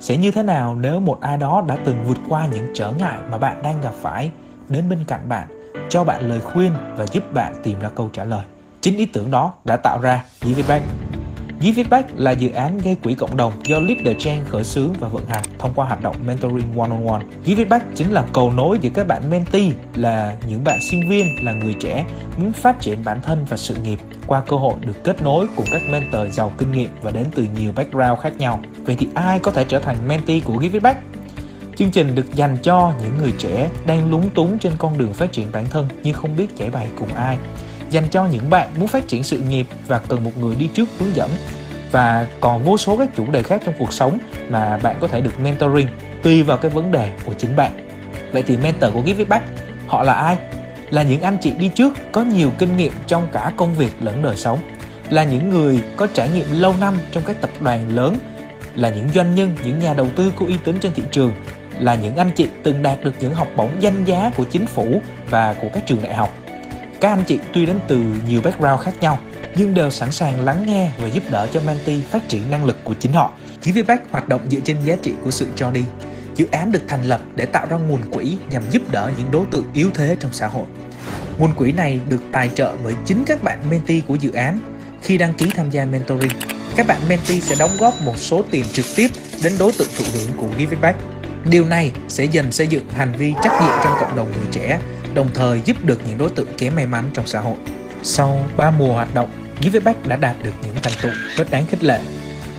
Sẽ như thế nào nếu một ai đó đã từng vượt qua những trở ngại mà bạn đang gặp phải, đến bên cạnh bạn, cho bạn lời khuyên và giúp bạn tìm ra câu trả lời? Chính ý tưởng đó đã tạo ra Give It Back. Give It Back là dự án gây quỹ cộng đồng do Lead The Change khởi xướng và vận hành thông qua hoạt động mentoring one-on-one. Give It Back chính là cầu nối giữa các bạn mentee, là những bạn sinh viên, là người trẻ muốn phát triển bản thân và sự nghiệp qua cơ hội được kết nối cùng các mentor giàu kinh nghiệm và đến từ nhiều background khác nhau. Vậy thì ai có thể trở thành mentee của Give It Back? Chương trình được dành cho những người trẻ đang lúng túng trên con đường phát triển bản thân nhưng không biết chạy bày cùng ai, dành cho những bạn muốn phát triển sự nghiệp và cần một người đi trước hướng dẫn, và còn vô số các chủ đề khác trong cuộc sống mà bạn có thể được mentoring tùy vào cái vấn đề của chính bạn. Vậy thì mentor của Give It Back họ là ai? Là những anh chị đi trước có nhiều kinh nghiệm trong cả công việc lẫn đời sống, là những người có trải nghiệm lâu năm trong các tập đoàn lớn, là những doanh nhân, những nhà đầu tư có uy tín trên thị trường, là những anh chị từng đạt được những học bổng danh giá của chính phủ và của các trường đại học. Các anh chị tuy đến từ nhiều background khác nhau nhưng đều sẵn sàng lắng nghe và giúp đỡ cho mentee phát triển năng lực của chính họ. Give It Back hoạt động dựa trên giá trị của sự cho đi. Dự án được thành lập để tạo ra nguồn quỹ nhằm giúp đỡ những đối tượng yếu thế trong xã hội. Nguồn quỹ này được tài trợ bởi chính các bạn mentee của dự án. Khi đăng ký tham gia mentoring, các bạn mentee sẽ đóng góp một số tiền trực tiếp đến đối tượng thụ hưởng của Give It Back. Điều này sẽ dần xây dựng hành vi trách nhiệm trong cộng đồng người trẻ, đồng thời giúp được những đối tượng kém may mắn trong xã hội. Sau 3 mùa hoạt động, Give It Back đã đạt được những thành tựu rất đáng khích lệ.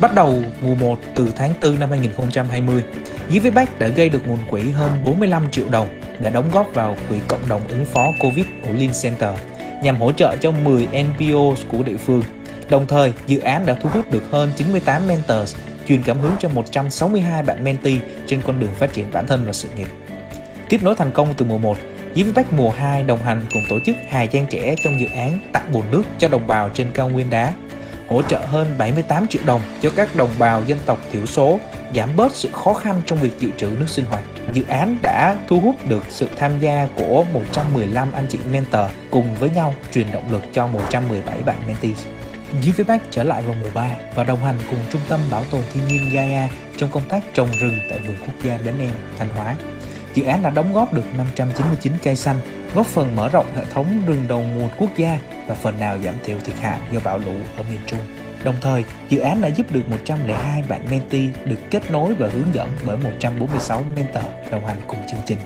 Bắt đầu mùa 1 từ tháng 4 năm 2020, Give It Back đã gây được nguồn quỹ hơn 45 triệu đồng để đóng góp vào quỹ cộng đồng ứng phó Covid của Link Center nhằm hỗ trợ cho 10 NPO của địa phương. Đồng thời, dự án đã thu hút được hơn 98 mentors, truyền cảm hứng cho 162 bạn mentee trên con đường phát triển bản thân và sự nghiệp. Tiếp nối thành công từ mùa 1, Give It Back mùa 2 đồng hành cùng tổ chức Hà Giang Trẻ trong dự án tặng bồn nước cho đồng bào trên cao nguyên đá, hỗ trợ hơn 78 triệu đồng cho các đồng bào dân tộc thiểu số, giảm bớt sự khó khăn trong việc dự trữ nước sinh hoạt. Dự án đã thu hút được sự tham gia của 115 anh chị mentor, cùng với nhau truyền động lực cho 117 bạn mentee. Give It Back trở lại vào mùa 3 và đồng hành cùng Trung tâm Bảo tồn Thiên nhiên Gaia trong công tác trồng rừng tại Vườn Quốc gia Đến Em, Thanh Hóa. Dự án đã đóng góp được 599 cây xanh, góp phần mở rộng hệ thống rừng đầu nguồn quốc gia và phần nào giảm thiểu thiệt hại do bão lũ ở miền Trung. Đồng thời, dự án đã giúp được 102 bạn mentee được kết nối và hướng dẫn bởi 146 mentor đồng hành cùng chương trình.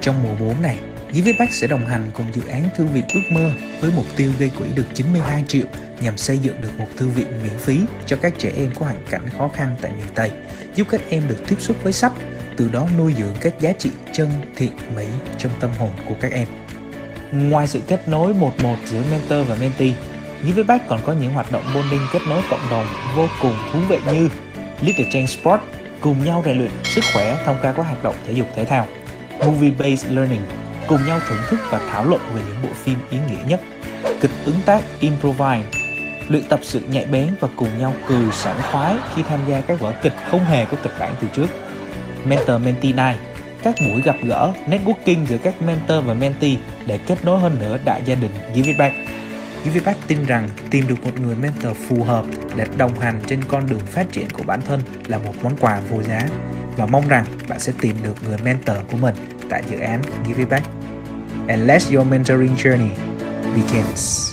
Trong mùa 4 này, Give It Back sẽ đồng hành cùng dự án Thư viện Ước Mơ với mục tiêu gây quỹ được 92 triệu nhằm xây dựng được một thư viện miễn phí cho các trẻ em có hoàn cảnh khó khăn tại miền Tây, giúp các em được tiếp xúc với sách, từ đó nuôi dưỡng các giá trị chân thiện mỹ trong tâm hồn của các em. Ngoài sự kết nối 1-1 giữa mentor và mentee, Give It Back còn có những hoạt động bonding kết nối cộng đồng vô cùng thú vị như Little Train Sport, cùng nhau rèn luyện sức khỏe thông qua các hoạt động thể dục thể thao, Movie Based Learning, cùng nhau thưởng thức và thảo luận về những bộ phim ý nghĩa nhất, kịch ứng tác Improvise, luyện tập sự nhạy bén và cùng nhau cười sảng khoái khi tham gia các vở kịch không hề có kịch bản từ trước, Mentor Mentee Night, các buổi gặp gỡ, networking giữa các mentor và mentee để kết nối hơn nữa đại gia đình Give It Back. Give It Back tin rằng tìm được một người mentor phù hợp để đồng hành trên con đường phát triển của bản thân là một món quà vô giá, và mong rằng bạn sẽ tìm được người mentor của mình tại dự án Give It Back. And let your mentoring journey begins.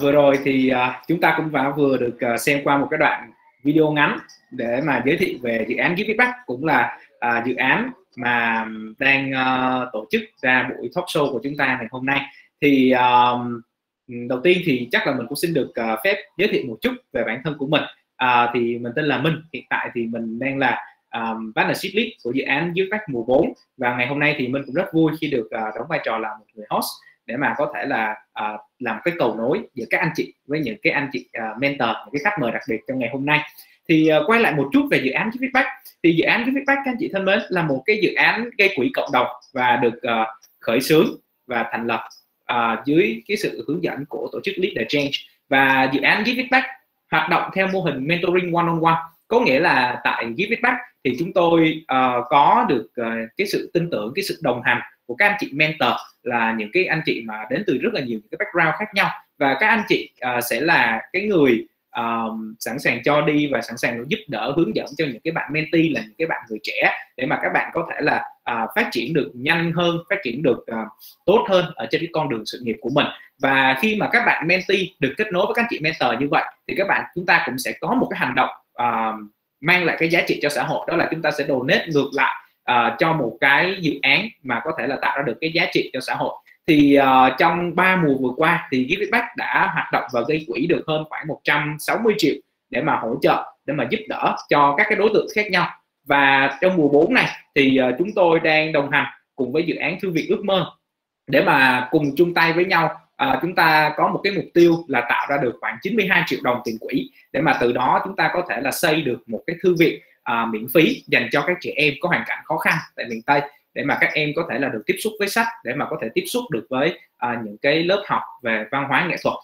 Vừa rồi thì chúng ta cũng vừa được xem qua một cái đoạn video ngắn để mà giới thiệu về dự án Give It Back, cũng là dự án mà đang tổ chức ra buổi talk show của chúng ta ngày hôm nay. Thì đầu tiên thì chắc là mình cũng xin được phép giới thiệu một chút về bản thân của mình. Thì mình tên là Minh, hiện tại thì mình đang là partnership lead của dự án Give It Back mùa 4, và ngày hôm nay thì mình cũng rất vui khi được đóng vai trò là một người host để mà có thể là làm cái cầu nối giữa các anh chị với những cái anh chị mentor, những cái khách mời đặc biệt trong ngày hôm nay. Thì quay lại một chút về dự án Give It Back. Thì dự án Give It Back, các anh chị thân mến, là một cái dự án gây quỹ cộng đồng và được khởi xướng và thành lập dưới cái sự hướng dẫn của tổ chức Lead The Change. Và dự án Give It Back hoạt động theo mô hình mentoring one on one, có nghĩa là tại Give It Back thì chúng tôi có được cái sự tin tưởng, cái sự đồng hành của các anh chị mentor, là những cái anh chị mà đến từ rất là nhiều cái background khác nhau, và các anh chị sẽ là cái người sẵn sàng cho đi và sẵn sàng giúp đỡ hướng dẫn cho những cái bạn mentee, là những cái bạn người trẻ, để mà các bạn có thể là phát triển được nhanh hơn, phát triển được tốt hơn ở trên cái con đường sự nghiệp của mình. Và khi mà các bạn mentee được kết nối với các chị mentor như vậy thì các bạn, chúng ta cũng sẽ có một cái hành động mang lại cái giá trị cho xã hội, đó là chúng ta sẽ donate ngược lại cho một cái dự án mà có thể là tạo ra được cái giá trị cho xã hội. Thì trong 3 mùa vừa qua thì Give It Back đã hoạt động và gây quỹ được hơn khoảng 160 triệu để mà hỗ trợ, để mà giúp đỡ cho các cái đối tượng khác nhau. Và trong mùa 4 này thì chúng tôi đang đồng hành cùng với dự án Thư viện Ước Mơ để mà cùng chung tay với nhau. Chúng ta có một cái mục tiêu là tạo ra được khoảng 92 triệu đồng tiền quỹ để mà từ đó chúng ta có thể là xây được một cái thư viện miễn phí dành cho các trẻ em có hoàn cảnh khó khăn tại miền Tây, để mà các em có thể là được tiếp xúc với sách, để mà có thể tiếp xúc được với những cái lớp học về văn hóa nghệ thuật,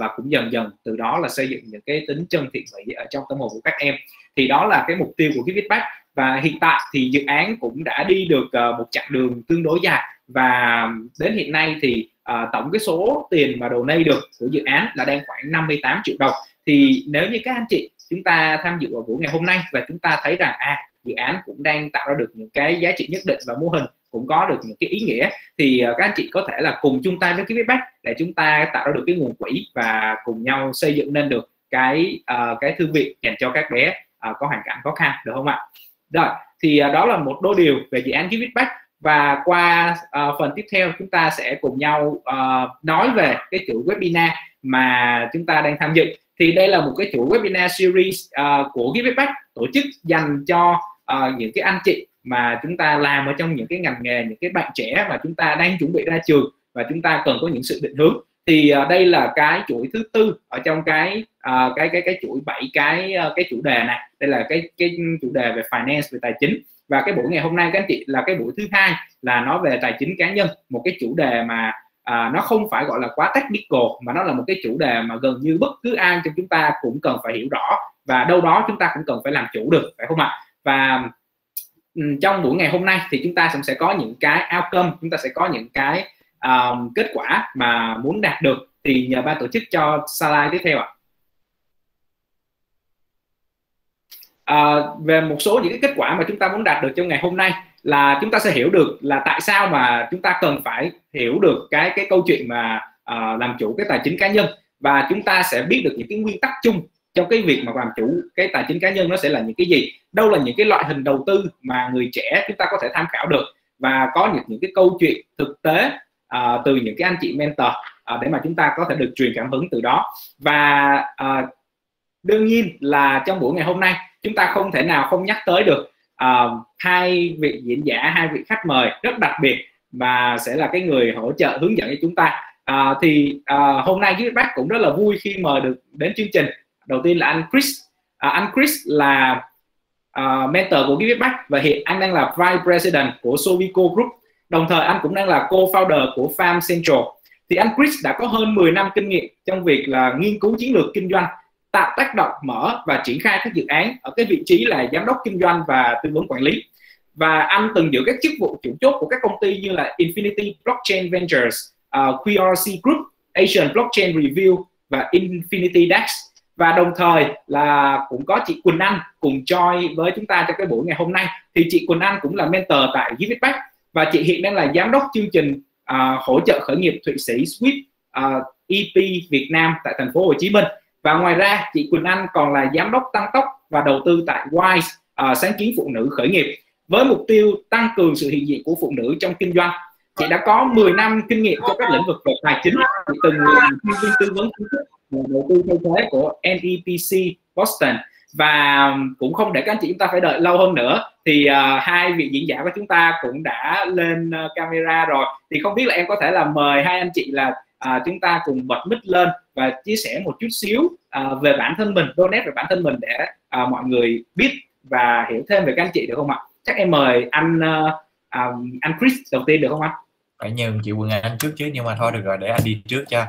và cũng dần dần từ đó là xây dựng những cái tính chân thiện mỹ ở trong tâm hồn của các em. Thì đó là cái mục tiêu của Give It Back. Và hiện tại thì dự án cũng đã đi được một chặng đường tương đối dài, và đến hiện nay thì tổng cái số tiền mà donate được của dự án là đang khoảng 58 triệu đồng. Thì nếu như các anh chị chúng ta tham dự vào buổi ngày hôm nay và chúng ta thấy rằng dự án cũng đang tạo ra được những cái giá trị nhất định và mô hình cũng có được những cái ý nghĩa, thì các anh chị có thể là cùng chung tay với Give It Back để chúng ta tạo ra được cái nguồn quỹ và cùng nhau xây dựng nên được cái thư viện dành cho các bé có hoàn cảnh khó khăn, được không ạ? Rồi, thì đó là một đôi điều về dự án Give It Back. Và qua phần tiếp theo chúng ta sẽ cùng nhau nói về cái chuỗi webinar mà chúng ta đang tham dự. Thì đây là một cái chuỗi webinar series của Give It Back tổ chức dành cho những cái anh chị mà chúng ta làm ở trong những cái ngành nghề, những cái bạn trẻ mà chúng ta đang chuẩn bị ra trường và chúng ta cần có những sự định hướng. Thì đây là cái chuỗi thứ tư ở trong cái chuỗi 7 cái chủ đề này. Đây là cái chủ đề về finance, về tài chính. Và cái buổi ngày hôm nay các anh chị là cái buổi thứ hai, là nói về tài chính cá nhân, một cái chủ đề mà nó không phải gọi là quá technical, mà nó là một cái chủ đề mà gần như bất cứ ai trong chúng ta cũng cần phải hiểu rõ, và đâu đó chúng ta cũng cần phải làm chủ được, phải không ạ? Và trong buổi ngày hôm nay thì chúng ta cũng sẽ có những cái outcome, chúng ta sẽ có những cái kết quả mà muốn đạt được. Thì nhờ ban tổ chức cho slide tiếp theo ạ. Về một số những cái kết quả mà chúng ta muốn đạt được trong ngày hôm nay là chúng ta sẽ hiểu được là tại sao mà chúng ta cần phải hiểu được cái câu chuyện mà làm chủ cái tài chính cá nhân, và chúng ta sẽ biết được những cái nguyên tắc chung trong cái việc mà làm chủ cái tài chính cá nhân nó sẽ là những cái gì, đâu là những cái loại hình đầu tư mà người trẻ chúng ta có thể tham khảo được, và có những cái câu chuyện thực tế từ những cái anh chị mentor để mà chúng ta có thể được truyền cảm hứng từ đó. Và đương nhiên là trong buổi ngày hôm nay chúng ta không thể nào không nhắc tới được hai vị diễn giả, hai vị khách mời rất đặc biệt và sẽ là cái người hỗ trợ hướng dẫn cho chúng ta. Hôm nay Give It Back cũng rất là vui khi mời được đến chương trình. Đầu tiên là anh Chris. Anh Chris là mentor của Give It Back và hiện anh đang là Vice President của Sovico Group. Đồng thời anh cũng đang là co-founder của Farm Central. Thì anh Chris đã có hơn 10 năm kinh nghiệm trong việc là nghiên cứu chiến lược kinh doanh, tạo tác động mở và triển khai các dự án ở cái vị trí là giám đốc kinh doanh và tư vấn quản lý. Và anh từng giữ các chức vụ chủ chốt của các công ty như là Infinity Blockchain Ventures, QRC Group, Asian Blockchain Review và Infinity Dex. Và đồng thời là cũng có chị Quỳnh Anh cùng join với chúng ta trong cái buổi ngày hôm nay. Thì chị Quỳnh Anh cũng là mentor tại Give It Back và chị hiện đang là giám đốc chương trình hỗ trợ khởi nghiệp Thụy Sĩ Swift EP Việt Nam tại thành phố Hồ Chí Minh. Và ngoài ra chị Quỳnh Anh còn là giám đốc tăng tốc và đầu tư tại Wise, sáng kiến phụ nữ khởi nghiệp với mục tiêu tăng cường sự hiện diện của phụ nữ trong kinh doanh. Chị đã có 10 năm kinh nghiệm trong các lĩnh vực về tài chính. Chị từng là chuyên viên tư vấn chính thức và đầu tư thay thế của NEPC Boston. Và cũng không để các anh chị chúng ta phải đợi lâu hơn nữa thì hai vị diễn giả của chúng ta cũng đã lên camera rồi. Thì không biết là em có thể là mời hai anh chị là chúng ta cùng bật mic lên và chia sẻ một chút xíu về bản thân mình, đôi nét về bản thân mình để mọi người biết và hiểu thêm về các anh chị được không ạ? Chắc em mời anh Chris đầu tiên được không anh? Phải nhường chị Quỳnh Anh trước chứ, nhưng mà thôi được rồi, để anh đi trước cho.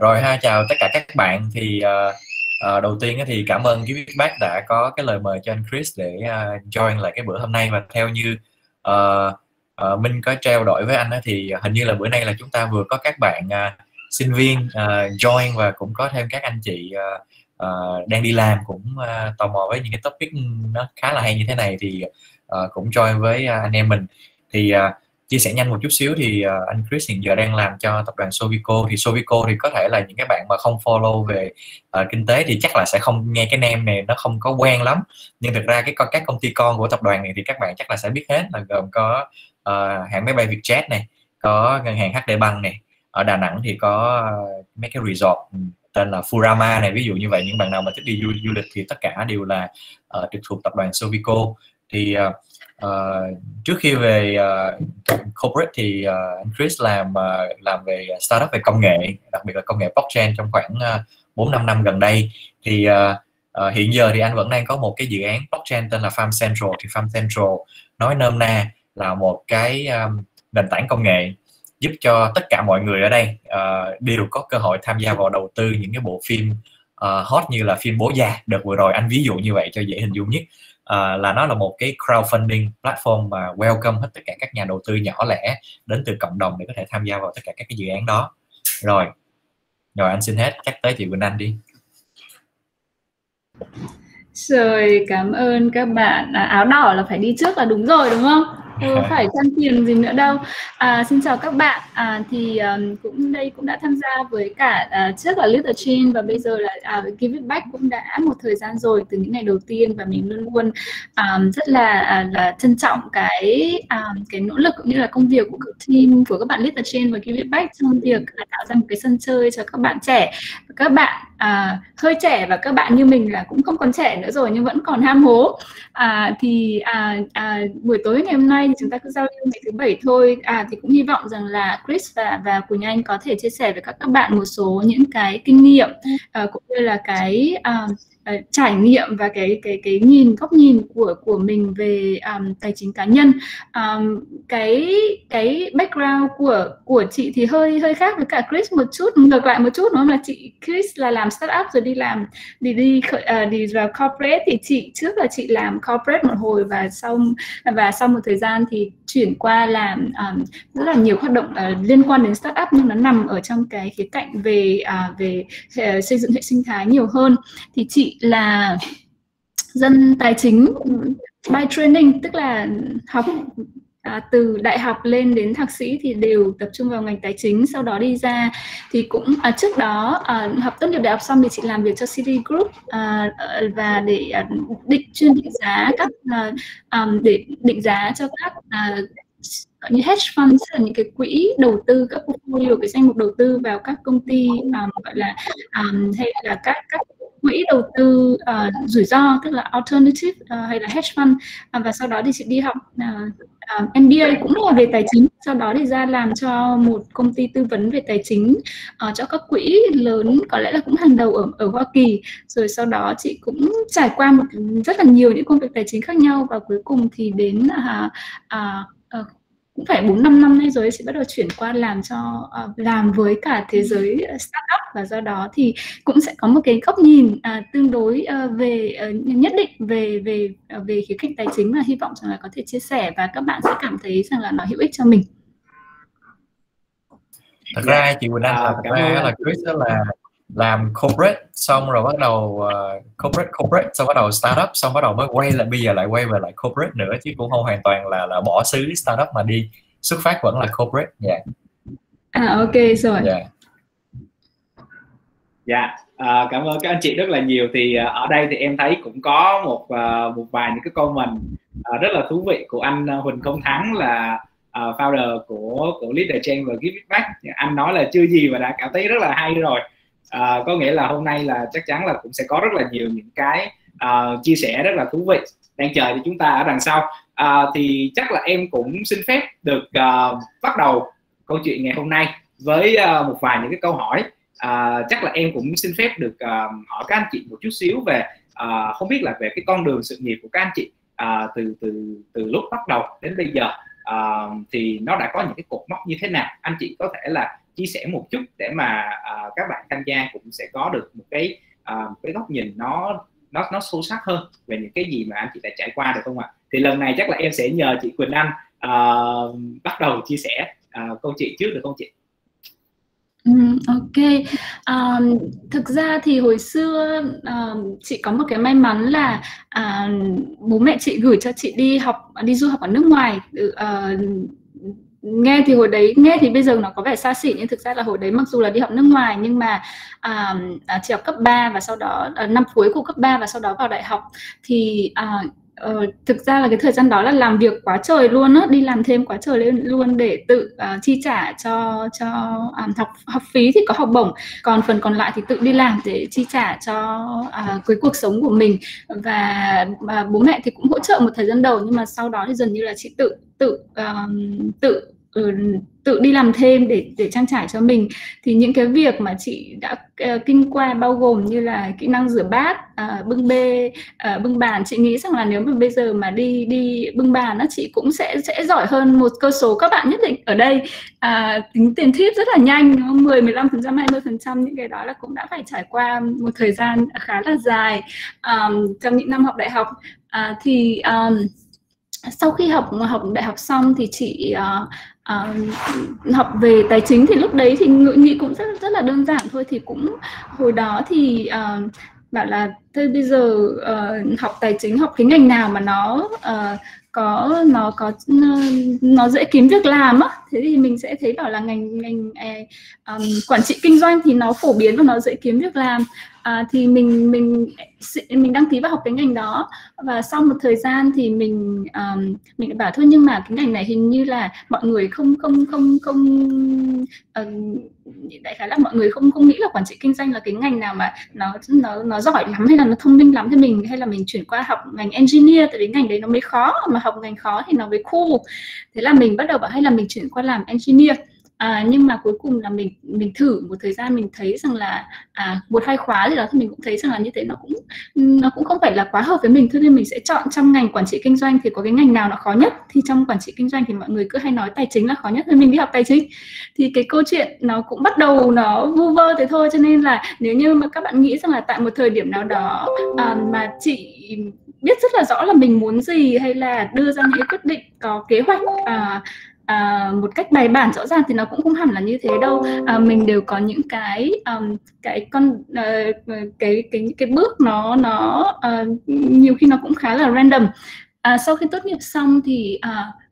Rồi ha, chào tất cả các bạn. Thì đầu tiên thì cảm ơn Give It Back đã có cái lời mời cho anh Chris để join lại cái bữa hôm nay. Và theo như Minh có trao đổi với anh thì hình như là bữa nay là chúng ta vừa có các bạn sinh viên join và cũng có thêm các anh chị đang đi làm cũng tò mò với những cái topic nó khá là hay như thế này thì cũng join với anh em mình. Thì chia sẻ nhanh một chút xíu thì anh Chris hiện giờ đang làm cho tập đoàn Sovico. Thì Sovico thì có thể là những cái bạn mà không follow về kinh tế thì chắc là sẽ không nghe cái name này, nó không có quen lắm. Nhưng thực ra các công ty con của tập đoàn này thì các bạn chắc là sẽ biết hết, là gồm có hãng máy bay Vietjet này, có ngân hàng HD Bank này, ở Đà Nẵng thì có mấy cái resort tên là Furama này, ví dụ như vậy. Những bạn nào mà thích đi du lịch thì tất cả đều là trực thuộc tập đoàn Sovico. Thì trước khi về corporate thì anh Chris làm về startup, về công nghệ, đặc biệt là công nghệ blockchain trong khoảng 4-5 năm gần đây. Thì hiện giờ thì anh vẫn đang có một cái dự án blockchain tên là Farm Central. Thì Farm Central nói nôm na là một cái nền tảng công nghệ giúp cho tất cả mọi người ở đây đều có cơ hội tham gia vào đầu tư những cái bộ phim hot như là phim Bố Già đợt vừa rồi, anh ví dụ như vậy cho dễ hình dung nhất. Là nó là một cái crowdfunding platform mà welcome hết tất cả các nhà đầu tư nhỏ lẻ đến từ cộng đồng để có thể tham gia vào tất cả các cái dự án đó. Rồi anh xin hết, chắc tới chị Quỳnh Anh đi. Rồi, cảm ơn các bạn. Áo đỏ là phải đi trước là đúng rồi đúng không? Không phải chăn tiền gì nữa đâu. Xin chào các bạn. Cũng đã tham gia với cả trước là Little Train và bây giờ là Give It Back cũng đã một thời gian rồi, từ những ngày đầu tiên, và mình luôn luôn rất là trân trọng cái nỗ lực cũng như là công việc của team của các bạn Little Train và Give It Back trong việc tạo ra một cái sân chơi cho các bạn trẻ, và các bạn hơi trẻ, và các bạn như mình là cũng không còn trẻ nữa rồi nhưng vẫn còn ham hố. Buổi tối ngày hôm nay thì chúng ta cứ giao lưu ngày thứ bảy thôi. Thì cũng hy vọng rằng là Chris và Quỳnh Anh có thể chia sẻ với các bạn một số những cái kinh nghiệm cũng như là cái trải nghiệm và cái góc nhìn của mình về tài chính cá nhân. Cái background của chị thì hơi khác với cả Chris một chút, ngược lại một chút, nó là chị Chris là làm startup rồi đi vào corporate. Thì chị trước là chị làm corporate một hồi, và sau một thời gian thì chuyển qua làm rất là nhiều hoạt động liên quan đến startup, nhưng nó nằm ở trong cái khía cạnh về xây dựng hệ sinh thái nhiều hơn. Thì chị là dân tài chính by training, tức là học từ đại học lên đến thạc sĩ thì đều tập trung vào ngành tài chính. Sau đó đi ra thì cũng trước đó học tốt nghiệp đại học xong thì chị làm việc cho CD Group và để định giá các để định giá cho các như hedge funds, là những cái quỹ đầu tư, các portfolio, cái danh mục đầu tư vào các công ty gọi là hay là các quỹ đầu tư rủi ro, tức là alternative hay là hedge fund. Và sau đó thì chị đi học MBA cũng là về tài chính, sau đó thì ra làm cho một công ty tư vấn về tài chính cho các quỹ lớn, có lẽ là cũng hàng đầu ở Hoa Kỳ. Rồi sau đó chị cũng trải qua rất là nhiều những công việc tài chính khác nhau, và cuối cùng thì đến cũng phải 4-5 năm nay rồi, chị bắt đầu chuyển qua làm với cả thế giới startup, và do đó thì cũng sẽ có một cái góc nhìn tương đối nhất định về khía cạnh tài chính, và hy vọng rằng là có thể chia sẻ và các bạn sẽ cảm thấy rằng là nó hữu ích cho mình. Thật ra chị Quỳnh Anh là Chris là làm corporate, xong rồi bắt đầu corporate, xong bắt đầu startup, xong bắt đầu mới bây giờ lại quay về corporate nữa, chứ cũng không hoàn toàn là bỏ xứ startup mà đi, xuất phát vẫn là corporate. Ok rồi. Cảm ơn các anh chị rất là nhiều. Thì ở đây thì em thấy cũng có một vài những cái comment rất là thú vị của anh Huỳnh Công Thắng, là founder của Lead The Change và Give It Back. Anh nói là chưa gì mà đã cảm thấy rất là hay rồi. Có nghĩa là hôm nay là chắc chắn là cũng sẽ có rất là nhiều những cái chia sẻ rất là thú vị đang chờ cho chúng ta ở đằng sau. Thì chắc là em cũng xin phép được bắt đầu câu chuyện ngày hôm nay với một vài những cái câu hỏi. Chắc là em cũng xin phép được hỏi các anh chị một chút xíu về không biết là về cái con đường sự nghiệp của các anh chị từ lúc bắt đầu đến bây giờ thì nó đã có những cái cột mốc như thế nào. Anh chị có thể là chia sẻ một chút để mà các bạn tham gia cũng sẽ có được một cái góc nhìn nó sâu sắc hơn về những cái gì mà anh chị đã trải qua được không ạ? Thì lần này chắc là em sẽ nhờ chị Quỳnh Anh bắt đầu chia sẻ câu chuyện trước được không chị? Ok, thực ra thì hồi xưa chị có một cái may mắn là bố mẹ chị gửi cho chị đi du học ở nước ngoài. Nghe thì hồi đấy, nghe thì bây giờ nó có vẻ xa xỉ, nhưng thực ra là hồi đấy mặc dù là đi học nước ngoài nhưng mà chỉ học cấp 3 và sau đó năm cuối của cấp 3 và sau đó vào đại học thì thực ra là cái thời gian đó là làm việc quá trời luôn á, đi làm thêm quá trời lên luôn để tự chi trả cho học phí thì có học bổng, còn phần còn lại thì tự đi làm để chi trả cho cái cuộc sống của mình. Và bố mẹ thì cũng hỗ trợ một thời gian đầu, nhưng mà sau đó thì dần như là chị tự đi làm thêm để trang trải cho mình. Thì những cái việc mà chị đã kinh qua bao gồm như là kỹ năng rửa bát, bưng bàn. Chị nghĩ rằng là nếu mà bây giờ mà đi bưng bàn đó, chị cũng sẽ giỏi hơn một cơ số các bạn nhất định ở đây. Tính tiền tip rất là nhanh, 10, 15%, 20%, những cái đó là cũng đã phải trải qua một thời gian khá là dài trong những năm học đại học. Thì sau khi học đại học xong thì chị học về tài chính. Thì lúc đấy thì nghĩ cũng rất là đơn giản thôi, thì cũng hồi đó thì bảo là thôi bây giờ học tài chính, học cái ngành nào mà nó dễ kiếm việc làm á. Thế thì mình sẽ thấy bảo là ngành quản trị kinh doanh thì nó phổ biến và nó dễ kiếm việc làm. Thì mình đăng ký vào học cái ngành đó, và sau một thời gian thì mình bảo thôi nhưng mà cái ngành này hình như là mọi người đại khái là mọi người không nghĩ là quản trị kinh doanh là cái ngành nào mà nó giỏi lắm hay là nó thông minh lắm, thì hay là mình chuyển qua học ngành engineer, tại vì ngành đấy nó mới khó, mà học ngành khó thì nó mới cool. Thế là mình bắt đầu bảo hay là mình chuyển qua làm engineer. Nhưng mà cuối cùng là mình thử một thời gian, mình thấy rằng là một hai khóa gì đó thì mình cũng thấy rằng là như thế nó cũng không phải là quá hợp với mình, thế nên mình sẽ chọn trong ngành quản trị kinh doanh thì có cái ngành nào nó khó nhất. Thì trong quản trị kinh doanh thì mọi người cứ hay nói tài chính là khó nhất, nên mình đi học tài chính. Thì cái câu chuyện nó cũng bắt đầu nó vu vơ thế thôi, cho nên là nếu như mà các bạn nghĩ rằng là tại một thời điểm nào đó mà chị biết rất là rõ là mình muốn gì, hay là đưa ra những quyết định có kế hoạch một cách bài bản rõ ràng, thì nó cũng không hẳn là như thế đâu. Mình đều có những cái bước nó nhiều khi nó cũng khá là random. Sau khi tốt nghiệp xong thì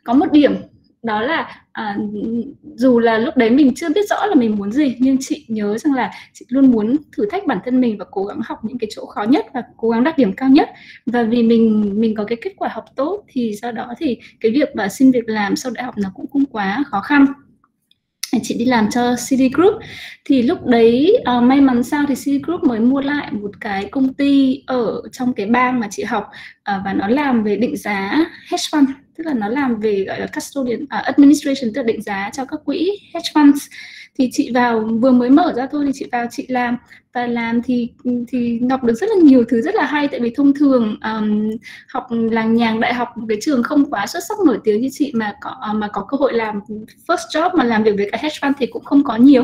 có một điểm đó là dù là lúc đấy mình chưa biết rõ là mình muốn gì, nhưng chị nhớ rằng là chị luôn muốn thử thách bản thân mình và cố gắng học những cái chỗ khó nhất và cố gắng đạt điểm cao nhất. Và vì mình có cái kết quả học tốt thì do đó thì cái việc mà xin việc làm sau đại học nó cũng không quá khó khăn. Chị đi làm cho CD Group. Thì lúc đấy may mắn sao thì CD Group mới mua lại một cái công ty ở trong cái bang mà chị học, và nó làm về định giá hedge fund, tức là nó làm về gọi là custodian administration, tức là định giá cho các quỹ hedge funds. Thì chị vào vừa mới mở ra thôi, thì chị vào chị làm, và làm thì học được rất là nhiều thứ rất là hay. Tại vì thông thường học làng nhàng đại học một cái trường không quá xuất sắc nổi tiếng như chị mà có cơ hội làm first job mà làm việc với cả hedge fund thì cũng không có nhiều.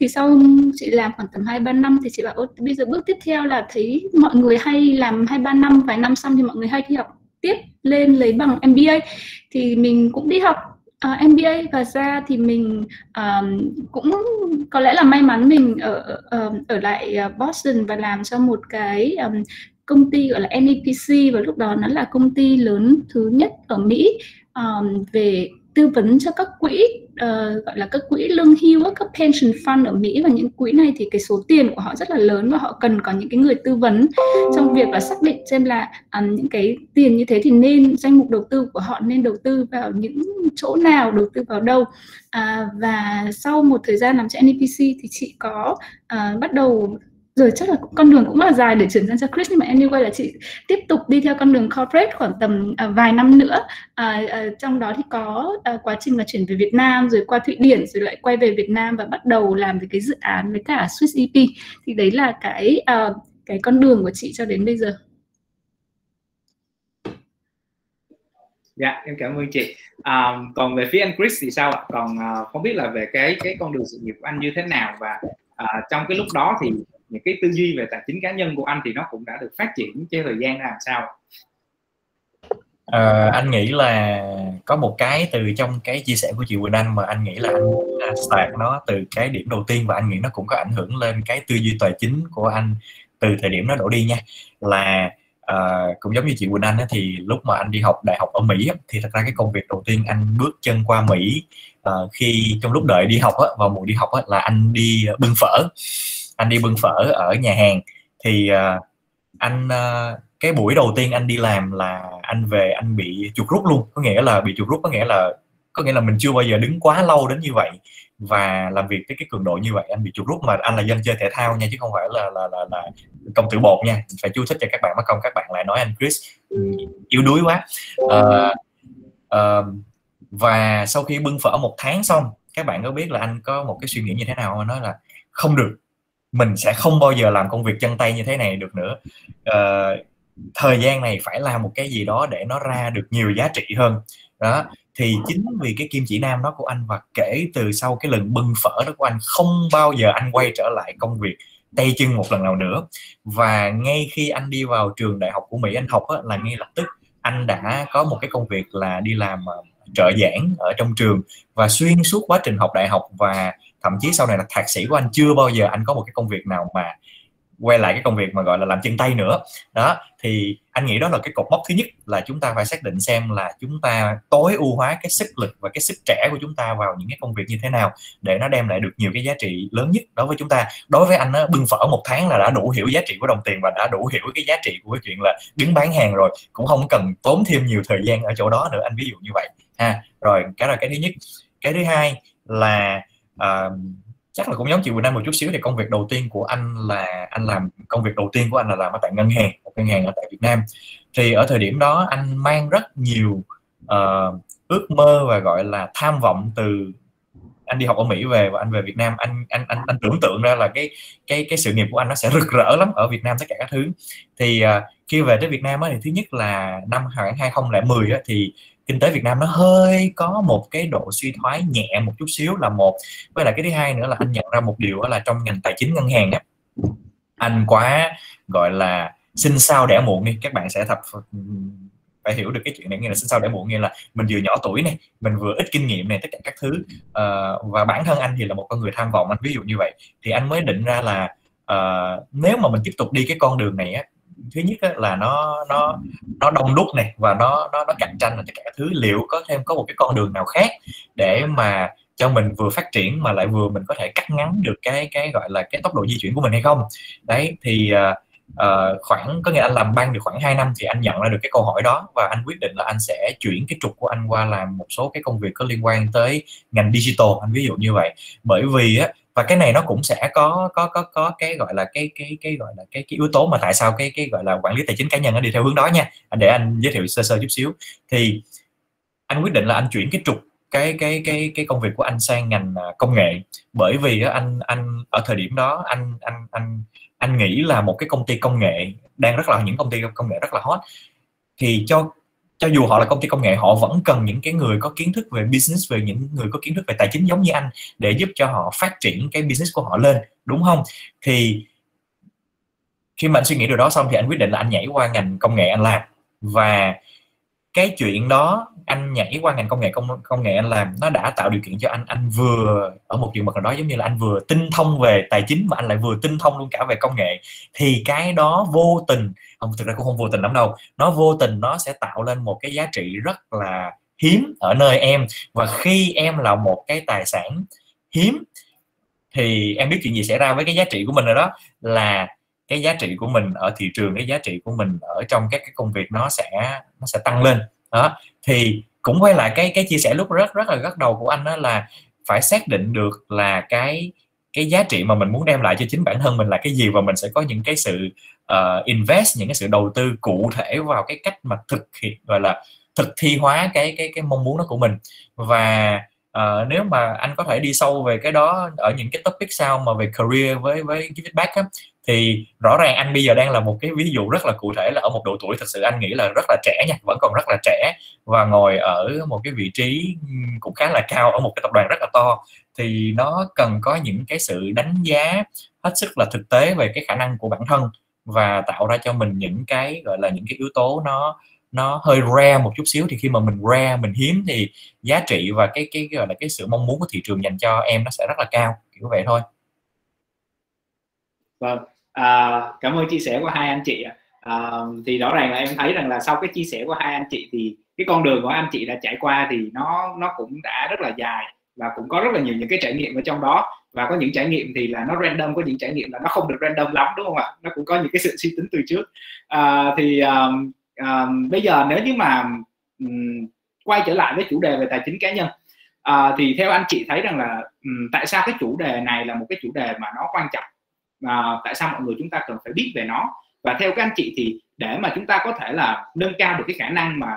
Thì sau chị làm khoảng tầm 2-3 năm thì chị bảo ôi bây giờ bước tiếp theo là thấy mọi người hay làm 2-3 năm, vài năm xong thì mọi người hay đi học tiếp lên lấy bằng MBA. Thì mình cũng đi học MBA, và ra thì mình cũng có lẽ là may mắn mình ở lại Boston và làm cho một cái công ty gọi là NEPC, và lúc đó nó là công ty lớn thứ nhất ở Mỹ về tư vấn cho các quỹ gọi là các quỹ lương hưu, các pension fund ở Mỹ. Và những quỹ này thì cái số tiền của họ rất là lớn và họ cần có những cái người tư vấn trong việc là xác định xem là những cái tiền như thế thì nên danh mục đầu tư của họ nên đầu tư vào những chỗ nào, đầu tư vào đâu. Và sau một thời gian làm cho NEPC thì chị có bắt đầu rồi, chắc là con đường cũng là dài để chuyển sang cho Chris, nhưng mà anyway là chị tiếp tục đi theo con đường corporate khoảng tầm vài năm nữa. Trong đó thì có quá trình là chuyển về Việt Nam, rồi qua Thụy Điển, rồi lại quay về Việt Nam và bắt đầu làm về cái dự án với cả Swiss EP. Thì đấy là cái con đường của chị cho đến bây giờ. Dạ, em cảm ơn chị. Còn về phía anh Chris thì sao ạ? Còn không biết là về cái con đường sự nghiệp của anh như thế nào, và trong cái lúc đó thì những cái tư duy về tài chính cá nhân của anh thì nó cũng đã được phát triển theo thời gian ra làm sao? Anh nghĩ là có một cái từ trong cái chia sẻ của chị Quỳnh Anh mà anh nghĩ là anh muốn start nó từ cái điểm đầu tiên, và anh nghĩ nó cũng có ảnh hưởng lên cái tư duy tài chính của anh từ thời điểm nó đổ đi nha. Là cũng giống như chị Quỳnh Anh ấy, thì lúc mà anh đi học đại học ở Mỹ ấy, thì thật ra cái công việc đầu tiên anh bước chân qua Mỹ khi trong lúc đợi đi học ấy, vào mùa đi học ấy, là anh đi bưng phở. Anh đi bưng phở ở nhà hàng. Thì cái buổi đầu tiên anh đi làm là anh về anh bị chuột rút luôn. Có nghĩa là bị chuột rút có nghĩa là mình chưa bao giờ đứng quá lâu đến như vậy và làm việc tới cái cường độ như vậy. Anh bị chuột rút, mà anh là dân chơi thể thao nha, chứ không phải là công tử bột nha. Phải chú thích cho các bạn, mắc công các bạn lại nói anh Chris yếu đuối quá. Và sau khi bưng phở một tháng xong, các bạn có biết là anh có một cái suy nghĩ như thế nào không? Anh nói là không được, mình sẽ không bao giờ làm công việc chân tay như thế này được nữa. Thời gian này phải làm một cái gì đó để nó ra được nhiều giá trị hơn đó. Thì chính vì cái kim chỉ nam đó của anh, và kể từ sau cái lần bưng phở đó của anh, không bao giờ anh quay trở lại công việc tay chân một lần nào nữa. Và ngay khi anh đi vào trường đại học của Mỹ anh học á, là ngay lập tức anh đã có một cái công việc là đi làm trợ giảng ở trong trường, và xuyên suốt quá trình học đại học và thậm chí sau này là thạc sĩ của anh, chưa bao giờ anh có một cái công việc nào mà quay lại cái công việc mà gọi là làm chân tay nữa đó. Thì anh nghĩ đó là cái cột mốc thứ nhất, là chúng ta phải xác định xem là chúng ta tối ưu hóa cái sức lực và cái sức trẻ của chúng ta vào những cái công việc như thế nào để nó đem lại được nhiều cái giá trị lớn nhất đối với chúng ta. Đối với anh đó, bưng phở một tháng là đã đủ hiểu giá trị của đồng tiền và đã đủ hiểu cái giá trị của cái chuyện là đứng bán hàng rồi, cũng không cần tốn thêm nhiều thời gian ở chỗ đó nữa, anh ví dụ như vậy ha. Rồi cái là cái thứ nhất. Cái thứ hai là chắc là cũng giống chị Quỳnh Anh một chút xíu, thì công việc đầu tiên của anh là công việc đầu tiên của anh là làm ở tại ngân hàng, một ngân hàng ở tại Việt Nam. Thì ở thời điểm đó anh mang rất nhiều ước mơ và gọi là tham vọng từ anh đi học ở Mỹ về, và anh về Việt Nam anh tưởng tượng ra là cái sự nghiệp của anh nó sẽ rực rỡ lắm ở Việt Nam tất cả các thứ. Thì khi về tới Việt Nam á, thì thứ nhất là năm 2010 á, thì kinh tế Việt Nam nó hơi có một cái độ suy thoái nhẹ một chút xíu là một. Với lại cái thứ hai nữa là anh nhận ra một điều là trong ngành tài chính ngân hàng á, anh quá gọi là sinh sao đẻ muộn đi. Các bạn sẽ phải hiểu được cái chuyện này, nghĩa là sinh sao đẻ muộn, nghĩa là mình vừa nhỏ tuổi này, mình vừa ít kinh nghiệm này, tất cả các thứ. Và bản thân anh thì là một con người tham vọng, anh ví dụ như vậy. Thì anh mới định ra là nếu mà mình tiếp tục đi cái con đường này á, thứ nhất là nó đông đúc này, và nó cạnh tranh là tất cả các thứ. Liệu có một cái con đường nào khác để mà cho mình vừa phát triển mà lại vừa mình có thể cắt ngắn được cái gọi là cái tốc độ di chuyển của mình hay không? Đấy, thì có nghĩa anh làm bank được khoảng 2 năm thì anh nhận ra được cái câu hỏi đó, và anh quyết định là anh sẽ chuyển cái trục của anh qua làm một số cái công việc có liên quan tới ngành digital, anh ví dụ như vậy. Bởi vì á, và cái này nó cũng sẽ có cái gọi là cái yếu tố mà tại sao cái gọi là quản lý tài chính cá nhân nó đi theo hướng đó nha. Để anh giới thiệu sơ chút xíu. Thì anh quyết định là anh chuyển cái trục cái công việc của anh sang ngành công nghệ, bởi vì anh ở thời điểm đó anh nghĩ là một cái công ty công nghệ đang rất là, những công ty công nghệ rất là hot, thì cho dù họ là công ty công nghệ, họ vẫn cần những cái người có kiến thức về business, về những người có kiến thức về tài chính giống như anh, để giúp cho họ phát triển cái business của họ lên, đúng không? Thì khi mà anh suy nghĩ điều đó xong thì anh quyết định là anh nhảy qua ngành công nghệ anh làm. Và cái chuyện đó, anh nhảy qua ngành công nghệ anh làm, nó đã tạo điều kiện cho anh vừa ở một trường mực nào đó, giống như là anh vừa tinh thông về tài chính mà anh lại vừa tinh thông luôn cả về công nghệ. Thì cái đó vô tình, không, thực ra cũng không vô tình lắm đâu, nó vô tình nó sẽ tạo lên một cái giá trị rất là hiếm ở nơi em. Và khi em là một cái tài sản hiếm thì em biết chuyện gì xảy ra với cái giá trị của mình rồi đó, là cái giá trị của mình ở thị trường, cái giá trị của mình ở trong các cái công việc nó sẽ tăng lên đó. Thì cũng quay lại cái chia sẻ lúc rất đầu của anh đó, là phải xác định được là cái giá trị mà mình muốn đem lại cho chính bản thân mình là cái gì, và mình sẽ có những cái sự invest, những cái sự đầu tư cụ thể vào cái cách mà thực hiện, gọi là thực thi hóa cái mong muốn đó của mình. Và nếu mà anh có thể đi sâu về cái đó ở những cái topic sau mà về career với Give It Back á, thì rõ ràng anh bây giờ đang là một cái ví dụ rất là cụ thể, là ở một độ tuổi thật sự anh nghĩ là rất là trẻ nha, vẫn còn rất là trẻ, và ngồi ở một cái vị trí cũng khá là cao ở một cái tập đoàn rất là to. Thì nó cần có những cái sự đánh giá hết sức là thực tế về cái khả năng của bản thân, và tạo ra cho mình những cái gọi là những cái yếu tố nó hơi rare một chút xíu, thì khi mà mình rare, mình hiếm thì giá trị và cái gọi là cái sự mong muốn của thị trường dành cho em nó sẽ rất là cao, kiểu vậy thôi. Vâng, cảm ơn chia sẻ của hai anh chị. Thì rõ ràng là em thấy rằng là sau cái chia sẻ của hai anh chị thì cái con đường của anh chị đã trải qua thì nó cũng đã rất là dài và cũng có rất là nhiều những cái trải nghiệm ở trong đó, và có những trải nghiệm thì là nó random, có những trải nghiệm là nó không được random lắm, đúng không ạ? Nó cũng có những cái sự suy tính từ trước. Bây giờ nếu như mà quay trở lại với chủ đề về tài chính cá nhân, thì theo anh chị thấy rằng là tại sao cái chủ đề này là một cái chủ đề mà nó quan trọng, tại sao mọi người chúng ta cần phải biết về nó, và theo các anh chị thì để mà chúng ta có thể là nâng cao được cái khả năng mà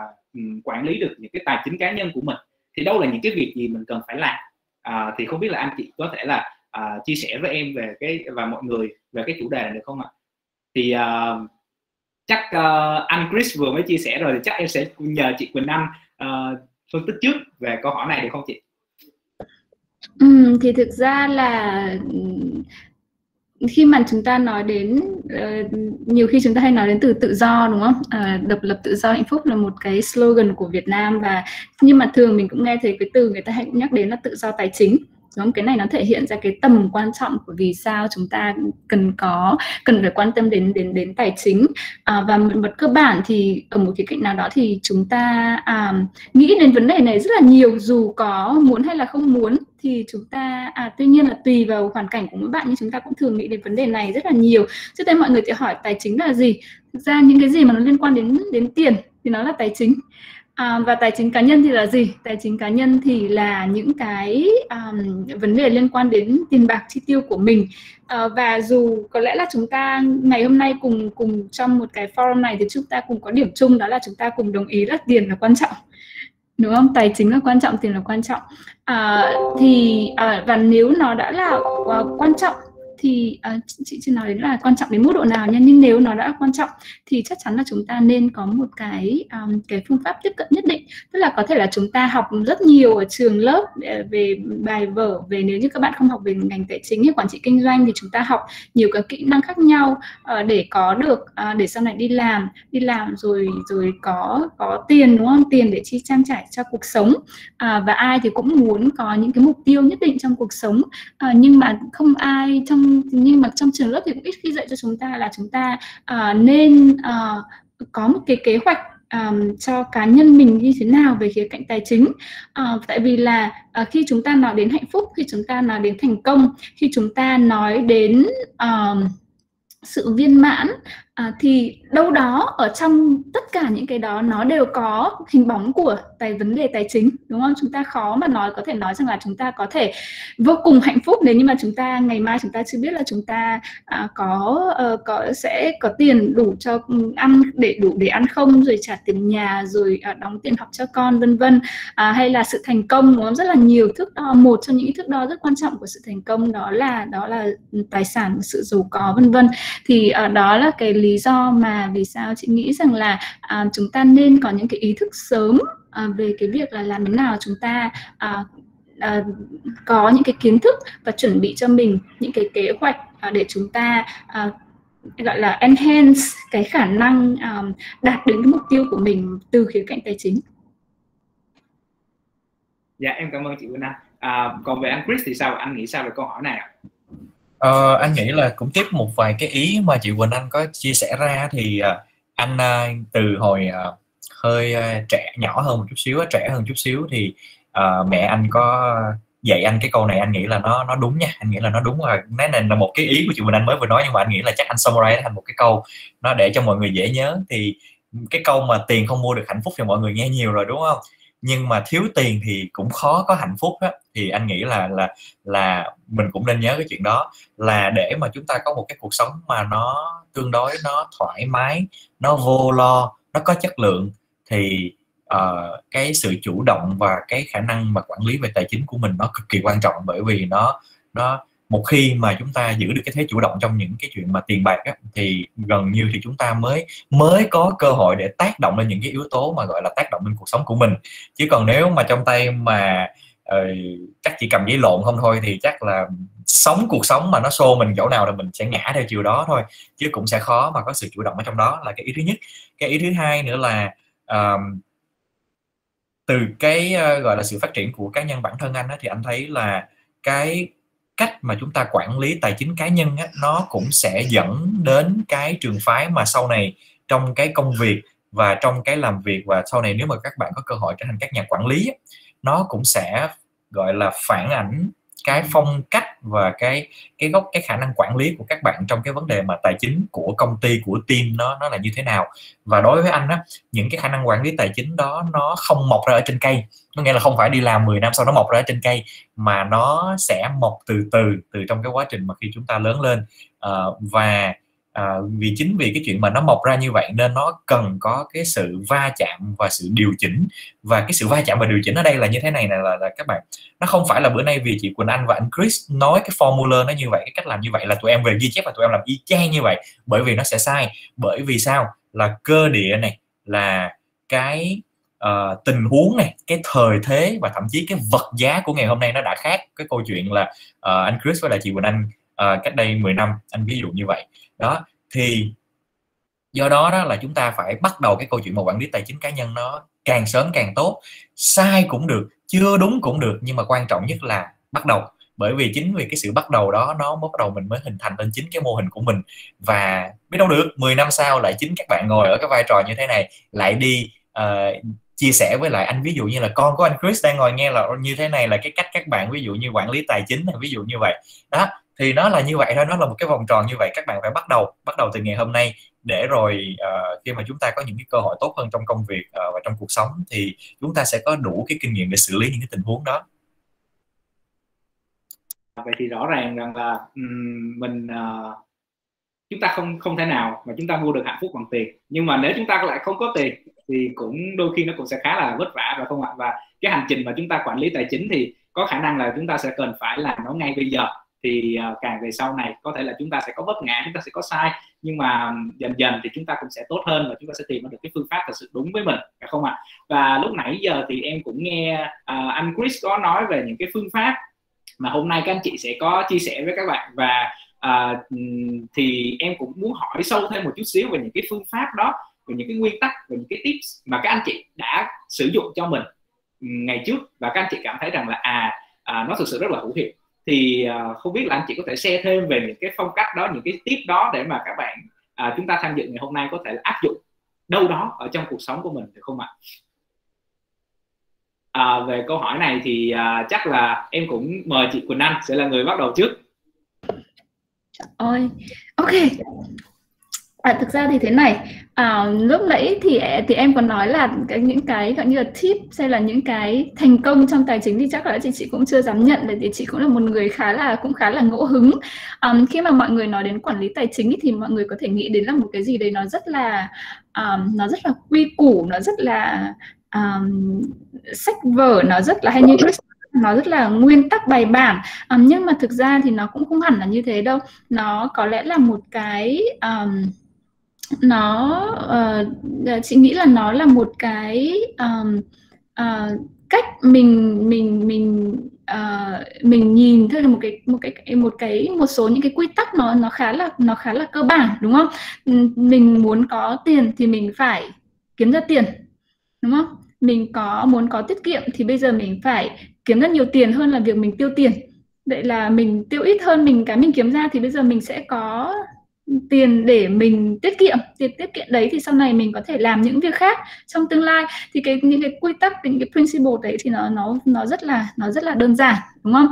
quản lý được những cái tài chính cá nhân của mình thì đâu là những cái việc gì mình cần phải làm? Thì không biết là anh chị có thể là chia sẻ với em về cái và mọi người về cái chủ đề này được không ạ? Thì chắc anh Chris vừa mới chia sẻ rồi, thì chắc em sẽ nhờ chị Quỳnh Anh phân tích trước về câu hỏi này được không chị? Thì thực ra là khi mà chúng ta nói đến, nhiều khi chúng ta hay nói đến từ tự do, đúng không? Độc lập, tự do, hạnh phúc là một cái slogan của Việt Nam, và nhưng mà thường mình cũng nghe thấy cái từ người ta hay nhắc đến là tự do tài chính, đúng không? Cái này nó thể hiện ra cái tầm quan trọng của vì sao chúng ta cần phải quan tâm đến tài chính. Và một cơ bản thì ở một khía cạnh nào đó thì chúng ta nghĩ đến vấn đề này rất là nhiều, dù có muốn hay là không muốn thì chúng ta tuy nhiên là tùy vào hoàn cảnh của mỗi bạn, nhưng chúng ta cũng thường nghĩ đến vấn đề này rất là nhiều. Trước đây mọi người tự hỏi tài chính là gì? Thực ra những cái gì mà nó liên quan đến tiền thì nó là tài chính. Và tài chính cá nhân thì là gì? Tài chính cá nhân thì là những cái vấn đề liên quan đến tiền bạc chi tiêu của mình. Và dù có lẽ là chúng ta ngày hôm nay cùng trong một cái forum này thì chúng ta cùng có điểm chung, đó là chúng ta cùng đồng ý là tiền là quan trọng, đúng không? Tài chính là quan trọng, tiền là quan trọng. Và nếu nó đã là quan trọng thì chị chưa nói đến là quan trọng đến mức độ nào nha, nhưng nếu nó đã quan trọng thì chắc chắn là chúng ta nên có một cái phương pháp tiếp cận nhất định, tức là có thể là chúng ta học rất nhiều ở trường lớp về bài vở, về nếu như các bạn không học về ngành tài chính hay quản trị kinh doanh thì chúng ta học nhiều các kỹ năng khác nhau để có được để sau này đi làm rồi có tiền, đúng không? Tiền để chi trang trải cho cuộc sống, và ai thì cũng muốn có những cái mục tiêu nhất định trong cuộc sống, nhưng mà trong trường lớp thì cũng ít khi dạy cho chúng ta là chúng ta nên có một cái kế hoạch cho cá nhân mình như thế nào về khía cạnh tài chính. Tại vì là khi chúng ta nói đến hạnh phúc, khi chúng ta nói đến thành công, khi chúng ta nói đến sự viên mãn, thì đâu đó ở trong tất cả những cái đó nó đều có hình bóng của vấn đề tài chính, đúng không? Chúng ta khó mà có thể nói rằng là chúng ta có thể vô cùng hạnh phúc nếu như mà chúng ta ngày mai chúng ta chưa biết là chúng ta sẽ có tiền đủ cho ăn, đủ để ăn không, rồi trả tiền nhà, rồi đóng tiền học cho con, vân vân, hay là sự thành công, đúng không? Rất là nhiều thước đo. Một trong những thước đo rất quan trọng của sự thành công đó là tài sản, sự giàu có, vân vân. Thì đó là cái lý do mà vì sao chị nghĩ rằng là chúng ta nên có những cái ý thức sớm về cái việc là làm thế nào chúng ta có những cái kiến thức và chuẩn bị cho mình những cái kế hoạch để chúng ta gọi là enhance cái khả năng đạt đến cái mục tiêu của mình từ khía cạnh tài chính. Dạ, em cảm ơn chị Quỳnh Anh. Còn về anh Chris thì sao? Anh nghĩ sao về câu hỏi này ạ? Anh nghĩ là cũng tiếp một vài cái ý mà chị Quỳnh Anh có chia sẻ ra, thì anh từ hồi hơi trẻ, nhỏ hơn một chút xíu, trẻ hơn chút xíu, thì mẹ anh có dạy anh cái câu này, anh nghĩ là nó đúng nha, anh nghĩ là nó đúng rồi. Đấy là một cái ý của chị Quỳnh Anh mới vừa nói, nhưng mà anh nghĩ là chắc anh summarize thành một cái câu nó để cho mọi người dễ nhớ. Thì cái câu mà tiền không mua được hạnh phúc thì mọi người nghe nhiều rồi, đúng không? Nhưng mà thiếu tiền thì cũng khó có hạnh phúc đó. Thì anh nghĩ là mình cũng nên nhớ cái chuyện đó, là để mà chúng ta có một cái cuộc sống mà nó tương đối, nó thoải mái, nó vô lo, nó có chất lượng, thì cái sự chủ động và cái khả năng mà quản lý về tài chính của mình nó cực kỳ quan trọng. Bởi vì nó một khi mà chúng ta giữ được cái thế chủ động trong những cái chuyện mà tiền bạc á, thì gần như thì chúng ta mới có cơ hội để tác động lên những cái yếu tố mà gọi là tác động lên cuộc sống của mình. Chứ còn nếu mà trong tay mà chắc chỉ cầm giấy lộn không thôi thì chắc là sống cuộc sống mà nó xô mình chỗ nào là mình sẽ ngã theo chiều đó thôi, chứ cũng sẽ khó mà có sự chủ động ở trong đó, là cái ý thứ nhất. Cái ý thứ hai nữa là Từ cái gọi là sự phát triển của cá nhân bản thân anh á, thì anh thấy là cái cách mà chúng ta quản lý tài chính cá nhân á, nó cũng sẽ dẫn đến cái trường phái mà sau này trong cái công việc và trong cái làm việc, và sau này nếu mà các bạn có cơ hội trở thành các nhà quản lý á, nó cũng sẽ gọi là phản ảnh cái phong cách và cái khả năng quản lý của các bạn trong cái vấn đề mà tài chính của công ty, của team nó là như thế nào. Và đối với anh á, những cái khả năng quản lý tài chính đó nó không mọc ra ở trên cây, có nghĩa là không phải đi làm 10 năm sau nó mọc ra ở trên cây, mà nó sẽ mọc từ từ trong cái quá trình mà khi chúng ta lớn lên. Vì chính vì cái chuyện mà nó mọc ra như vậy nên nó cần có cái sự va chạm và sự điều chỉnh. Và cái sự va chạm và điều chỉnh ở đây là như thế này nè, là các bạn, nó không phải là bữa nay vì chị Quỳnh Anh và anh Chris nói cái formula nó như vậy, cái cách làm như vậy là tụi em về ghi chép và tụi em làm y chang như vậy, bởi vì nó sẽ sai. Bởi vì sao? Là cơ địa này, là cái tình huống này, cái thời thế và thậm chí cái vật giá của ngày hôm nay nó đã khác. Cái câu chuyện là anh Chris với lại chị Quỳnh Anh cách đây 10 năm, anh ví dụ như vậy đó, thì do đó là chúng ta phải bắt đầu cái câu chuyện mà quản lý tài chính cá nhân nó càng sớm càng tốt. Sai cũng được, chưa đúng cũng được, nhưng mà quan trọng nhất là bắt đầu. Bởi vì chính vì cái sự bắt đầu đó, nó bắt đầu mình mới hình thành lên chính cái mô hình của mình. Và biết đâu được 10 năm sau lại chính các bạn ngồi ở cái vai trò như thế này, lại đi chia sẻ với lại anh, ví dụ như là con của anh Chris đang ngồi nghe là như thế này là cái cách các bạn ví dụ như quản lý tài chính, ví dụ như vậy đó. Thì nó là như vậy thôi, nó là một cái vòng tròn như vậy. Các bạn phải bắt đầu từ ngày hôm nay, để rồi khi mà chúng ta có những cái cơ hội tốt hơn trong công việc và trong cuộc sống, thì chúng ta sẽ có đủ cái kinh nghiệm để xử lý những cái tình huống đó. Vậy thì rõ ràng rằng là chúng ta không thể nào mà chúng ta mua được hạnh phúc bằng tiền. Nhưng mà nếu chúng ta lại không có tiền thì cũng đôi khi nó cũng sẽ khá là vất vả, phải không ạ? Và cái hành trình mà chúng ta quản lý tài chính thì có khả năng là chúng ta sẽ cần phải làm nó ngay bây giờ. Thì càng về sau này có thể là chúng ta sẽ có vấp ngã, chúng ta sẽ có sai, nhưng mà dần dần thì chúng ta cũng sẽ tốt hơn và chúng ta sẽ tìm ra được cái phương pháp thật sự đúng với mình, phải không ạ? Và lúc nãy giờ thì em cũng nghe anh Chris có nói về những cái phương pháp mà hôm nay các anh chị sẽ có chia sẻ với các bạn, và thì em cũng muốn hỏi sâu thêm một chút xíu về những cái phương pháp đó, về những cái nguyên tắc, về những cái tips mà các anh chị đã sử dụng cho mình ngày trước và các anh chị cảm thấy rằng là nó thực sự rất là hữu hiệu. Thì không biết là anh chị có thể share thêm về những cái phong cách đó, những cái tip đó để mà các bạn chúng ta tham dự ngày hôm nay có thể là áp dụng đâu đó ở trong cuộc sống của mình, được không ạ? Về câu hỏi này thì chắc là em cũng mời chị Quỳnh Anh sẽ là người bắt đầu trước. Ôi, ok. Thực ra thì thế này, lúc nãy thì em còn nói là những cái gọi như là tips hay là những cái thành công trong tài chính thì chắc là chị cũng chưa dám nhận, bởi vì chị cũng là một người khá là ngẫu hứng. Khi mà mọi người nói đến quản lý tài chính thì mọi người có thể nghĩ đến là một cái gì đấy nó rất là quy củ, nó rất là sách vở, nó rất là hay như nó rất là nguyên tắc bài bản, nhưng mà thực ra thì nó cũng không hẳn là như thế đâu. Nó có lẽ là một cái chị nghĩ là nó là một cái cách mình nhìn thôi, là một số những cái quy tắc nó khá là cơ bản, đúng không? Mình muốn có tiền thì mình phải kiếm ra tiền, đúng không? Mình muốn có tiết kiệm thì bây giờ mình phải kiếm rất nhiều tiền hơn là việc mình tiêu tiền. Vậy là mình tiêu ít hơn mình kiếm ra thì bây giờ mình sẽ có tiền để mình tiết kiệm. Tiền tiết kiệm đấy thì sau này mình có thể làm những việc khác trong tương lai. Thì những cái quy tắc, những cái principle đấy thì nó rất là đơn giản, đúng không?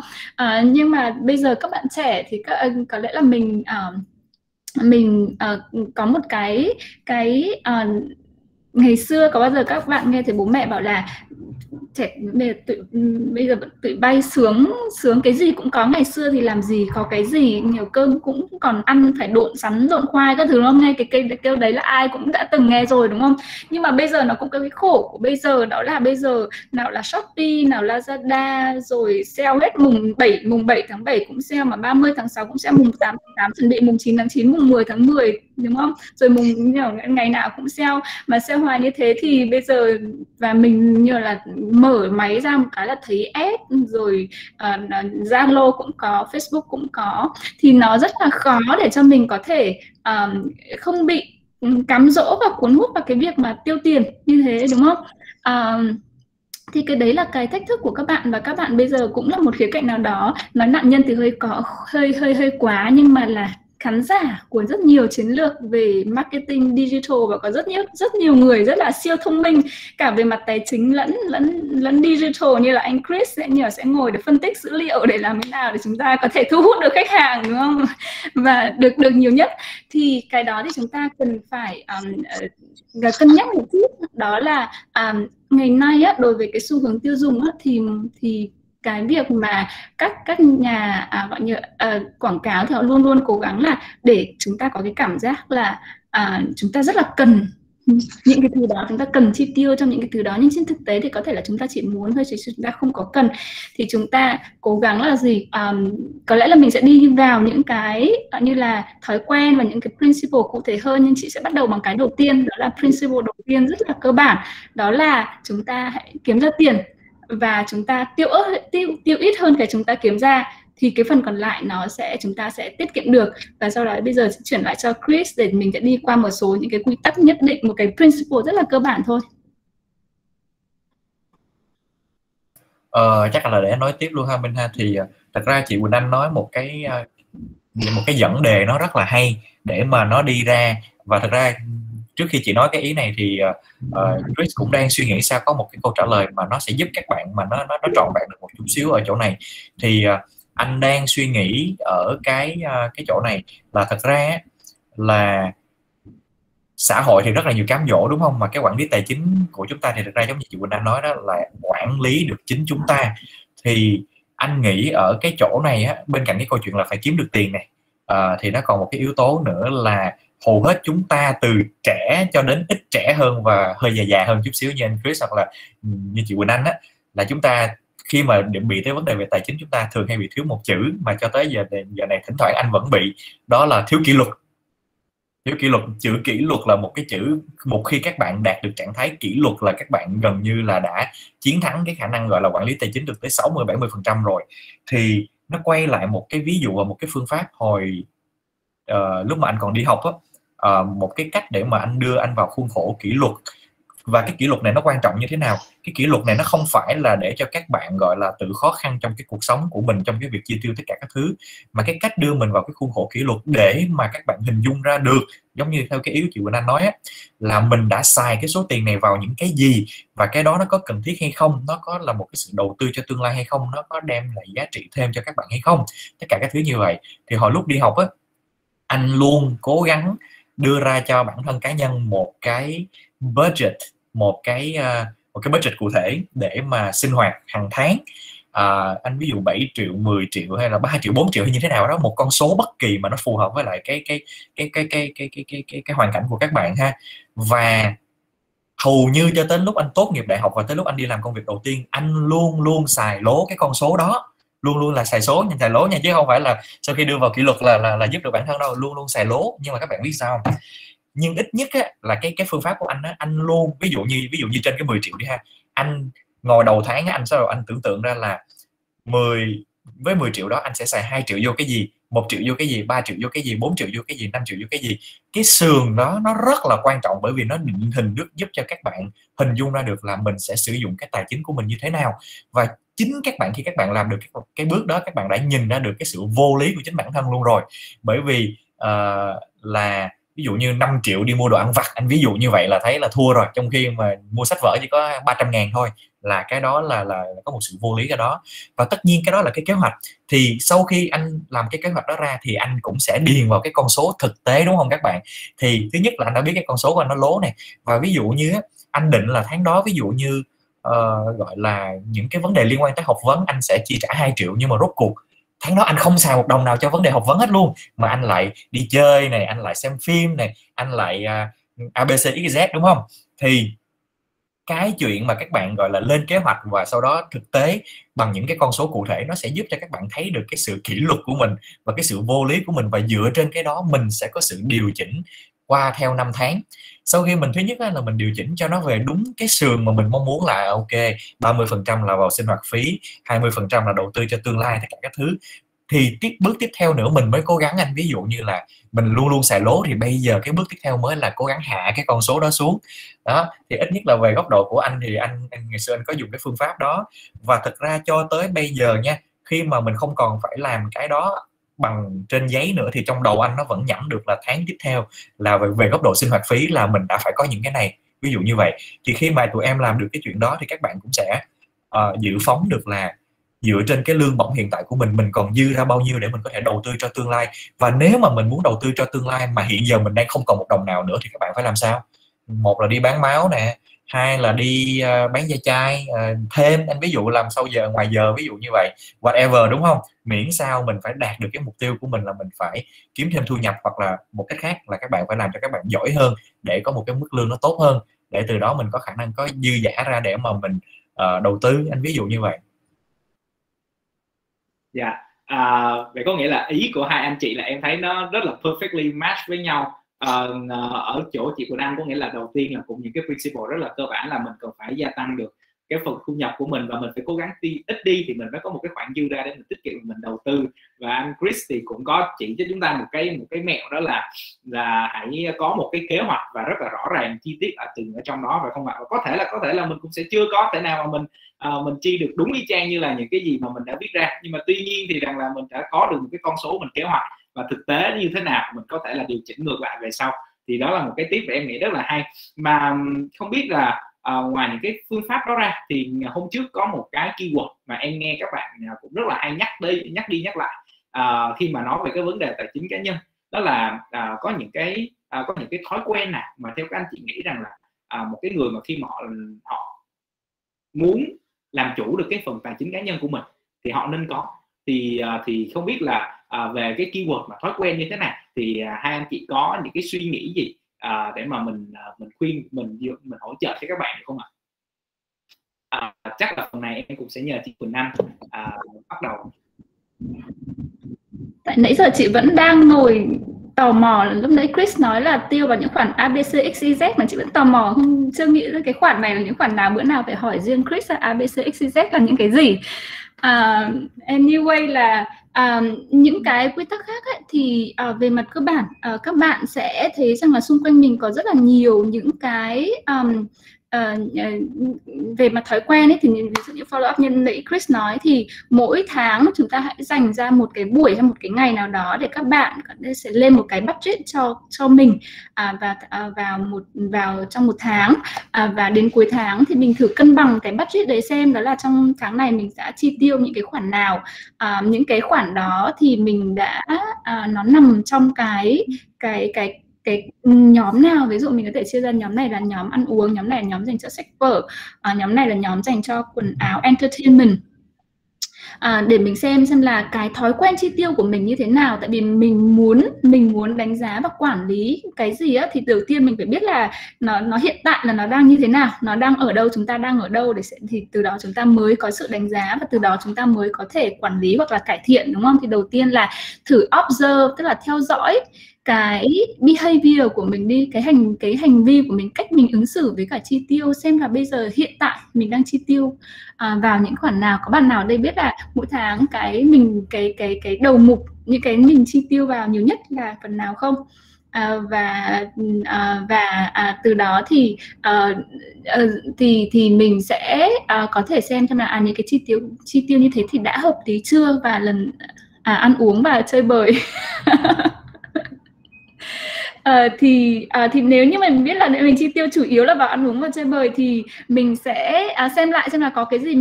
Nhưng mà bây giờ các bạn trẻ thì có lẽ là mình có một cái ngày xưa có bao giờ các bạn nghe thấy bố mẹ bảo là trẻ bây giờ tụi bay sướng cái gì cũng có, ngày xưa thì làm gì có cái gì, nhiều cơm cũng còn ăn, phải độn sắn độn khoai các thứ, không? Nghe cái kêu đấy là ai cũng đã từng nghe rồi, đúng không? Nhưng mà bây giờ nó cũng có cái khổ của bây giờ, đó là bây giờ nào là Shopee, nào Lazada, rồi sale hết mùng 7 tháng 7 cũng sale, mà 30 tháng 6 cũng sale, mùng 8 tháng 8 chuẩn bị mùng 9 tháng 9, mùng 10 tháng 10, đúng không? Rồi ngày nào cũng sale, mà sale hoài như thế thì bây giờ, và mình như là mở máy ra một cái là thấy ad, rồi Zalo cũng có, Facebook cũng có, thì nó rất là khó để cho mình có thể không bị cám dỗ và cuốn hút vào cái việc mà tiêu tiền như thế, đúng không? Thì cái đấy là cái thách thức của các bạn, và các bạn bây giờ cũng là một khía cạnh nào đó, nói nạn nhân thì hơi quá, nhưng mà là khán giả của rất nhiều chiến lược về marketing digital, và có rất nhiều người rất là siêu thông minh cả về mặt tài chính lẫn digital, như là anh Chris sẽ ngồi để phân tích dữ liệu để làm thế nào để chúng ta có thể thu hút được khách hàng, đúng không, và được nhiều nhất. Thì cái đó thì chúng ta cần phải cân nhắc một chút, đó là ngày nay á, đối với cái xu hướng tiêu dùng á, thì cái việc mà các nhà quảng cáo thì họ luôn cố gắng là để chúng ta có cái cảm giác là chúng ta rất là cần những cái thứ đó, chúng ta cần chi tiêu trong những cái thứ đó, nhưng trên thực tế thì có thể là chúng ta chỉ muốn thôi chứ chúng ta không có cần. Thì chúng ta cố gắng là gì, có lẽ là mình sẽ đi vào những cái như là thói quen và những cái principle cụ thể hơn, nhưng chị sẽ bắt đầu bằng cái đầu tiên, đó là principle đầu tiên rất là cơ bản, đó là chúng ta hãy kiếm ra tiền và chúng ta tiêu ít hơn cái chúng ta kiếm ra, thì cái phần còn lại chúng ta sẽ tiết kiệm được. Và sau đó bây giờ sẽ chuyển lại cho Chris để mình sẽ đi qua một số những cái quy tắc nhất định, một cái principle rất là cơ bản thôi. Chắc là để nói tiếp luôn ha Minh ha, thì thật ra chị Quỳnh Anh nói một cái dẫn đề nó rất là hay để mà nó đi ra. Và thật ra trước khi chị nói cái ý này thì Chris cũng đang suy nghĩ sao có một cái câu trả lời mà nó sẽ giúp các bạn, mà nó trọn vẹn được một chút xíu ở chỗ này. Thì anh đang suy nghĩ ở cái chỗ này là thật ra là xã hội thì rất là nhiều cám dỗ, đúng không? Mà cái quản lý tài chính của chúng ta thì thật ra giống như chị Quỳnh đã nói, đó là quản lý được chính chúng ta. Thì anh nghĩ ở cái chỗ này á, bên cạnh cái câu chuyện là phải kiếm được tiền này, thì nó còn một cái yếu tố nữa là hầu hết chúng ta từ trẻ cho đến ít trẻ hơn và hơi già hơn chút xíu như anh Chris hoặc là như chị Quỳnh Anh á, là chúng ta khi mà bị tới vấn đề về tài chính, chúng ta thường hay bị thiếu một chữ mà cho tới giờ này thỉnh thoảng anh vẫn bị, đó là thiếu kỷ luật. Thiếu kỷ luật, chữ kỷ luật là một cái chữ, một khi các bạn đạt được trạng thái kỷ luật là các bạn gần như là đã chiến thắng cái khả năng gọi là quản lý tài chính được tới 60-70% rồi. Thì nó quay lại một cái ví dụ và một cái phương pháp hồi lúc mà anh còn đi học á, một cái cách để mà anh đưa anh vào khuôn khổ kỷ luật. Và cái kỷ luật này nó quan trọng như thế nào? Cái kỷ luật này nó không phải là để cho các bạn gọi là tự khó khăn trong cái cuộc sống của mình, trong cái việc chi tiêu tất cả các thứ, mà cái cách đưa mình vào cái khuôn khổ kỷ luật để mà các bạn hình dung ra được, giống như theo cái ý chị Quỳnh Anh nói á, là mình đã xài cái số tiền này vào những cái gì, và cái đó nó có cần thiết hay không, nó có là một cái sự đầu tư cho tương lai hay không, nó có đem lại giá trị thêm cho các bạn hay không, tất cả các thứ như vậy. Thì hồi lúc đi học á, anh luôn cố gắng đưa ra cho bản thân cá nhân một cái budget cụ thể để mà sinh hoạt hàng tháng. Anh ví dụ 7 triệu, 10 triệu hay là 3 triệu, 4 triệu hay như thế nào đó, một con số bất kỳ mà nó phù hợp với lại cái hoàn cảnh của các bạn ha. Và hầu như cho đến lúc anh tốt nghiệp đại học và tới lúc anh đi làm công việc đầu tiên, anh luôn xài lố cái con số đó, luôn là xài số, nhưng xài lố nha, chứ không phải là sau khi đưa vào kỷ luật là giúp được bản thân đâu, luôn xài lố. Nhưng mà các bạn biết sao không? Nhưng ít nhất á, là cái phương pháp của anh á, anh luôn ví dụ như trên cái 10 triệu đi ha, anh ngồi đầu tháng á, anh tưởng tượng ra là với 10 triệu đó anh sẽ xài 2 triệu vô cái gì, 1 triệu vô cái gì, 3 triệu vô cái gì, 4 triệu vô cái gì, 5 triệu vô cái gì. Cái sườn đó nó rất là quan trọng, bởi vì nó định hình được, giúp cho các bạn hình dung ra được là mình sẽ sử dụng cái tài chính của mình như thế nào. Và chính các bạn, khi các bạn làm được cái bước đó, các bạn đã nhìn ra được cái sự vô lý của chính bản thân luôn rồi. Bởi vì là ví dụ như 5 triệu đi mua đồ ăn vặt, anh ví dụ như vậy là thấy là thua rồi, trong khi mà mua sách vở chỉ có 300.000 thôi, là cái đó là có một sự vô lý cái đó. Và tất nhiên cái đó là cái kế hoạch, thì sau khi anh làm cái kế hoạch đó ra thì anh cũng sẽ điền vào cái con số thực tế, đúng không các bạn? Thì thứ nhất là anh đã biết cái con số của anh nó lố này, và ví dụ như anh định là tháng đó, ví dụ như gọi là những cái vấn đề liên quan tới học vấn anh sẽ chi trả 2 triệu, nhưng mà rốt cuộc tháng đó anh không xài một đồng nào cho vấn đề học vấn hết luôn, mà anh lại đi chơi này, anh lại xem phim này, anh lại ABCXZ, đúng không? Thì cái chuyện mà các bạn gọi là lên kế hoạch và sau đó thực tế bằng những cái con số cụ thể, nó sẽ giúp cho các bạn thấy được cái sự kỷ luật của mình và cái sự vô lý của mình, và dựa trên cái đó mình sẽ có sự điều chỉnh qua theo năm tháng. Sau khi mình, thứ nhất là mình điều chỉnh cho nó về đúng cái sườn mà mình mong muốn, là ok 30% là vào sinh hoạt phí, 20% là đầu tư cho tương lai, tất cả các thứ. thì bước tiếp theo nữa mình mới cố gắng. Anh ví dụ như là mình luôn luôn xài lố thì bây giờ cái bước tiếp theo mới là cố gắng hạ cái con số đó xuống đó. Thì ít nhất là về góc độ của anh thì anh ngày xưa anh có dùng cái phương pháp đó, và thật ra cho tới bây giờ nha, khi mà mình không còn phải làm cái đó bằng trên giấy nữa thì trong đầu anh nó vẫn nhẩm được là tháng tiếp theo là về góc độ sinh hoạt phí là mình đã phải có những cái này, ví dụ như vậy. Thì khi mà tụi em làm được cái chuyện đó thì các bạn cũng sẽ dự phóng được là dựa trên cái lương bổng hiện tại của mình còn dư ra bao nhiêu để mình có thể đầu tư cho tương lai. Và nếu mà mình muốn đầu tư cho tương lai mà hiện giờ mình đang không còn một đồng nào nữa thì các bạn phải làm sao? Một là đi bán máu nè, hai là đi bán da chai thêm, anh ví dụ làm sau giờ, ngoài giờ, ví dụ như vậy, whatever, đúng không? Miễn sao mình phải đạt được cái mục tiêu của mình là mình phải kiếm thêm thu nhập, hoặc là một cách khác là các bạn phải làm cho các bạn giỏi hơn để có một cái mức lương nó tốt hơn, để từ đó mình có khả năng có dư giả ra để mà mình đầu tư, anh ví dụ như vậy. Dạ, vậy có nghĩa là ý của hai anh chị là em thấy nó rất là perfectly match với nhau. Ở chỗ chị Quỳnh Anh có nghĩa là đầu tiên là cũng những cái principle rất là cơ bản là mình cần phải gia tăng được cái phần thu nhập của mình, và mình phải cố gắng ít đi thì mình mới có một cái khoản dư ra để mình tiết kiệm, mình đầu tư. Và anh Chris thì cũng có chỉ cho chúng ta một cái mẹo, đó là hãy có một cái kế hoạch và rất là rõ ràng chi tiết ở từng ở trong đó, và không ạ, có thể là mình cũng sẽ chưa có thể nào mà mình chi được đúng y chang như là những cái gì mà mình đã viết ra, nhưng mà tuy nhiên thì rằng là mình đã có được một cái con số mình kế hoạch, và thực tế như thế nào mình có thể là điều chỉnh ngược lại về sau. Thì đó là một cái tip mà em nghĩ rất là hay. Mà không biết là ngoài những cái phương pháp đó ra thì hôm trước có một cái keyword mà em nghe các bạn cũng rất là hay nhắc đi nhắc lại khi mà nói về cái vấn đề tài chính cá nhân, đó là có những cái thói quen nào mà theo các anh chị nghĩ rằng là một cái người mà khi mà họ muốn làm chủ được cái phần tài chính cá nhân của mình thì họ nên có. Thì không biết là về cái keyword mà thói quen như thế này thì hai anh chị có những cái suy nghĩ gì để mà mình khuyên, mình hỗ trợ cho các bạn được không ạ? Chắc là phần này em cũng sẽ nhờ chị Quỳnh Anh bắt đầu. Tại nãy giờ chị vẫn đang ngồi tò mò, lúc nãy Chris nói là tiêu vào những khoản ABCXYZ mà chị vẫn tò mò, không chưa nghĩ ra cái khoản này là những khoản nào, bữa nào phải hỏi riêng Chris là ABCXYZ là những cái gì. Anyway là những cái quy tắc khác ấy, thì về mặt cơ bản các bạn sẽ thấy rằng là xung quanh mình có rất là nhiều những cái về mặt thói quen ấy, thì ví dụ như follow up như nãy Chris nói thì mỗi tháng chúng ta hãy dành ra một cái buổi hay một cái ngày nào đó để các bạn sẽ lên một cái budget cho mình vào trong một tháng, và đến cuối tháng thì mình thử cân bằng cái budget đấy xem đó là trong tháng này mình đã chi tiêu những cái khoản nào, những cái khoản đó thì mình đã nó nằm trong cái nhóm nào. Ví dụ mình có thể chia ra nhóm này là nhóm ăn uống, nhóm này là nhóm dành cho sách vở, nhóm này là nhóm dành cho quần áo entertainment, để mình xem là cái thói quen chi tiêu của mình như thế nào. Tại vì mình muốn đánh giá và quản lý cái gì á, thì đầu tiên mình phải biết là nó hiện tại là nó đang như thế nào, nó đang ở đâu, chúng ta đang ở đâu, thì từ đó chúng ta mới có sự đánh giá, và từ đó chúng ta mới có thể quản lý hoặc là cải thiện, đúng không? Thì đầu tiên là thử observe, tức là theo dõi cái behavior của mình đi, cái hành vi của mình, cách mình ứng xử với cả chi tiêu, xem là bây giờ hiện tại mình đang chi tiêu vào những khoản nào. Có bạn nào đây biết là mỗi tháng cái đầu mục những cái mình chi tiêu vào nhiều nhất là phần nào không? Từ đó thì mình sẽ có thể xem là những cái chi tiêu như thế thì đã hợp lý chưa, và lần ăn uống và chơi bời. Thì nếu như mình biết là mình chi tiêu chủ yếu là vào ăn uống và chơi bời thì mình sẽ xem lại xem là có cái gì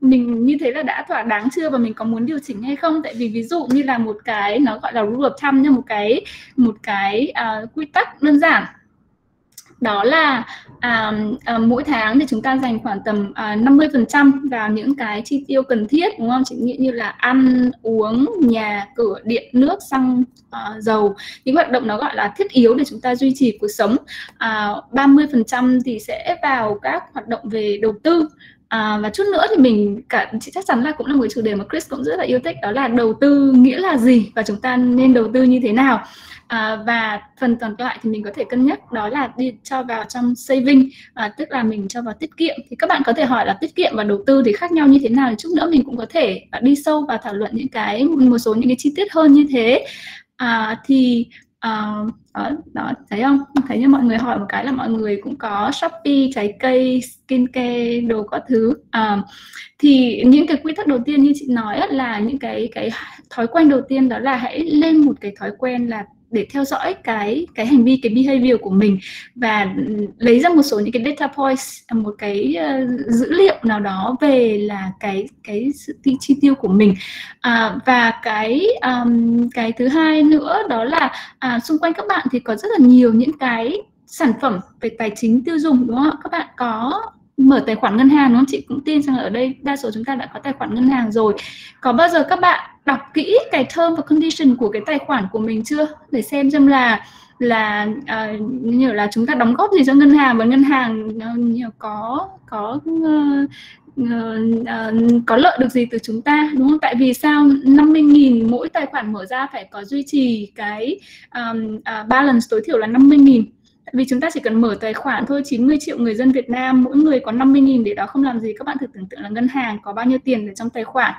mình như thế là đã thỏa đáng chưa, và mình có muốn điều chỉnh hay không. Tại vì ví dụ như là một cái nó gọi là rule of thumb nha, một cái quy tắc đơn giản, đó là mỗi tháng thì chúng ta dành khoảng tầm 50% vào những cái chi tiêu cần thiết, đúng không? Chị nghĩ như là ăn, uống, nhà, cửa, điện, nước, xăng, dầu, những hoạt động nó gọi là thiết yếu để chúng ta duy trì cuộc sống. 30% thì sẽ vào các hoạt động về đầu tư, Và chút nữa thì mình chắc chắn là cũng là một chủ đề mà Chris cũng rất là yêu thích, đó là đầu tư nghĩa là gì và chúng ta nên đầu tư như thế nào. Và phần còn lại thì mình có thể cân nhắc đó là đi cho vào trong saving, tức là mình cho vào tiết kiệm. Thì các bạn có thể hỏi là tiết kiệm và đầu tư thì khác nhau như thế nào, thì chút nữa mình cũng có thể đi sâu và thảo luận những cái một số những cái chi tiết hơn như thế. Đó, thấy không? Thấy như mọi người hỏi một cái là mọi người cũng có Shopee, trái cây, skincare, đồ các thứ. Thì những cái quy tắc đầu tiên như chị nói ấy, là những cái thói quen đầu tiên, đó là hãy lên một cái thói quen là để theo dõi cái hành vi, cái behavior của mình, và lấy ra một số những cái data points, một cái dữ liệu nào đó về là cái chi tiêu của mình. Và cái thứ hai nữa đó là xung quanh các bạn thì có rất là nhiều những cái sản phẩm về tài chính tiêu dùng, đúng không? Các bạn có mở tài khoản ngân hàng, đúng không? Chị cũng tin rằng ở đây đa số chúng ta đã có tài khoản ngân hàng rồi. Có bao giờ các bạn đọc kỹ cái term và condition của cái tài khoản của mình chưa, để xem là chúng ta đóng góp gì cho ngân hàng, và ngân hàng có lợi được gì từ chúng ta, đúng không? Tại vì sao 50.000 mỗi tài khoản mở ra phải có duy trì cái balance tối thiểu là 50.000. Vì chúng ta chỉ cần mở tài khoản thôi, 90 triệu người dân Việt Nam, mỗi người có 50.000 để đó không làm gì. Các bạn thử tưởng tượng là ngân hàng có bao nhiêu tiền ở trong tài khoản,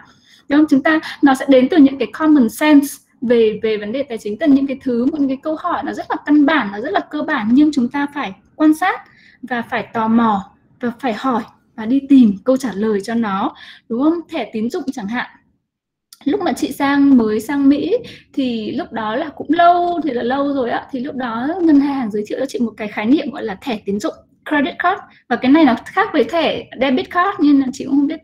đúng không? Chúng ta, nó sẽ đến từ những cái common sense về vấn đề tài chính, từ những cái thứ, những cái câu hỏi nó rất là căn bản, nó rất là cơ bản, nhưng chúng ta phải quan sát và phải tò mò và phải hỏi và đi tìm câu trả lời cho nó, đúng không? Thẻ tín dụng chẳng hạn. Lúc mà chị mới sang Mỹ thì lúc đó là cũng lâu rồi ạ, thì lúc đó ngân hàng giới thiệu cho chị một cái khái niệm gọi là thẻ tín dụng, credit card, và cái này nó khác với thẻ debit card, nhưng là chị cũng không biết,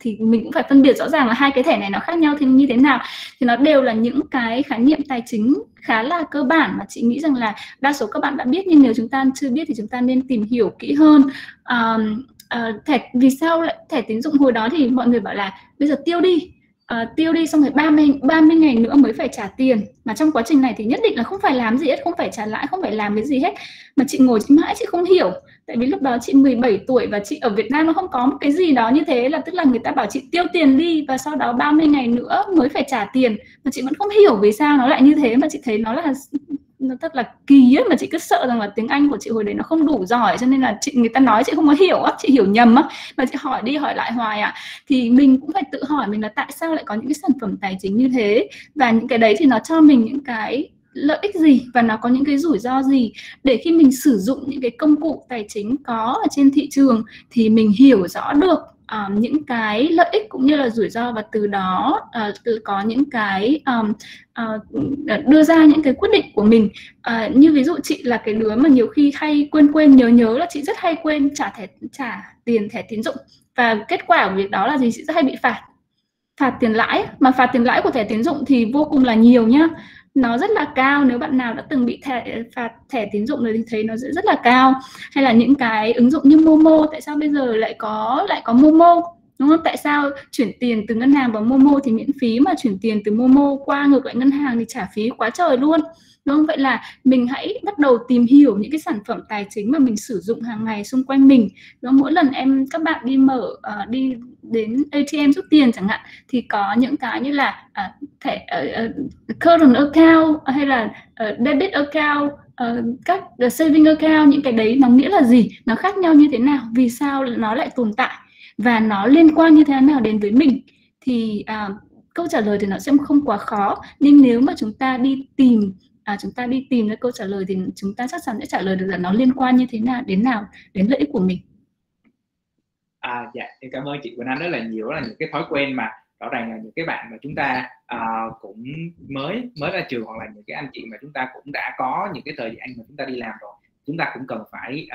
thì mình cũng phải phân biệt rõ ràng là hai cái thẻ này nó khác nhau thì như thế nào. Thì nó đều là những cái khái niệm tài chính khá là cơ bản mà chị nghĩ rằng là đa số các bạn đã biết, nhưng nếu chúng ta chưa biết thì chúng ta nên tìm hiểu kỹ hơn. Vì sao lại thẻ tín dụng? Hồi đó thì mọi người bảo là bây giờ tiêu đi xong rồi 30 ngày nữa mới phải trả tiền, mà trong quá trình này thì nhất định là không phải làm gì hết, không phải trả lãi, không phải làm cái gì hết. Mà chị ngồi mãi chị không hiểu, tại vì lúc đó chị 17 tuổi và chị ở Việt Nam nó không có một cái gì đó như thế, là tức là người ta bảo chị tiêu tiền đi và sau đó 30 ngày nữa mới phải trả tiền, mà chị vẫn không hiểu vì sao nó lại như thế. Mà chị thấy nó thật là kỳ ấy, mà chị cứ sợ rằng là tiếng Anh của chị hồi đấy nó không đủ giỏi, cho nên là người ta nói chị không có hiểu á, chị hiểu nhầm á, mà chị hỏi đi hỏi lại hoài ạ. Thì mình cũng phải tự hỏi mình là tại sao lại có những cái sản phẩm tài chính như thế, và những cái đấy thì nó cho mình những cái lợi ích gì và nó có những cái rủi ro gì, để khi mình sử dụng những cái công cụ tài chính có ở trên thị trường thì mình hiểu rõ được những cái lợi ích cũng như là rủi ro, và từ đó có những cái đưa ra những cái quyết định của mình. Như ví dụ chị là cái đứa mà nhiều khi hay quên nhớ, là chị rất hay quên trả tiền thẻ tín dụng, và kết quả của việc đó là gì? Chị rất hay bị phạt tiền lãi, mà phạt tiền lãi của thẻ tín dụng thì vô cùng là nhiều nhá, nó rất là cao. Nếu bạn nào đã từng bị phạt thẻ tín dụng rồi thì thấy nó rất là cao. Hay là những cái ứng dụng như Momo, tại sao bây giờ lại có Momo, đúng không? Tại sao chuyển tiền từ ngân hàng vào Momo thì miễn phí, mà chuyển tiền từ Momo qua ngược lại ngân hàng thì trả phí quá trời luôn, đúng không? Vậy là mình hãy bắt đầu tìm hiểu những cái sản phẩm tài chính mà mình sử dụng hàng ngày xung quanh mình. Đó, mỗi lần các bạn đi đi đến ATM rút tiền chẳng hạn, thì có những cái như là thẻ current account hay là debit account, các saving account, những cái đấy nó nghĩa là gì, nó khác nhau như thế nào, vì sao nó lại tồn tại và nó liên quan như thế nào đến với mình. Thì câu trả lời thì nó sẽ không quá khó, nhưng nếu mà chúng ta đi tìm ra câu trả lời thì chúng ta chắc chắn sẽ trả lời được là nó liên quan như thế nào đến lợi ích của mình. Dạ, em cảm ơn chị Quỳnh Anh rất là nhiều. Đó là những cái thói quen mà rõ ràng là những cái bạn mà chúng ta cũng mới ra trường, hoặc là những cái anh chị mà chúng ta cũng đã có những cái thời gian mà chúng ta đi làm rồi, chúng ta cũng cần phải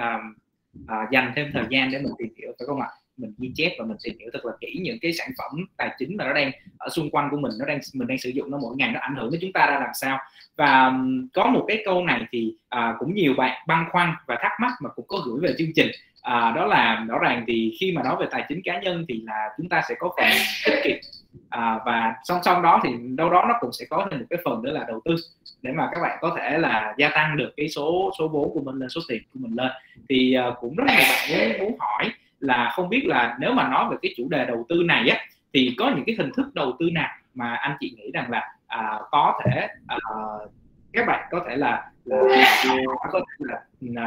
dành thêm thời gian để mình tìm hiểu, phải không ạ? Mình ghi chép và mình tìm hiểu thật là kỹ những cái sản phẩm tài chính mà nó đang ở xung quanh của mình, mình đang sử dụng nó mỗi ngày, nó ảnh hưởng đến chúng ta ra làm sao. Và có một cái câu này thì cũng nhiều bạn băn khoăn và thắc mắc mà cũng có gửi về chương trình, đó là rõ ràng thì khi mà nói về tài chính cá nhân thì là chúng ta sẽ có phần tiết kiệm, và song song đó thì đâu đó nó cũng sẽ có thêm một cái phần nữa là đầu tư, để mà các bạn có thể là gia tăng được cái số vốn của mình lên, số tiền của mình lên. Thì cũng rất là bạn muốn hỏi là không biết là nếu mà nói về cái chủ đề đầu tư này á, thì có những cái hình thức đầu tư nào mà anh chị nghĩ rằng là có thể các bạn có thể là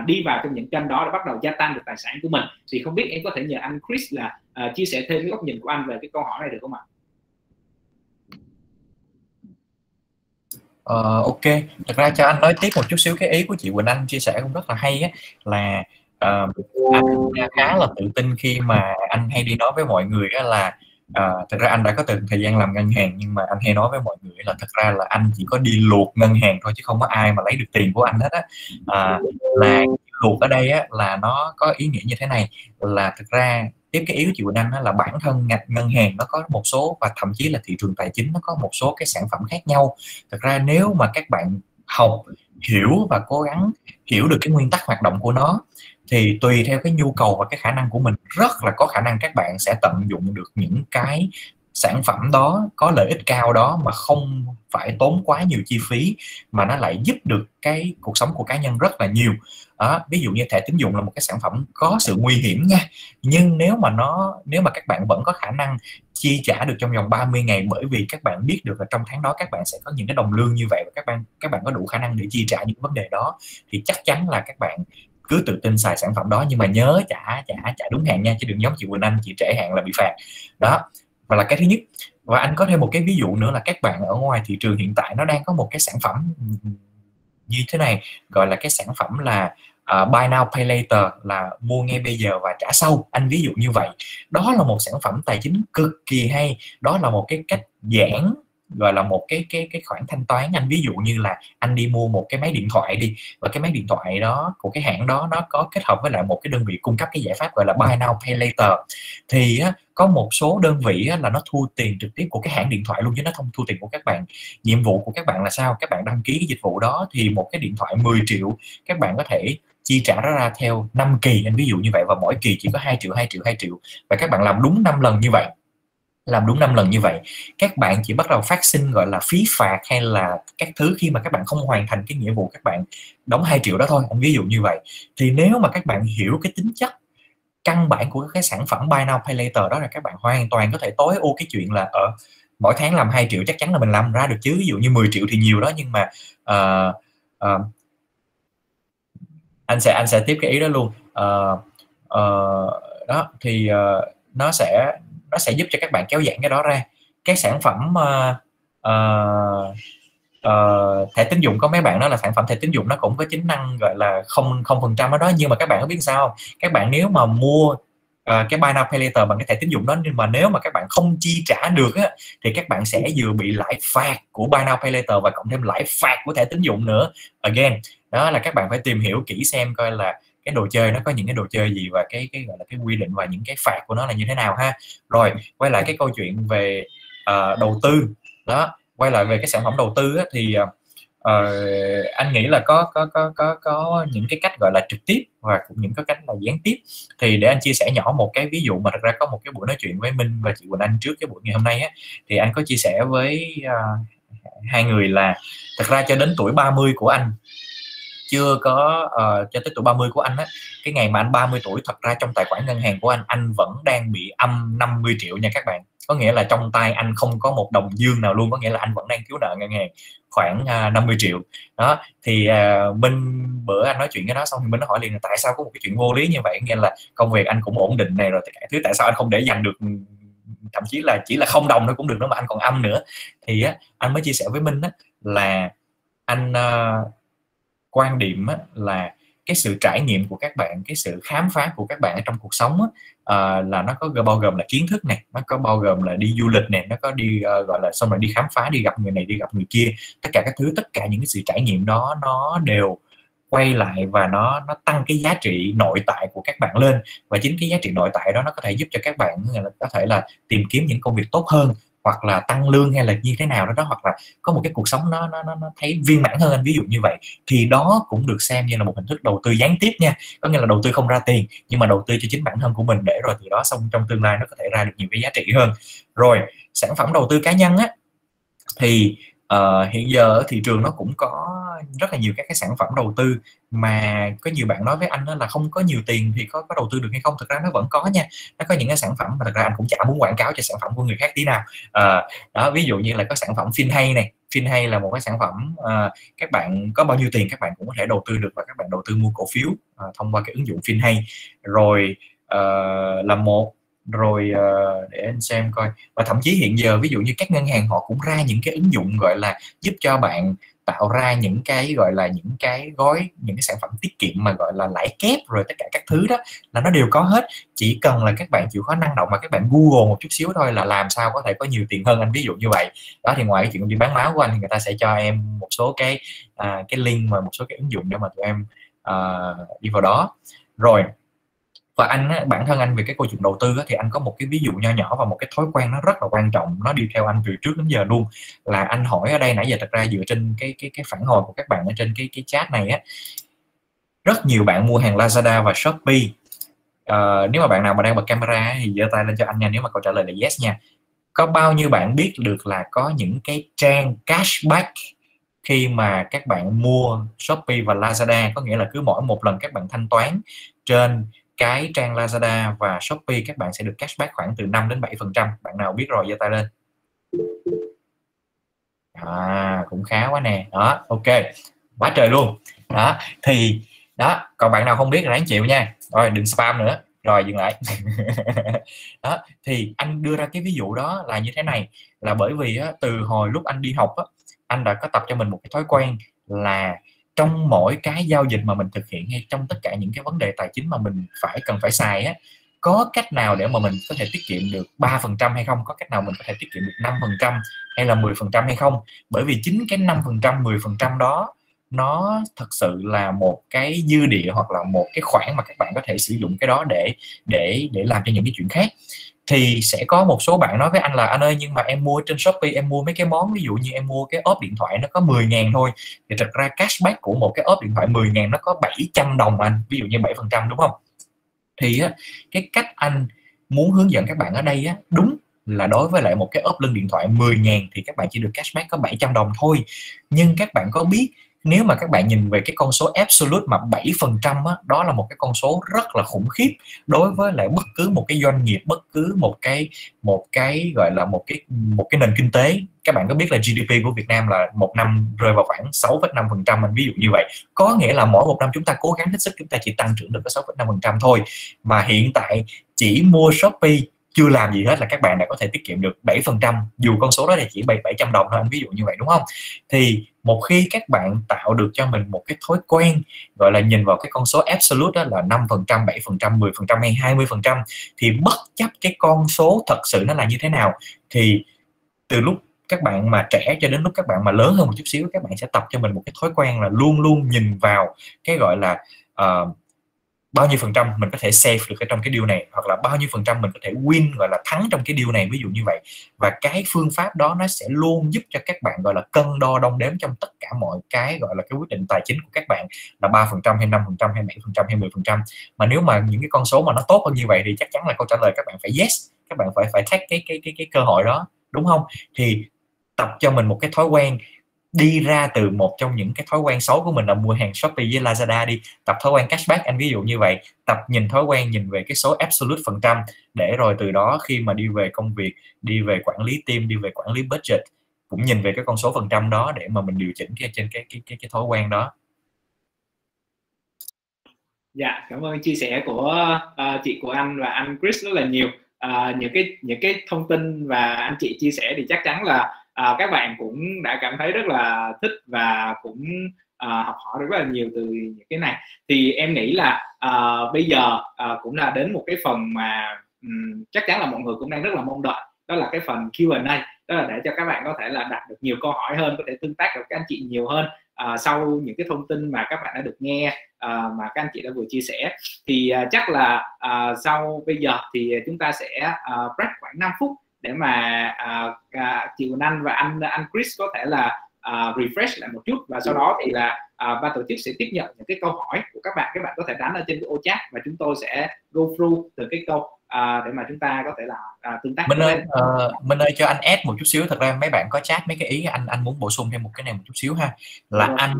đi vào trong những kênh đó để bắt đầu gia tăng được tài sản của mình. Thì không biết em có thể nhờ anh Chris là chia sẻ thêm cái góc nhìn của anh về cái câu hỏi này được không ạ? Ok, thật ra cho anh nói tiếp một chút xíu cái ý của chị Quỳnh Anh chia sẻ cũng rất là hay á, là anh khá là tự tin khi mà anh hay đi nói với mọi người á là thật ra anh đã có từng thời gian làm ngân hàng, nhưng mà anh hay nói với mọi người là thật ra là anh chỉ có đi luộc ngân hàng thôi chứ không có ai mà lấy được tiền của anh hết á. Là luộc ở đây á, là nó có ý nghĩa như thế này, là thực ra tiếp cái ý của chị Quỳnh Anh đó là bản thân ngành ngân hàng nó có một số, và thậm chí là thị trường tài chính nó có một số cái sản phẩm khác nhau. Thực ra nếu mà các bạn học, hiểu và cố gắng hiểu được cái nguyên tắc hoạt động của nó thì tùy theo cái nhu cầu và cái khả năng của mình, rất là có khả năng các bạn sẽ tận dụng được những cái sản phẩm đó có lợi ích cao đó mà không phải tốn quá nhiều chi phí, mà nó lại giúp được cái cuộc sống của cá nhân rất là nhiều. Ví dụ như thẻ tín dụng là một cái sản phẩm có sự nguy hiểm nha, nhưng nếu mà các bạn vẫn có khả năng chi trả được trong vòng 30 ngày, bởi vì các bạn biết được là trong tháng đó các bạn sẽ có những cái đồng lương như vậy và các bạn có đủ khả năng để chi trả những vấn đề đó, thì chắc chắn là các bạn cứ tự tin xài sản phẩm đó. Nhưng mà nhớ trả đúng hạn nha, chứ đừng giống chị Quỳnh Anh, chị trễ hạn là bị phạt đó. Và là cái thứ nhất. Và anh có thêm một cái ví dụ nữa là các bạn ở ngoài thị trường hiện tại nó đang có một cái sản phẩm như thế này, gọi là cái sản phẩm là buy now pay later, là mua ngay bây giờ và trả sau, anh ví dụ như vậy. Đó là một sản phẩm tài chính cực kỳ hay, đó là một cái cách giãn, gọi là một cái khoản thanh toán. Anh ví dụ như là anh đi mua một cái máy điện thoại đi, và cái máy điện thoại đó của cái hãng đó nó có kết hợp với lại một cái đơn vị cung cấp cái giải pháp gọi là buy now pay later, thì có một số đơn vị là nó thu tiền trực tiếp của cái hãng điện thoại luôn chứ nó không thu tiền của các bạn. Nhiệm vụ của các bạn là sao? Các bạn đăng ký cái dịch vụ đó thì một cái điện thoại 10 triệu các bạn có thể chi trả nó ra theo 5 kỳ, anh ví dụ như vậy, và mỗi kỳ chỉ có 2 triệu, 2 triệu, 2 triệu, và các bạn làm đúng 5 lần như vậy. Các bạn chỉ bắt đầu phát sinh gọi là phí phạt hay là các thứ khi mà các bạn không hoàn thành cái nghĩa vụ các bạn đóng 2 triệu đó thôi, anh ví dụ như vậy. Thì nếu mà các bạn hiểu cái tính chất căn bản của cái sản phẩm buy now pay later đó, là các bạn hoàn toàn có thể tối ưu cái chuyện là ở mỗi tháng làm 2 triệu chắc chắn là mình làm ra được chứ. Ví dụ như 10 triệu thì nhiều đó, nhưng mà anh sẽ tiếp cái ý đó luôn. Đó thì nó sẽ giúp cho các bạn kéo giãn cái đó ra. Cái sản phẩm thẻ tín dụng có mấy bạn nói là sản phẩm thẻ tín dụng nó cũng có tính năng gọi là 0% ở đó, nhưng mà các bạn có biết sao không? Các bạn nếu mà mua cái buy now pay later bằng cái thẻ tín dụng đó, nhưng mà nếu mà các bạn không chi trả được á, thì các bạn sẽ vừa bị lãi phạt của buy now pay later và cộng thêm lãi phạt của thẻ tín dụng nữa. Again, đó là các bạn phải tìm hiểu kỹ xem coi là cái đồ chơi nó có những cái đồ chơi gì và cái gọi là cái quy định và những cái phạt của nó là như thế nào ha. Rồi quay lại cái câu chuyện về đầu tư đó, quay lại về cái sản phẩm đầu tư á, thì anh nghĩ là có những cái cách gọi là trực tiếp và cũng những cái cách là gián tiếp. Thì để anh chia sẻ nhỏ một cái ví dụ mà thật ra có một cái buổi nói chuyện với Minh và chị Quỳnh Anh trước cái buổi ngày hôm nay á, thì anh có chia sẻ với hai người là thật ra cho đến tuổi 30 của anh cho tới tuổi 30 của anh á, cái ngày mà anh 30 tuổi thật ra trong tài khoản ngân hàng của anh vẫn đang bị âm 50 triệu nha các bạn. Có nghĩa là trong tay anh không có một đồng dương nào luôn, có nghĩa là anh vẫn đang thiếu nợ ngân hàng khoảng 50 triệu. Đó, thì Minh bữa anh nói chuyện cái đó xong thì Minh nó hỏi liền là tại sao có một cái chuyện vô lý như vậy, nghĩa là công việc anh cũng ổn định này rồi tất cả thứ, tại sao anh không để dành được, thậm chí là chỉ là 0 đồng nó cũng được nữa mà anh còn âm nữa. Thì anh mới chia sẻ với Minh là anh quan điểm là cái sự trải nghiệm của các bạn, cái sự khám phá của các bạn trong cuộc sống là nó có bao gồm là kiến thức này, nó có bao gồm là đi du lịch này, nó có đi gọi là xong rồi đi khám phá, đi gặp người này, đi gặp người kia, tất cả các thứ, tất cả những cái sự trải nghiệm đó nó đều quay lại và nó tăng cái giá trị nội tại của các bạn lên, và chính cái giá trị nội tại đó nó có thể giúp cho các bạn có thể là tìm kiếm những công việc tốt hơn, hoặc là tăng lương hay là như thế nào đó, hoặc là có một cái cuộc sống nó thấy viên mãn hơn, ví dụ như vậy. Thì đó cũng được xem như là một hình thức đầu tư gián tiếp nha, có nghĩa là đầu tư không ra tiền nhưng mà đầu tư cho chính bản thân của mình, để rồi từ đó xong trong tương lai nó có thể ra được nhiều cái giá trị hơn. Rồi sản phẩm đầu tư cá nhân á, thì Hiện giờ thị trường nó cũng có rất là nhiều các cái sản phẩm đầu tư mà có nhiều bạn nói với anh là không có nhiều tiền thì có đầu tư được hay không. Thực ra nó vẫn có nha, nó có những cái sản phẩm mà thực ra anh cũng chả muốn quảng cáo cho sản phẩm của người khác tí nào. Đó, ví dụ như là có sản phẩm Finhay này. Finhay là một cái sản phẩm các bạn có bao nhiêu tiền các bạn cũng có thể đầu tư được, và các bạn đầu tư mua cổ phiếu thông qua cái ứng dụng Finhay. Rồi là một rồi để anh xem coi. Và thậm chí hiện giờ ví dụ như các ngân hàng họ cũng ra những cái ứng dụng gọi là giúp cho bạn tạo ra những cái gọi là những cái gói, những cái sản phẩm tiết kiệm mà gọi là lãi kép rồi tất cả các thứ đó, là nó đều có hết. Chỉ cần là các bạn chịu khó năng động mà các bạn Google một chút xíu thôi là làm sao có thể có nhiều tiền hơn, anh ví dụ như vậy. Đó, thì ngoài cái chuyện đi bán máu của anh thì người ta sẽ cho em một số cái link và một số cái ứng dụng để mà tụi em đi vào đó. Rồi, và anh, bản thân anh về cái câu chuyện đầu tư thì anh có một cái ví dụ nho nhỏ và một cái thói quen nó rất là quan trọng, nó đi theo anh từ trước đến giờ luôn, là anh hỏi ở đây nãy giờ. Thật ra dựa trên cái phản hồi của các bạn ở trên cái chat này á, rất nhiều bạn mua hàng Lazada và Shopee. Nếu mà bạn nào mà đang bật camera thì giơ tay lên cho anh nha, nếu mà câu trả lời là yes nha. Có bao nhiêu bạn biết được là có những cái trang cashback khi mà các bạn mua Shopee và Lazada? Có nghĩa là cứ mỗi một lần các bạn thanh toán trên cái trang Lazada và Shopee, các bạn sẽ được cashback khoảng từ 5 đến 7%. Bạn nào biết rồi giơ tay lên. Cũng khá quá nè. Đó, ok, quá trời luôn. Đó, thì đó, còn bạn nào không biết là ráng chịu nha. Rồi, đừng spam nữa. Rồi, dừng lại. Đó, thì anh đưa ra cái ví dụ đó là như thế này, là bởi vì á, từ hồi lúc anh đi học á, anh đã có tập cho mình một cái thói quen là trong mỗi cái giao dịch mà mình thực hiện, hay trong tất cả những cái vấn đề tài chính mà mình cần phải xài á, có cách nào để mà mình có thể tiết kiệm được 3% hay không? Có cách nào mình có thể tiết kiệm được 5% hay là 10% hay không? Bởi vì chính cái 5%, 10% đó nó thật sự là một cái dư địa hoặc là một cái khoản mà các bạn có thể sử dụng cái đó để làm cho những cái chuyện khác. Thì sẽ có một số bạn nói với anh là anh ơi, nhưng mà em mua trên Shopee, em mua mấy cái món ví dụ như em mua cái ốp điện thoại nó có 10.000 thôi, thì thật ra cashback của một cái ốp điện thoại 10.000 nó có 700 đồng anh, ví dụ như 7% đúng không? Thì cái cách anh muốn hướng dẫn các bạn ở đây đúng là đối với lại một cái ốp lưng điện thoại 10.000 thì các bạn chỉ được cashback có 700 đồng thôi. Nhưng các bạn có biết nếu mà các bạn nhìn về cái con số absolute mà 7% đó là một cái con số rất là khủng khiếp đối với lại bất cứ một cái doanh nghiệp, bất cứ một cái gọi là một cái nền kinh tế. Các bạn có biết là GDP của Việt Nam là một năm rơi vào khoảng 6,5%, mình ví dụ như vậy. Có nghĩa là mỗi một năm chúng ta cố gắng hết sức, chúng ta chỉ tăng trưởng được có 6,5% thôi. Mà hiện tại chỉ mua Shopee chưa làm gì hết là các bạn đã có thể tiết kiệm được 7%, dù con số đó là chỉ 700 đồng thôi, anh ví dụ như vậy đúng không? Thì một khi các bạn tạo được cho mình một cái thói quen gọi là nhìn vào cái con số absolute đó là 5%, 7%, 10% hay 20%, thì bất chấp cái con số thật sự nó là như thế nào, thì từ lúc các bạn mà trẻ cho đến lúc các bạn mà lớn hơn một chút xíu, các bạn sẽ tập cho mình một cái thói quen là luôn luôn nhìn vào cái gọi là bao nhiêu phần trăm mình có thể save được ở trong cái điều này, hoặc là bao nhiêu phần trăm mình có thể win, gọi là thắng trong cái điều này, ví dụ như vậy. Và cái phương pháp đó nó sẽ luôn giúp cho các bạn gọi là cân đo đong đếm trong tất cả mọi cái gọi là cái quyết định tài chính của các bạn, là 3% hay 5% hay 7% hay 10%. Mà nếu mà những cái con số mà nó tốt hơn như vậy thì chắc chắn là câu trả lời các bạn phải yes, các bạn phải take cái cơ hội đó đúng không? Thì tập cho mình một cái thói quen, đi ra từ một trong những cái thói quen xấu của mình là mua hàng Shopee với Lazada đi, tập thói quen cashback, anh ví dụ như vậy. Tập nhìn thói quen nhìn về cái số absolute phần trăm, để rồi từ đó khi mà đi về công việc, đi về quản lý team, đi về quản lý budget, cũng nhìn về cái con số phần trăm đó để mà mình điều chỉnh trên cái thói quen đó. Dạ, cảm ơn chia sẻ của chị, của anh và anh Chris rất là nhiều. Những cái thông tin và anh chị chia sẻ thì chắc chắn là các bạn cũng đã cảm thấy rất là thích và cũng học hỏi được rất là nhiều từ những cái này. Thì em nghĩ là bây giờ cũng là đến một cái phần mà chắc chắn là mọi người cũng đang rất là mong đợi, đó là cái phần Q&A, đó là để cho các bạn có thể là đặt được nhiều câu hỏi hơn, có thể tương tác được các anh chị nhiều hơn sau những cái thông tin mà các bạn đã được nghe mà các anh chị đã vừa chia sẻ. Thì chắc là sau bây giờ thì chúng ta sẽ break khoảng 5 phút để mà chị Quỳnh Anh và anh Chris có thể là refresh lại một chút, và sau đó thì là ban tổ chức sẽ tiếp nhận những cái câu hỏi của các bạn. Các bạn có thể đánh ở trên cái ô chat và chúng tôi sẽ go through từ cái câu để mà chúng ta có thể là tương tác. Minh ơi cho anh add một chút xíu, thật ra mấy bạn có chat mấy cái ý anh muốn bổ sung thêm một cái này một chút xíu ha, là ừ. Anh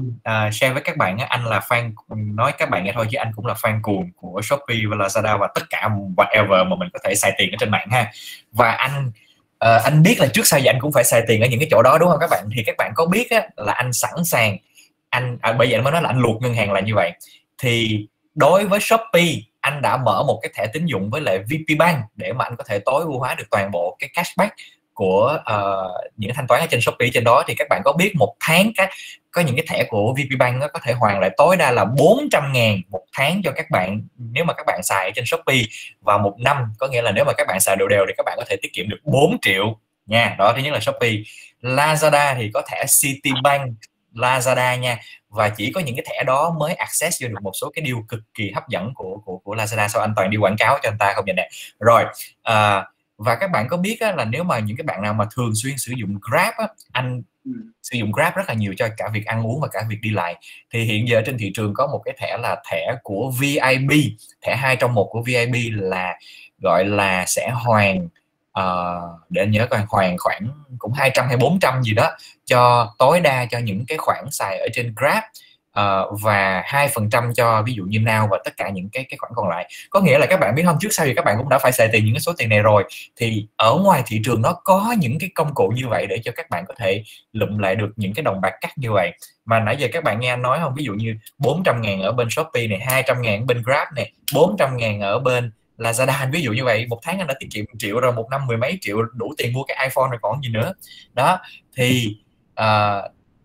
share với các bạn, anh là fan, nói các bạn nghe thôi chứ anh cũng là fan cuồng của Shopee và Lazada và tất cả whatever mà mình có thể xài tiền ở trên mạng ha. Và anh biết là trước sau giờ anh cũng phải xài tiền ở những cái chỗ đó đúng không các bạn, thì các bạn có biết á, là anh sẵn sàng, bây giờ anh mới nói là anh luộc ngân hàng là như vậy. Thì đối với Shopee, anh đã mở một cái thẻ tín dụng với lại VP Bank để mà anh có thể tối ưu hóa được toàn bộ cái cashback của những thanh toán ở trên Shopee trên đó. Thì các bạn có biết một tháng có những cái thẻ của VP Bank nó có thể hoàn lại tối đa là 400.000 một tháng cho các bạn nếu mà các bạn xài trên Shopee, và một năm có nghĩa là nếu mà các bạn xài đều đều thì các bạn có thể tiết kiệm được 4 triệu nha. Đó, thứ nhất là Shopee. Lazada thì có thẻ Citibank Lazada nha, và chỉ có những cái thẻ đó mới access vô được một số cái điều cực kỳ hấp dẫn của Lazada. Sao anh toàn đi quảng cáo cho anh ta không vậy nè. Rồi và các bạn có biết á, là nếu mà những cái bạn nào mà thường xuyên sử dụng Grab á, anh sử dụng Grab rất là nhiều cho cả việc ăn uống và cả việc đi lại, thì hiện giờ trên thị trường có một cái thẻ là thẻ của VIB, thẻ 2 trong 1 của VIB, là gọi là sẽ hoàn để anh nhớ coi, hoàn khoảng cũng 200 hay 400 gì đó cho tối đa cho những cái khoản xài ở trên Grab, và 2% cho ví dụ như Now và tất cả những cái khoản còn lại. Có nghĩa là các bạn biết không, trước sau thì các bạn cũng đã phải xài tiền những cái số tiền này rồi, thì ở ngoài thị trường nó có những cái công cụ như vậy để cho các bạn có thể lụm lại được những cái đồng bạc cắt như vậy. Mà nãy giờ các bạn nghe anh nói không, ví dụ như 400.000 ở bên Shopee này, 200.000 ở bên Grab này, 400.000 ở bên Lazada, ví dụ như vậy. Một tháng anh đã tiết kiệm 1 triệu rồi, một năm 10 mấy triệu, đủ tiền mua cái iPhone rồi còn gì nữa. Đó thì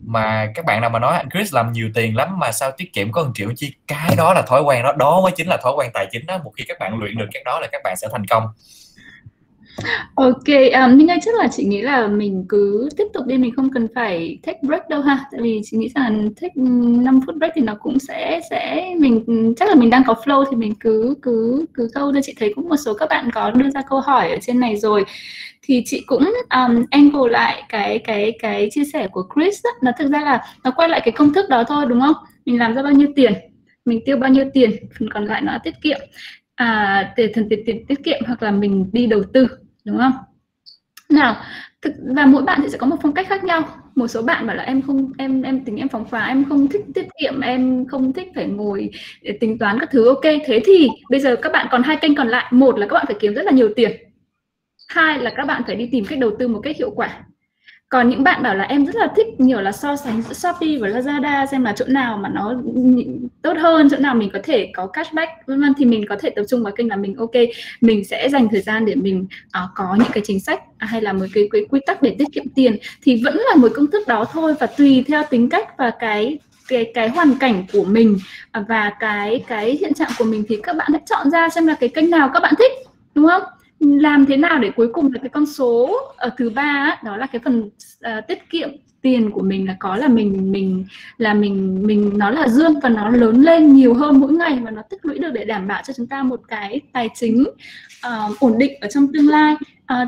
mà các bạn nào mà nói anh Chris làm nhiều tiền lắm mà sao tiết kiệm có 1 triệu chi, cái đó là thói quen đó, đó mới chính là thói quen tài chính đó. Một khi các bạn luyện được cái đó là các bạn sẽ thành công. Ok, nhưng ngay trước là chị nghĩ là mình cứ tiếp tục đi, mình không cần phải take break đâu ha. Tại vì chị nghĩ rằng take 5 phút break thì nó cũng sẽ mình chắc là mình đang có flow thì mình cứ câu thôi. Chị thấy cũng một số các bạn có đưa ra câu hỏi ở trên này rồi. Thì chị cũng angle lại cái chia sẻ của Chris đó. Nó thực ra là nó quay lại cái công thức đó thôi đúng không? Mình làm ra bao nhiêu tiền, mình tiêu bao nhiêu tiền, phần còn lại nó tiết kiệm. Để thần tiết kiệm hoặc là mình đi đầu tư đúng không nào. Và mỗi bạn thì sẽ có một phong cách khác nhau. Một số bạn bảo là em tính em phóng khoáng, em không thích tiết kiệm, em không thích phải ngồi để tính toán các thứ. Ok, thế thì bây giờ các bạn còn 2 kênh còn lại. Một là các bạn phải kiếm rất là nhiều tiền, 2 là các bạn phải đi tìm cách đầu tư một cách hiệu quả. Còn những bạn bảo là em rất là thích nhiều là so sánh giữa Shopee và Lazada xem là chỗ nào mà nó tốt hơn, chỗ nào mình có thể có cashback vân vân, thì mình có thể tập trung vào kênh là mình ok, mình sẽ dành thời gian để mình có những cái chính sách hay là một cái quy tắc để tiết kiệm tiền. Thì vẫn là một công thức đó thôi, và tùy theo tính cách và cái hoàn cảnh của mình và cái hiện trạng của mình thì các bạn hãy chọn ra xem là cái kênh nào các bạn thích đúng không? Làm thế nào để cuối cùng là cái con số ở thứ 3 đó là cái phần tiết kiệm tiền của mình là có là mình nó là dương và nó lớn lên nhiều hơn mỗi ngày và nó tích lũy được để đảm bảo cho chúng ta một cái tài chính ổn định ở trong tương lai.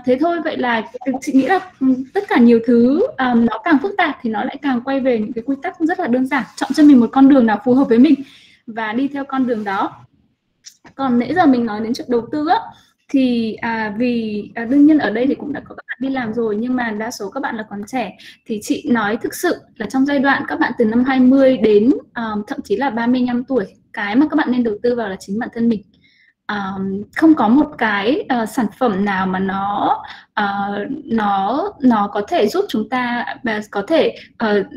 Thế thôi. Vậy là chị nghĩ là tất cả nhiều thứ nó càng phức tạp thì nó lại càng quay về những cái quy tắc rất là đơn giản. Chọn cho mình một con đường nào phù hợp với mình và đi theo con đường đó. Còn nãy giờ mình nói đến chuyện đầu tư á, thì đương nhiên ở đây thì cũng đã có các bạn đi làm rồi, nhưng mà đa số các bạn là còn trẻ. Thì chị nói thực sự là trong giai đoạn các bạn từ năm 20 đến thậm chí là 35 tuổi, cái mà các bạn nên đầu tư vào là chính bản thân mình. Không có một cái sản phẩm nào mà nó có thể giúp chúng ta có thể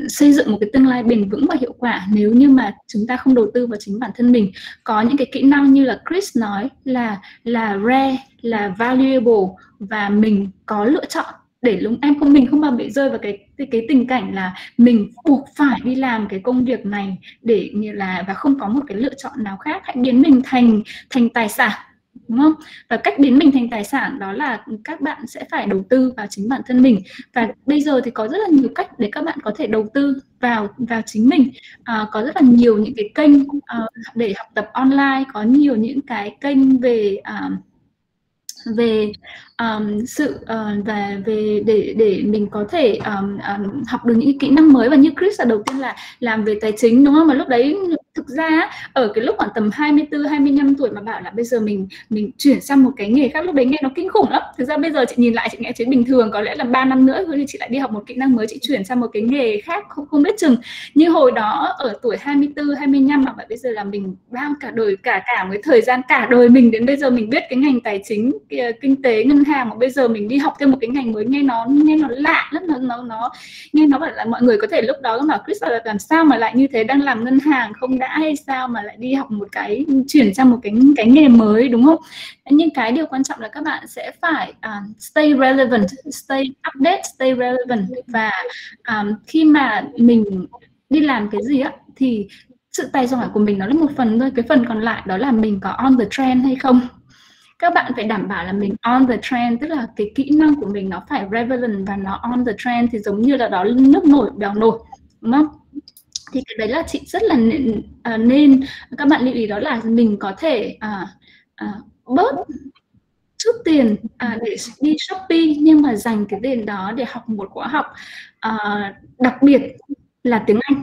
xây dựng một cái tương lai bền vững và hiệu quả nếu như mà chúng ta không đầu tư vào chính bản thân mình. Có những cái kỹ năng như là Chris nói là rare, là valuable, và mình có lựa chọn để lúc mình không mà bị rơi vào cái tình cảnh là mình buộc phải đi làm cái công việc này để như là và không có một cái lựa chọn nào khác. Hãy biến mình thành tài sản đúng không? Và cách biến mình thành tài sản đó là các bạn sẽ phải đầu tư vào chính bản thân mình. Và bây giờ thì có rất là nhiều cách để các bạn có thể đầu tư vào chính mình. Có rất là nhiều những cái kênh để học tập online, có nhiều những cái kênh về mình có thể học được những kỹ năng mới. Và như Chris là đầu tiên là làm về tài chính đúng không? Mà lúc đấy Thực ra ở cái lúc khoảng tầm 24, 25 tuổi mà bảo là bây giờ mình chuyển sang một cái nghề khác, lúc đấy nghe nó kinh khủng lắm. Thực ra bây giờ chị nhìn lại chị nghe chuyện bình thường, có lẽ là 3 năm nữa thì chị lại đi học một kỹ năng mới, chị chuyển sang một cái nghề khác không biết chừng. Như hồi đó ở tuổi 24, 25 mà bây giờ là mình bao cả đời, cả cái thời gian cả đời mình đến bây giờ mình biết cái ngành tài chính, kinh tế, ngân hàng, mà bây giờ mình đi học thêm một cái ngành mới nghe nó lạ lắm, nó nghe nó bảo là mọi người có thể lúc đó bảo Chris là làm sao mà lại như thế, đang làm ngân hàng không đã hay sao mà lại đi học một cái, chuyển sang một cái nghề mới, đúng không? Nhưng cái điều quan trọng là các bạn sẽ phải stay relevant, stay update, stay relevant. Và khi mà mình đi làm cái gì á thì sự tài giỏi của mình nó là một phần thôi, cái phần còn lại đó là mình có on the trend hay không. Các bạn phải đảm bảo là mình on the trend, tức là cái kỹ năng của mình nó phải relevant và nó on the trend, thì giống như là đó nước nổi bèo nổi, đúng không? Thì cái đấy là chị rất là nên các bạn lưu ý, đó là mình có thể bớt chút tiền để đi Shopee, nhưng mà dành cái tiền đó để học một khóa học đặc biệt là tiếng Anh.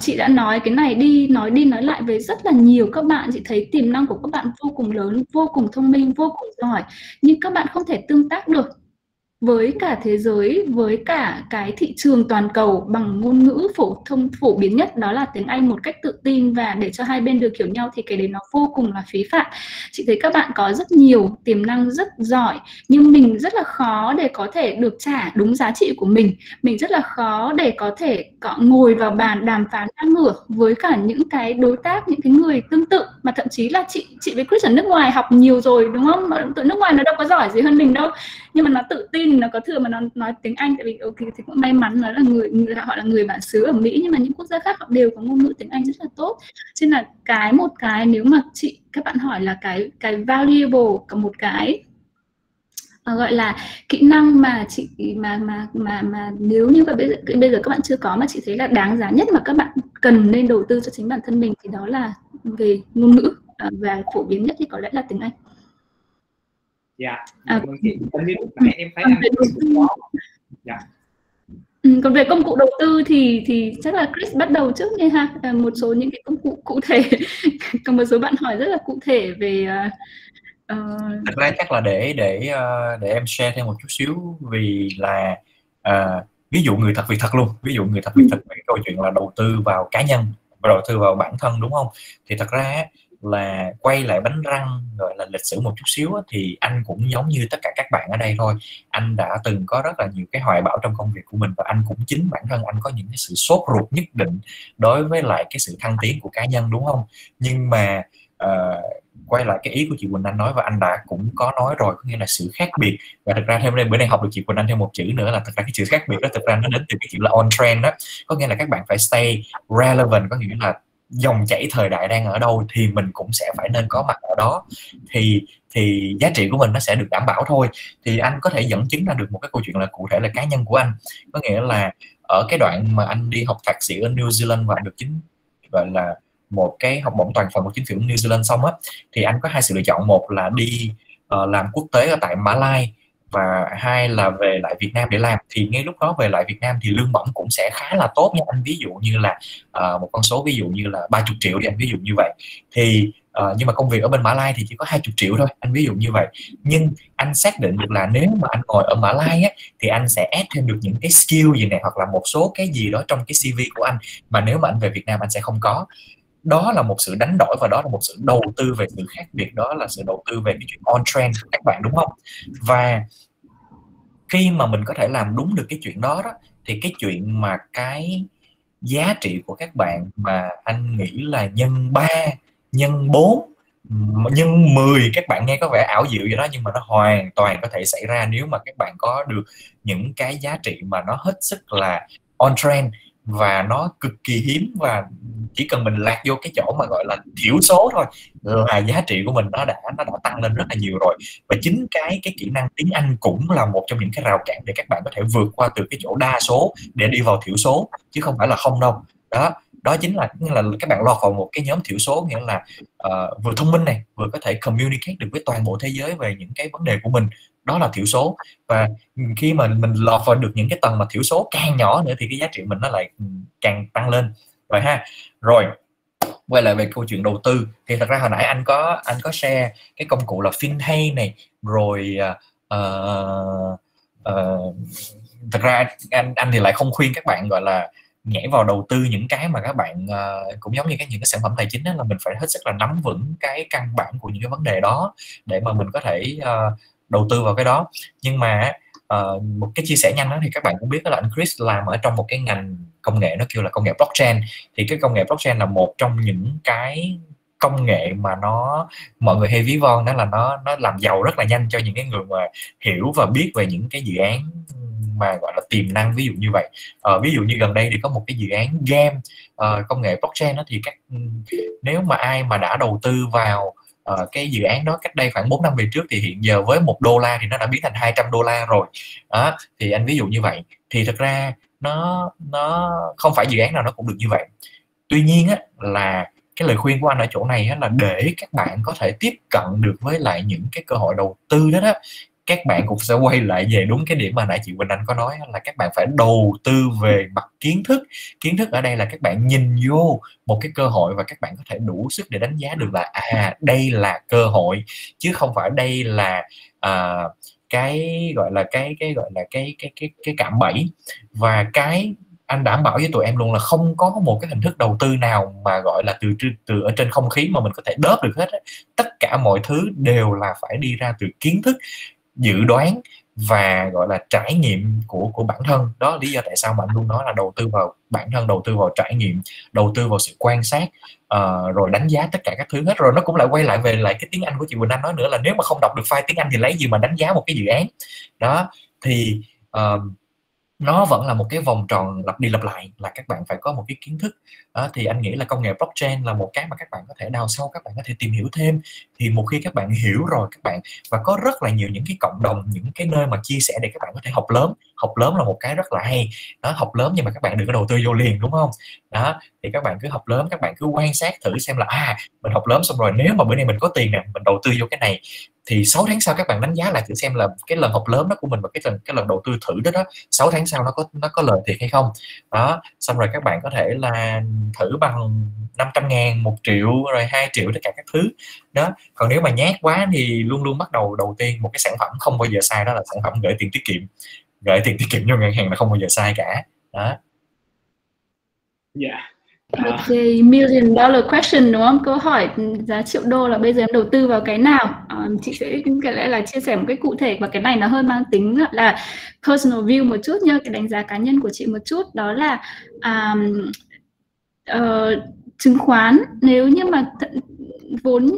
Chị đã nói cái này nói đi nói lại với rất là nhiều các bạn. Chị thấy tiềm năng của các bạn vô cùng lớn, vô cùng thông minh, vô cùng giỏi, nhưng các bạn không thể tương tác được với cả thế giới, với cả cái thị trường toàn cầu bằng ngôn ngữ phổ biến nhất, đó là tiếng Anh một cách tự tin, và để cho hai bên được hiểu nhau thì cái đấy nó vô cùng là phí phạm. Chị thấy các bạn có rất nhiều tiềm năng, rất giỏi, nhưng mình rất là khó để có thể được trả đúng giá trị của mình rất là khó để có thể ngồi vào bàn đàm phán ngang ngửa với cả những cái đối tác, những cái người tương tự, mà thậm chí là chị với Chris ở nước ngoài học nhiều rồi, đúng không? Mà tụi nước ngoài nó đâu có giỏi gì hơn mình đâu, nhưng mà nó tự tin, nó có thừa mà nó nói tiếng Anh, tại vì ok thì cũng may mắn nó là họ là người bản xứ ở Mỹ, nhưng mà những quốc gia khác họ đều có ngôn ngữ tiếng Anh rất là tốt. Cho nên là một cái nếu mà các bạn hỏi là cái valuable, có một cái gọi là kỹ năng mà nếu như bây giờ các bạn chưa có mà chị thấy là đáng giá nhất mà các bạn cần nên đầu tư cho chính bản thân mình, thì đó là về ngôn ngữ, và phổ biến nhất thì có lẽ là tiếng Anh. Dạ, em thấy còn về công cụ đầu tư thì chắc là Chris bắt đầu trước nha ha. Một số những cái công cụ cụ thể, còn một số bạn hỏi rất là cụ thể về thật ra chắc là để em share thêm một chút xíu, vì là ví dụ người thật việc thật luôn, về câu chuyện là đầu tư vào cá nhân và đầu tư vào bản thân, đúng không? Thì thật ra là quay lại bánh răng gọi là lịch sử một chút xíu á, thì anh cũng giống như tất cả các bạn ở đây thôi, anh đã từng có rất là nhiều cái hoài bão trong công việc của mình, và anh cũng chính bản thân anh có những cái sự sốt ruột nhất định đối với lại cái sự thăng tiến của cá nhân, đúng không? Nhưng mà quay lại cái ý của chị Quỳnh Anh nói, và anh đã cũng có nói rồi, có nghĩa là sự khác biệt. Và thực ra thêm đây bữa nay học được chị Quỳnh Anh thêm một chữ nữa, là thực ra cái chữ khác biệt đó thực ra nó đến từ cái chữ là on trend đó, có nghĩa là các bạn phải stay relevant, có nghĩa là dòng chảy thời đại đang ở đâu thì mình cũng sẽ phải nên có mặt ở đó, thì giá trị của mình nó sẽ được đảm bảo thôi. Thì anh có thể dẫn chứng ra được một cái câu chuyện là cụ thể là cá nhân của anh, có nghĩa là ở cái đoạn mà anh đi học thạc sĩ ở New Zealand và được gọi là một cái học bổng toàn phần của chính phủ New Zealand xong á, thì anh có hai sự lựa chọn, một là đi làm quốc tế ở tại Mã Lai, và hai là về lại Việt Nam để làm. Thì ngay lúc đó về lại Việt Nam thì lương bổng cũng sẽ khá là tốt nha anh, ví dụ như là một con số ví dụ như là 30 triệu đi anh, ví dụ như vậy. Thì nhưng mà công việc ở bên Mã Lai thì chỉ có 20 triệu thôi anh, ví dụ như vậy. Nhưng anh xác định được là nếu mà anh ngồi ở Mã Lai á, thì anh sẽ add thêm được những cái skill gì này, hoặc là một số cái gì đó trong cái CV của anh mà nếu mà anh về Việt Nam anh sẽ không có. Đó là một sự đánh đổi, và đó là một sự đầu tư về sự khác biệt, đó là sự đầu tư về cái chuyện on trend của các bạn, đúng không? Và khi mà mình có thể làm đúng được cái chuyện đó, thì cái chuyện mà cái giá trị của các bạn mà anh nghĩ là nhân 3, nhân 4, nhân 10, các bạn nghe có vẻ ảo diệu vậy đó, nhưng mà nó hoàn toàn có thể xảy ra nếu mà các bạn có được những cái giá trị mà nó hết sức là on trend, và nó cực kỳ hiếm, và chỉ cần mình lạc vô cái chỗ mà gọi là thiểu số thôi là giá trị của mình nó đã tăng lên rất là nhiều rồi. Và chính cái kỹ năng tiếng Anh cũng là một trong những cái rào cản để các bạn có thể vượt qua từ cái chỗ đa số để đi vào thiểu số, chứ không phải là không đâu. Đó chính là các bạn lọt vào một cái nhóm thiểu số, nghĩa là vừa thông minh này, vừa có thể communicate được với toàn bộ thế giới về những cái vấn đề của mình, đó là thiểu số. Và khi mà mình lọt vào được những cái tầng mà thiểu số càng nhỏ nữa thì cái giá trị mình nó lại càng tăng lên rồi ha. Rồi quay lại về câu chuyện đầu tư thì thật ra hồi nãy anh có share cái công cụ là Finhay này rồi. Thật ra anh thì lại không khuyên các bạn gọi là nhảy vào đầu tư những cái mà các bạn cũng giống như những cái sản phẩm tài chính đó, là mình phải hết sức là nắm vững cái căn bản của những cái vấn đề đó để mà mình có thể đầu tư vào cái đó. Nhưng mà một cái chia sẻ nhanh đó thì các bạn cũng biết đó là anh Chris làm ở trong một cái ngành công nghệ nó kêu là công nghệ blockchain. Thì cái công nghệ blockchain là một trong những cái công nghệ mà nó mọi người hay ví von đó là nó làm giàu rất là nhanh cho những cái người mà hiểu và biết về những cái dự án mà gọi là tiềm năng ví dụ như vậy. Ví dụ như gần đây thì có một cái dự án game công nghệ blockchain đó, thì nếu mà ai mà đã đầu tư vào cái dự án đó cách đây khoảng 4 năm về trước thì hiện giờ với $1 thì nó đã biến thành $200 rồi đó, thì anh ví dụ như vậy. Thì thật ra nó không phải dự án nào nó cũng được như vậy. Tuy nhiên á, là cái lời khuyên của anh ở chỗ này á, là để các bạn có thể tiếp cận được với lại những cái cơ hội đầu tư đó, các bạn cũng sẽ quay lại về đúng cái điểm mà nãy chị Quỳnh Anh có nói, là các bạn phải đầu tư về mặt kiến thức. Kiến thức ở đây là các bạn nhìn vô một cái cơ hội và các bạn có thể đủ sức để đánh giá được là đây là cơ hội, chứ không phải đây là cái gọi là cái cạm bẫy. Và cái anh đảm bảo với tụi em luôn là không có một cái hình thức đầu tư nào mà gọi là từ ở trên không khí mà mình có thể đớp được hết. Tất cả mọi thứ đều là phải đi ra từ kiến thức, dự đoán và gọi là trải nghiệm của bản thân. Đó là lý do tại sao mà anh luôn nói là đầu tư vào bản thân, đầu tư vào trải nghiệm, đầu tư vào sự quan sát, rồi đánh giá tất cả các thứ hết. Rồi nó cũng lại quay lại về lại cái tiếng Anh của chị Quỳnh Anh nói nữa, là nếu mà không đọc được file tiếng Anh thì lấy gì mà đánh giá một cái dự án đó. Thì nó vẫn là một cái vòng tròn lặp đi lặp lại, là các bạn phải có một cái kiến thức. Thì anh nghĩ là công nghệ blockchain là một cái mà các bạn có thể đào sâu, các bạn có thể tìm hiểu thêm. Thì một khi các bạn hiểu rồi, các bạn và có rất là nhiều những cái cộng đồng, những cái nơi mà chia sẻ để các bạn có thể học lớn. Học lớn là một cái rất là hay. Đó, học lớn nhưng mà các bạn đừng có đầu tư vô liền, đúng không? Đó, thì các bạn cứ học lớn, các bạn cứ quan sát thử xem là mình học lớn xong rồi, nếu mà bữa nay mình có tiền nè, mình đầu tư vô cái này thì 6 tháng sau các bạn đánh giá lại thử xem là cái lần học lớn đó của mình và cái lần đầu tư thử đó 6 tháng sau nó có lời thiệt hay không. Đó, xong rồi các bạn có thể là thử bằng 500.000, 1 triệu, rồi 2 triệu, tất cả các thứ đó. Còn nếu mà nhát quá thì luôn luôn bắt đầu đầu tiên một cái sản phẩm không bao giờ sai, đó là sản phẩm gửi tiền tiết kiệm. Gửi tiền tiết kiệm vô ngân hàng là không bao giờ sai cả đó. Yeah. Okay, $1 million question đúng không? Câu hỏi giá $1 triệu là bây giờ em đầu tư vào cái nào? Chị sẽ có lẽ là chia sẻ một cái cụ thể, và cái này nó hơi mang tính là personal view một chút nhá, cái đánh giá cá nhân của chị một chút. Đó là chứng khoán, nếu như mà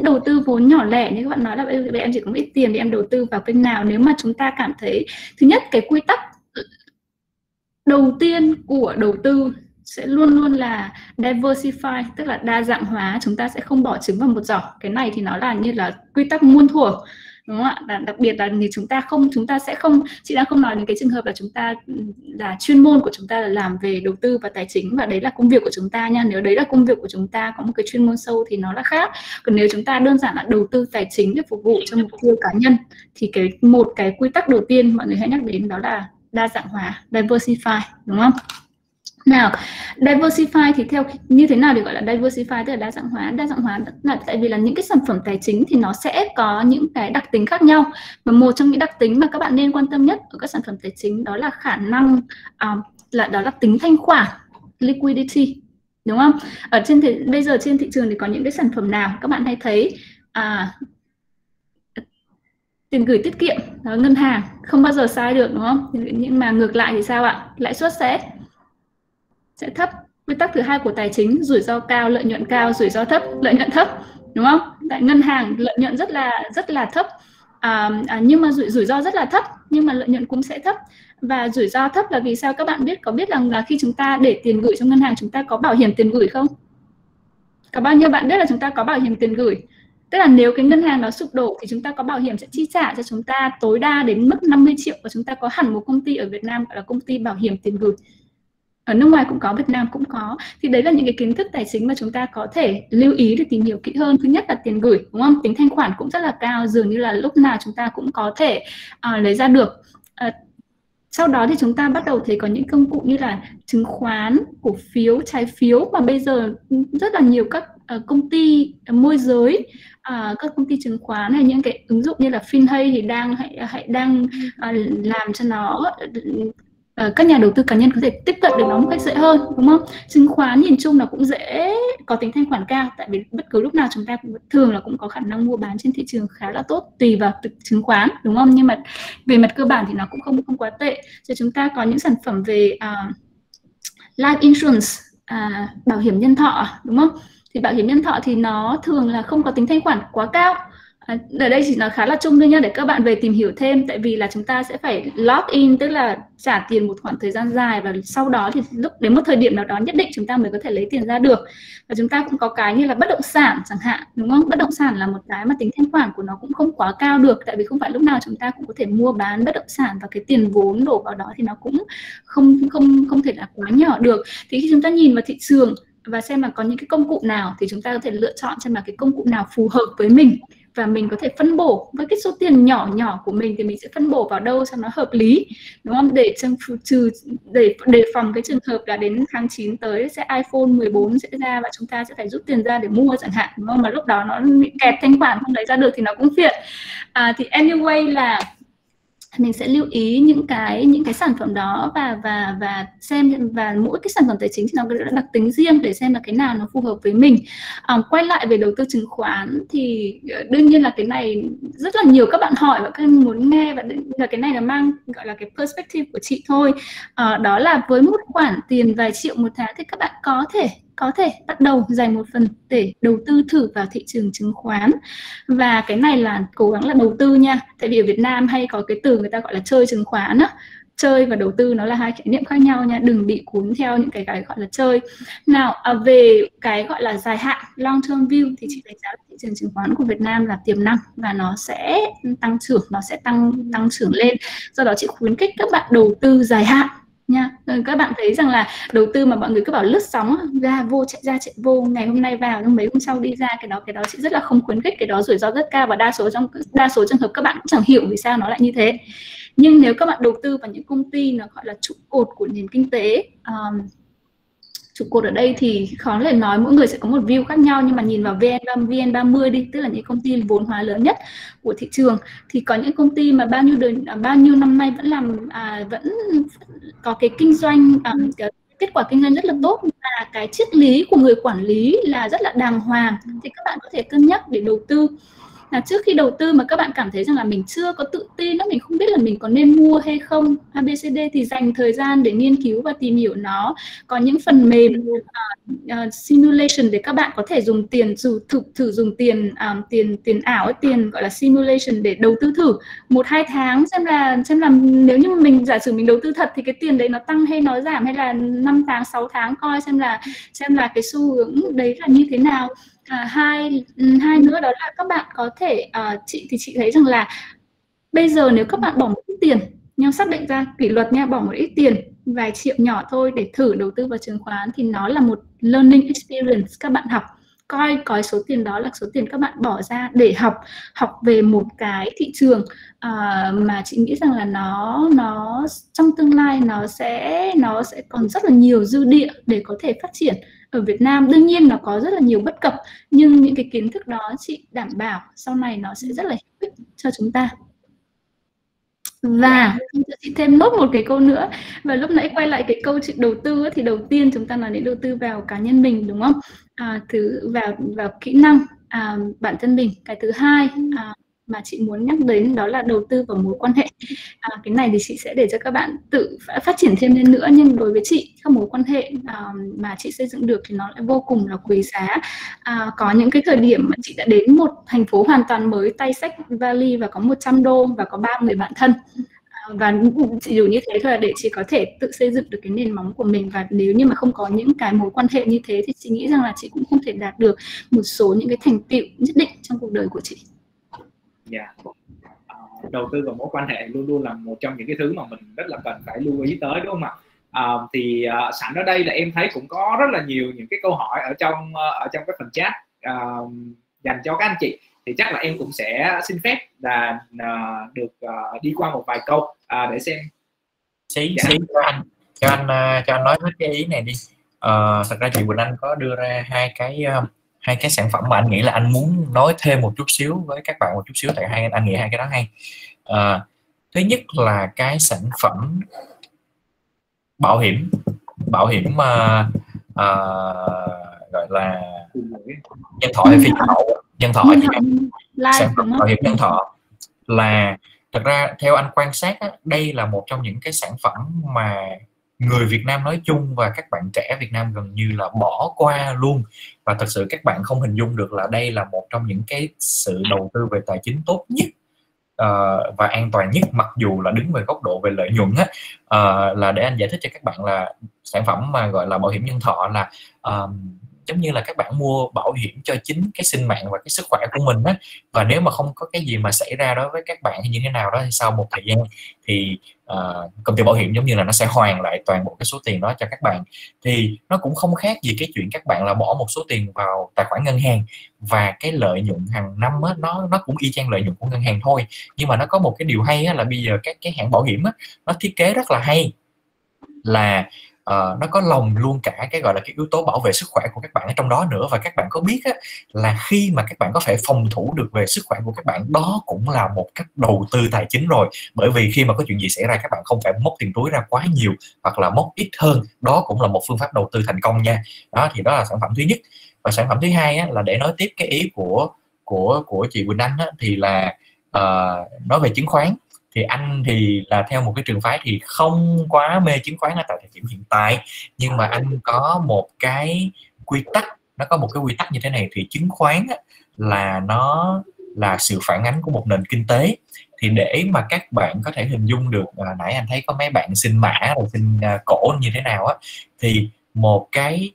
đầu tư vốn nhỏ lẻ như các bạn nói là bây giờ em chỉ có ít tiền thì em đầu tư vào kênh nào? Nếu mà chúng ta cảm thấy thứ nhất, cái quy tắc đầu tiên của đầu tư sẽ luôn luôn là diversify, tức là đa dạng hóa, chúng ta sẽ không bỏ trứng vào một giỏ. Cái này thì nó là như là quy tắc muôn thuở, đúng không ạ? Đặc biệt là nếu chúng ta sẽ không, chị đang không nói đến cái trường hợp là chúng ta là chuyên môn của chúng ta là làm về đầu tư và tài chính, và đấy là công việc của chúng ta nha. Nếu đấy là công việc của chúng ta có một cái chuyên môn sâu thì nó là khác. Còn nếu chúng ta đơn giản là đầu tư tài chính để phục vụ cho mục tiêu cá nhân thì một cái quy tắc đầu tiên mọi người hãy nhắc đến đó là đa dạng hóa, diversify, đúng không? Nào, diversify thì theo như thế nào để gọi là diversify, tức là đa dạng hóa? Đa dạng hóa là tại vì là những cái sản phẩm tài chính thì nó sẽ có những cái đặc tính khác nhau, và một trong những đặc tính mà các bạn nên quan tâm nhất ở các sản phẩm tài chính đó là khả năng đó là tính thanh khoản, liquidity, đúng không? Ở trên bây giờ trên thị trường thì có những cái sản phẩm nào các bạn hay thấy? Tiền gửi tiết kiệm, ngân hàng không bao giờ sai được, đúng không? Nhưng mà ngược lại thì sao ạ? Lãi suất sẽ thấp. Quy tắc thứ hai của tài chính, rủi ro cao, lợi nhuận cao, rủi ro thấp, lợi nhuận thấp, đúng không? Tại ngân hàng lợi nhuận rất là thấp, nhưng mà rủi ro rất là thấp, nhưng mà lợi nhuận cũng sẽ thấp. Và rủi ro thấp là vì sao? Các bạn có biết rằng là khi chúng ta để tiền gửi trong ngân hàng chúng ta có bảo hiểm tiền gửi không? Có bao nhiêu bạn biết là chúng ta có bảo hiểm tiền gửi? Tức là nếu cái ngân hàng đó sụp đổ thì chúng ta có bảo hiểm sẽ chi trả cho chúng ta tối đa đến mức 50 triệu, và chúng ta có hẳn một công ty ở Việt Nam gọi là công ty bảo hiểm tiền gửi. Ở nước ngoài cũng có, Việt Nam cũng có. Thì đấy là những cái kiến thức tài chính mà chúng ta có thể lưu ý để tìm hiểu kỹ hơn. Thứ nhất là tiền gửi, đúng không? Tính thanh khoản cũng rất là cao, dường như là lúc nào chúng ta cũng có thể lấy ra được. Sau đó thì chúng ta bắt đầu thấy có những công cụ như là chứng khoán, cổ phiếu, trái phiếu, mà bây giờ rất là nhiều các công ty môi giới, các công ty chứng khoán hay những cái ứng dụng như là Finhay thì đang làm cho nó các nhà đầu tư cá nhân có thể tiếp cận được nó một cách dễ hơn, đúng không? Chứng khoán nhìn chung là cũng dễ có tính thanh khoản cao, tại vì bất cứ lúc nào chúng ta cũng thường là cũng có khả năng mua bán trên thị trường khá là tốt, tùy vào chứng khoán, đúng không? Nhưng mà về mặt cơ bản thì nó cũng không quá tệ. Rồi chúng ta có những sản phẩm về life insurance, bảo hiểm nhân thọ, đúng không? Thì bảo hiểm nhân thọ thì nó thường là không có tính thanh khoản quá cao. Ở đây chỉ là khá là chung thôi nha, để các bạn về tìm hiểu thêm, tại vì là chúng ta sẽ phải log in, tức là trả tiền một khoảng thời gian dài, và sau đó thì lúc đến một thời điểm nào đó nhất định chúng ta mới có thể lấy tiền ra được. Và chúng ta cũng có cái như là bất động sản chẳng hạn, đúng không? Bất động sản là một cái mà tính thanh khoản của nó cũng không quá cao được, tại vì không phải lúc nào chúng ta cũng có thể mua bán bất động sản, và cái tiền vốn đổ vào đó thì nó cũng không thể là quá nhỏ được. Thì khi chúng ta nhìn vào thị trường và xem là có những cái công cụ nào thì chúng ta có thể lựa chọn xem là cái công cụ nào phù hợp với mình, và mình có thể phân bổ với cái số tiền nhỏ của mình thì mình sẽ phân bổ vào đâu cho nó hợp lý, đúng không? Để đề phòng cái trường hợp là đến tháng 9 tới sẽ iPhone 14 sẽ ra và chúng ta sẽ phải rút tiền ra để mua chẳng hạn, đúng không? Mà lúc đó nó bị kẹt thanh khoản không lấy ra được thì nó cũng phiền. Thì anyway là mình sẽ lưu ý những cái sản phẩm đó và xem, và mỗi cái sản phẩm tài chính thì nó có đặc tính riêng để xem là cái nào nó phù hợp với mình. Quay lại về đầu tư chứng khoán thì đương nhiên là cái này rất là nhiều các bạn hỏi và các em muốn nghe, và là cái này là mang gọi là cái perspective của chị thôi. Đó là với một khoản tiền vài triệu một tháng thì các bạn có thể bắt đầu dành một phần để đầu tư thử vào thị trường chứng khoán. Và cái này là cố gắng là đầu tư nha, tại vì ở Việt Nam hay có cái từ người ta gọi là chơi chứng khoán á. Chơi và đầu tư nó là hai khái niệm khác nhau nha, đừng bị cuốn theo những cái gọi là chơi. Nào, về cái gọi là dài hạn, long term view, thì chị đánh giá thị trường chứng khoán của Việt Nam là tiềm năng và nó sẽ tăng trưởng, nó sẽ tăng trưởng lên. Do đó chị khuyến khích các bạn đầu tư dài hạn nha. Các bạn thấy rằng là đầu tư mà mọi người cứ bảo lướt sóng, ra vô chạy vô, ngày hôm nay vào nhưng mấy hôm sau đi ra, cái đó chị rất là không khuyến khích, cái đó rủi ro rất cao, và đa số trường hợp các bạn cũng chẳng hiểu vì sao nó lại như thế. Nhưng nếu các bạn đầu tư vào những công ty nó gọi là trụ cột của nền kinh tế, trụ cột ở đây thì khó để nói, mỗi người sẽ có một view khác nhau, nhưng mà nhìn vào VN30 đi, tức là những công ty vốn hóa lớn nhất của thị trường, thì có những công ty mà bao nhiêu năm nay vẫn làm vẫn có cái kinh doanh, kết quả kinh doanh rất là tốt, và cái triết lý của người quản lý là rất là đàng hoàng, thì các bạn có thể cân nhắc để đầu tư. Là trước khi đầu tư mà các bạn cảm thấy rằng là mình chưa có tự tin, mình không biết là mình có nên mua hay không, ABCD, thì dành thời gian để nghiên cứu và tìm hiểu nó. Có những phần mềm simulation để các bạn có thể dùng tiền, thử dùng tiền ảo, tiền gọi là simulation để đầu tư thử 1-2 tháng xem là nếu như mình giả sử mình đầu tư thật thì cái tiền đấy nó tăng hay nó giảm, hay là 5 tháng, 6 tháng coi xem là cái xu hướng đấy là như thế nào. Hai nữa đó là các bạn có thể, chị thấy rằng là bây giờ nếu các bạn bỏ một ít tiền, nhưng xác định ra kỷ luật nha, bỏ một ít tiền vài triệu nhỏ thôi để thử đầu tư vào chứng khoán thì nó là một learning experience, các bạn học, coi số tiền đó là số tiền các bạn bỏ ra để học về một cái thị trường mà chị nghĩ rằng là nó trong tương lai nó sẽ còn rất là nhiều dư địa để có thể phát triển. Ở Việt Nam đương nhiên nó có rất là nhiều bất cập, nhưng những cái kiến thức đó chị đảm bảo sau này nó sẽ rất là hữu ích cho chúng ta. Và chị thêm nốt một cái câu nữa, và lúc nãy quay lại cái câu chuyện đầu tư ấy, thì đầu tiên chúng ta nói đến đầu tư vào cá nhân mình, đúng không? Vào kỹ năng bản thân mình. Cái thứ hai mà chị muốn nhắc đến đó là đầu tư vào mối quan hệ. Cái này thì chị sẽ để cho các bạn tự phát triển thêm lên nữa, nhưng đối với chị, các mối quan hệ mà chị xây dựng được thì nó lại vô cùng là quý giá. Có những cái thời điểm mà chị đã đến một thành phố hoàn toàn mới, tay xách vali và có 100 đô và có 3 người bạn thân. Và chỉ đủ như thế thôi để chị có thể tự xây dựng được cái nền móng của mình, và nếu như mà không có những cái mối quan hệ như thế thì chị nghĩ rằng là chị cũng không thể đạt được một số những cái thành tựu nhất định trong cuộc đời của chị. Yeah. Đầu tư vào mối quan hệ luôn luôn là một trong những cái thứ mà mình rất là cần phải lưu ý tới, đúng không ạ? Thì sẵn ở đây là em thấy cũng có rất là nhiều những cái câu hỏi ở trong cái phần chat dành cho các anh chị, thì chắc là em cũng sẽ xin phép là được đi qua một vài câu để xem. Cho anh nói hết cái ý này đi. Thật ra chị Quỳnh Anh có đưa ra hai cái hai cái sản phẩm mà anh nghĩ là anh muốn nói thêm một chút xíu với các bạn một chút xíu, tại anh nghĩ hai cái đó hay. Thứ nhất là cái sản phẩm bảo hiểm, mà gọi là nhân thọ hay phi nhân thọ? Nhân thọ. Sản phẩm bảo hiểm nhân thọ là thật ra theo anh quan sát á, đây là một trong những cái sản phẩm mà người Việt Nam nói chung và các bạn trẻ Việt Nam gần như là bỏ qua luôn, và thật sự các bạn không hình dung được là đây là một trong những cái sự đầu tư về tài chính tốt nhất và an toàn nhất, mặc dù là đứng về góc độ về lợi nhuận á. Là để anh giải thích cho các bạn là sản phẩm mà gọi là bảo hiểm nhân thọ là giống như là các bạn mua bảo hiểm cho chính cái sinh mạng và cái sức khỏe của mình á, và nếu mà không có cái gì mà xảy ra đối với các bạn hay như thế nào đó thì sau một thời gian thì công ty bảo hiểm giống như là nó sẽ hoàn lại toàn bộ cái số tiền đó cho các bạn. Thì nó cũng không khác gì cái chuyện các bạn là bỏ một số tiền vào tài khoản ngân hàng, và cái lợi nhuận hàng năm á, nó cũng y chang lợi nhuận của ngân hàng thôi. Nhưng mà nó có một cái điều hay á, là bây giờ các cái hãng bảo hiểm á, nó thiết kế rất là hay là nó có lồng luôn cả cái gọi là cái yếu tố bảo vệ sức khỏe của các bạn ở trong đó nữa. Và các bạn có biết á, là khi mà các bạn có thể phòng thủ được về sức khỏe của các bạn, đó cũng là một cách đầu tư tài chính rồi, bởi vì khi mà có chuyện gì xảy ra các bạn không phải móc tiền túi ra quá nhiều hoặc là móc ít hơn, đó cũng là một phương pháp đầu tư thành công nha. Đó thì đó là sản phẩm thứ nhất. Và sản phẩm thứ hai á, là để nói tiếp cái ý của chị Quỳnh Anh á, thì là nói về chứng khoán. Thì anh thì là theo một cái trường phái thì không quá mê chứng khoán ở tại thời điểm hiện tại, nhưng mà anh có một cái quy tắc, nó có một cái quy tắc như thế này. Thì chứng khoán á, là nó là sự phản ánh của một nền kinh tế. Thì để mà các bạn có thể hình dung được, nãy anh thấy có mấy bạn xin mã rồi xin cổ như thế nào á, thì một cái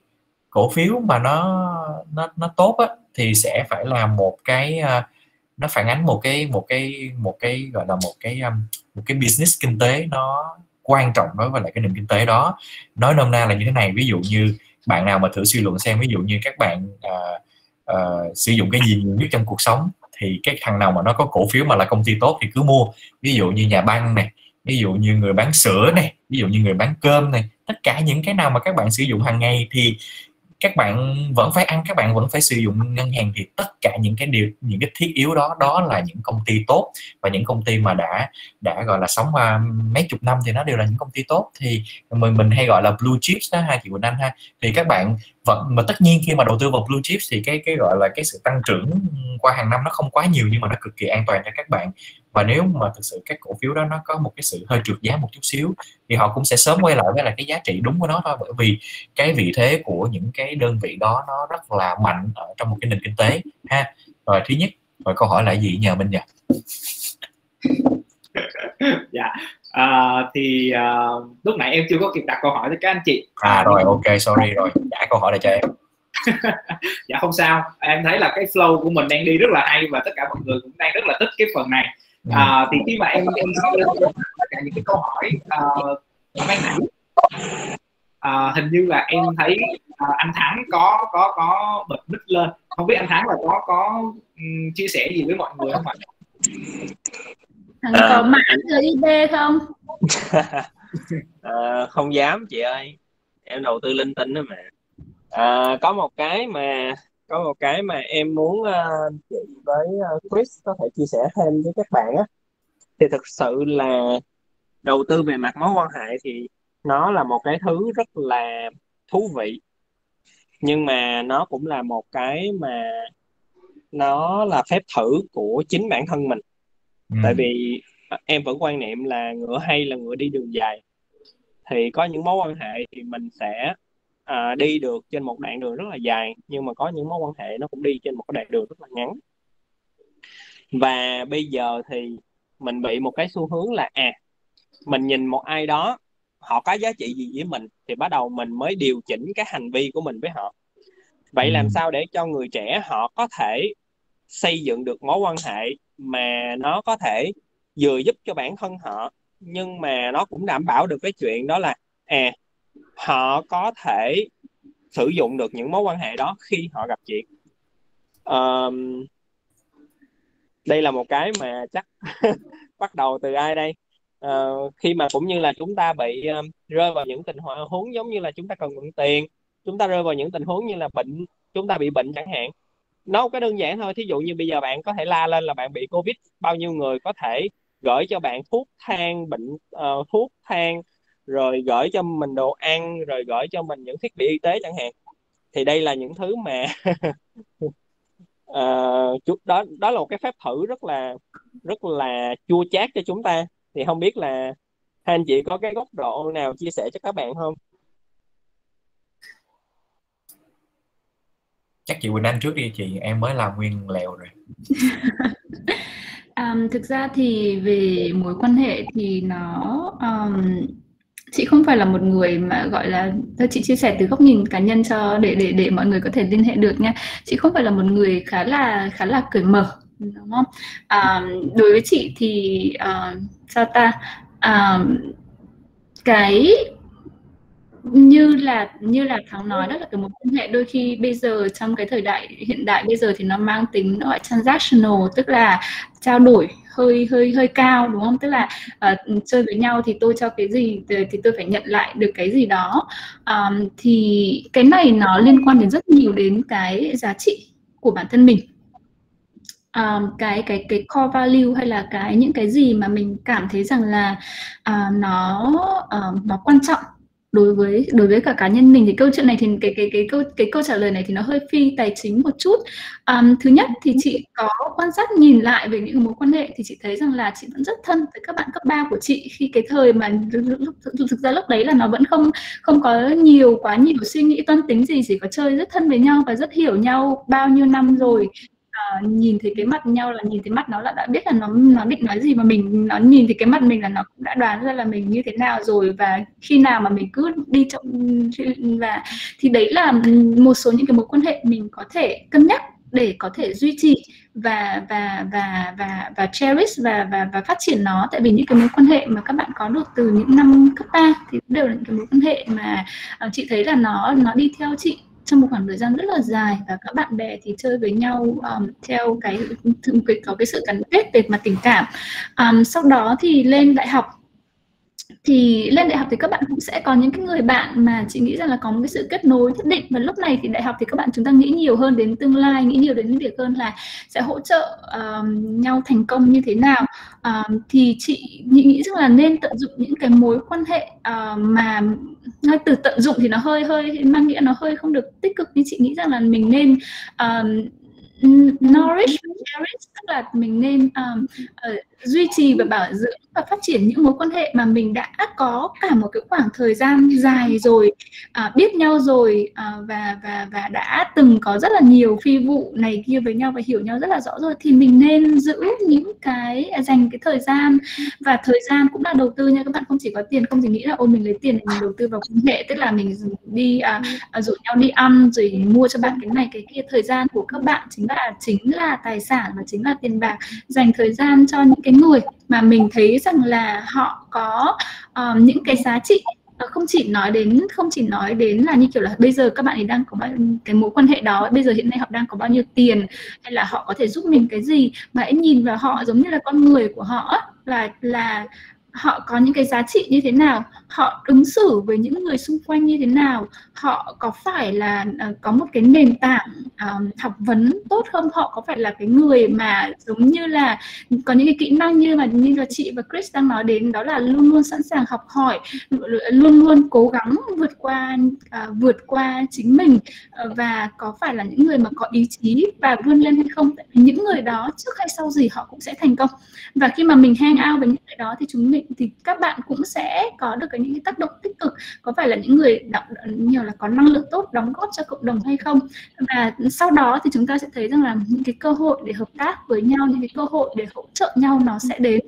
cổ phiếu mà nó tốt á, thì sẽ phải là một cái nó phản ánh một cái gọi là một cái business kinh tế nó quan trọng đối với lại cái nền kinh tế đó. Nói nôm na là như thế này, ví dụ như bạn nào mà thử suy luận xem, ví dụ như các bạn sử dụng cái gì nhiều nhất trong cuộc sống, thì cái thằng nào mà nó có cổ phiếu mà là công ty tốt thì cứ mua. Ví dụ như nhà băng này, ví dụ như người bán sữa này, ví dụ như người bán cơm này, tất cả những cái nào mà các bạn sử dụng hàng ngày thì các bạn vẫn phải ăn, các bạn vẫn phải sử dụng ngân hàng, thì tất cả những cái điều, những cái thiết yếu đó, đó là những công ty tốt. Và những công ty mà đã gọi là sống mấy chục năm thì nó đều là những công ty tốt. Thì mình hay gọi là blue chips đó ha chị Quỳnh Anh ha. Thì các bạn vẫn, mà tất nhiên khi mà đầu tư vào blue chips thì cái gọi là cái sự tăng trưởng qua hàng năm nó không quá nhiều, nhưng mà nó cực kỳ an toàn cho các bạn. Và nếu mà thực sự các cổ phiếu đó nó có một cái sự hơi trượt giá một chút xíu thì họ cũng sẽ sớm quay lại với lại cái giá trị đúng của nó thôi, bởi vì cái vị thế của những cái đơn vị đó nó rất là mạnh ở trong một cái nền kinh tế ha. Rồi thứ nhất, rồi câu hỏi là gì nhờ Minh nhỉ? Dạ lúc nãy em chưa có kịp đặt câu hỏi cho các anh chị. Rồi ok, sorry rồi, trả câu hỏi lại cho em. Dạ không sao, em thấy là cái flow của mình đang đi rất là hay và tất cả mọi người cũng đang rất là thích cái phần này. Thì khi mà em nói lên tất cả những cái câu hỏi ban nãy, hình như là em thấy anh Thắng có bật mic lên, không biết anh Thắng là có chia sẻ gì với mọi người không ạ? Thằng có mã VIB không? Không dám chị ơi, em đầu tư linh tinh đó mà. Có một cái mà em muốn chị với Chris có thể chia sẻ thêm với các bạn á, thì thực sự là đầu tư về mặt mối quan hệ thì nó là một cái thứ rất là thú vị, nhưng mà nó cũng là một cái mà nó là phép thử của chính bản thân mình. Tại vì em vẫn quan niệm là ngựa hay là ngựa đi đường dài, thì có những mối quan hệ thì mình sẽ đi được trên một đoạn đường rất là dài, nhưng mà có những mối quan hệ nó cũng đi trên một cái đoạn đường rất là ngắn. Và bây giờ thì mình bị một cái xu hướng là mình nhìn một ai đó họ có giá trị gì với mình thì bắt đầu mình mới điều chỉnh cái hành vi của mình với họ. Vậy làm sao để cho người trẻ họ có thể xây dựng được mối quan hệ mà nó có thể vừa giúp cho bản thân họ, nhưng mà nó cũng đảm bảo được cái chuyện đó là họ có thể sử dụng được những mối quan hệ đó khi họ gặp chuyện. Đây là một cái mà chắc bắt đầu từ ai đây? Khi mà cũng như là chúng ta bị rơi vào những tình huống giống như là chúng ta cần mượn tiền, chúng ta rơi vào những tình huống như là bệnh chúng ta bị bệnh chẳng hạn. Nó cái đơn giản thôi, thí dụ như bây giờ bạn có thể la lên là bạn bị Covid, bao nhiêu người có thể gửi cho bạn thuốc thang, thuốc thang, rồi gửi cho mình đồ ăn, rồi gửi cho mình những thiết bị y tế chẳng hạn. Thì đây là những thứ mà đó là một cái phép thử rất là chua chát cho chúng ta. Thì không biết là hai anh chị có cái góc độ nào chia sẻ cho các bạn không? Chắc chị Quỳnh Anh trước đi chị, em mới làm nguyên lèo rồi. Thực ra thì về mối quan hệ thì nó chị không phải là một người mà gọi là, chị chia sẻ từ góc nhìn cá nhân cho để mọi người có thể liên hệ được nha. Chị không phải là một người khá là cởi mở, đúng không? Đối với chị thì cái như là Thắng nói, đó là cái mối quan hệ đôi khi bây giờ trong cái thời đại hiện đại bây giờ thì nó mang tính gọi transactional, tức là trao đổi hơi cao, đúng không? Tức là chơi với nhau thì tôi cho cái gì thì tôi phải nhận lại được cái gì đó. Thì cái này nó liên quan đến rất nhiều đến cái giá trị của bản thân mình. Cái core value hay là cái những cái gì mà mình cảm thấy rằng là nó quan trọng đối với cả cá nhân mình. Thì câu chuyện này thì cái câu trả lời này thì nó hơi phi tài chính một chút. Thứ nhất thì chị có quan sát nhìn lại về những mối quan hệ thì chị thấy rằng là chị vẫn rất thân với các bạn cấp 3 của chị, khi cái thời mà thực ra lúc đấy là nó vẫn không có quá nhiều suy nghĩ toan tính gì, chỉ có chơi rất thân với nhau và rất hiểu nhau bao nhiêu năm rồi. Nhìn thấy cái mặt nhau là nhìn thấy mặt nó là đã biết là nó định nói gì, mà mình nó nhìn thấy cái mặt mình là nó cũng đã đoán ra là mình như thế nào rồi, và khi nào mà mình cứ đi trong và thì đấy là một số những cái mối quan hệ mình có thể cân nhắc để có thể duy trì và cherish và phát triển nó. Tại vì những cái mối quan hệ mà các bạn có được từ những năm cấp 3 thì đều là những cái mối quan hệ mà chị thấy là nó đi theo chị trong một khoảng thời gian rất là dài, và các bạn bè thì chơi với nhau theo cái có cái sự gắn kết về mặt tình cảm. Sau đó thì lên đại học thì các bạn cũng sẽ có những cái người bạn mà chị nghĩ rằng là có một cái sự kết nối nhất định, và lúc này thì đại học thì các bạn chúng ta nghĩ nhiều hơn đến tương lai, nghĩ nhiều đến việc hơn là sẽ hỗ trợ nhau thành công như thế nào. Thì chị nghĩ rằng là nên tận dụng những cái mối quan hệ mà ngay từ tận dụng thì nó hơi mang nghĩa nó hơi không được tích cực, nhưng chị nghĩ rằng là mình nên nourish, tức là mình nên duy trì và bảo dưỡng và phát triển những mối quan hệ mà mình đã có cả một cái khoảng thời gian dài rồi, biết nhau rồi, và đã từng có rất là nhiều phi vụ này kia với nhau và hiểu nhau rất là rõ rồi, thì mình nên giữ những cái, dành cái thời gian, và thời gian cũng là đầu tư nha các bạn. Không chỉ có tiền, không chỉ nghĩ là ôi mình lấy tiền để mình đầu tư vào quan hệ, tức là mình đi rủ nhau đi ăn rồi mua cho bạn cái này cái kia. Thời gian của các bạn chính là tài sản và chính là tiền bạc. Dành thời gian cho những cái người mà mình thấy rằng là họ có những cái giá trị, không chỉ nói đến là như kiểu là bây giờ các bạn ấy đang có cái mối quan hệ đó, bây giờ hiện nay họ đang có bao nhiêu tiền hay là họ có thể giúp mình cái gì, mà hãy nhìn vào họ giống như là con người của họ, là họ có những cái giá trị như thế nào, họ ứng xử với những người xung quanh như thế nào, họ có phải là có một cái nền tảng học vấn tốt không, họ có phải là cái người mà giống như là có những cái kỹ năng như là chị và Chris đang nói đến, đó là luôn luôn sẵn sàng học hỏi, luôn luôn cố gắng vượt qua chính mình, và có phải là những người mà có ý chí và vươn lên hay không. Những người đó trước hay sau gì họ cũng sẽ thành công, và khi mà mình hang out với những người đó thì chúng mình, thì các bạn cũng sẽ có được những cái tác động tích cực, có phải là những người nhiều là có năng lượng tốt đóng góp cho cộng đồng hay không. Và sau đó thì chúng ta sẽ thấy rằng là những cái cơ hội để hợp tác với nhau, những cái cơ hội để hỗ trợ nhau nó sẽ đến.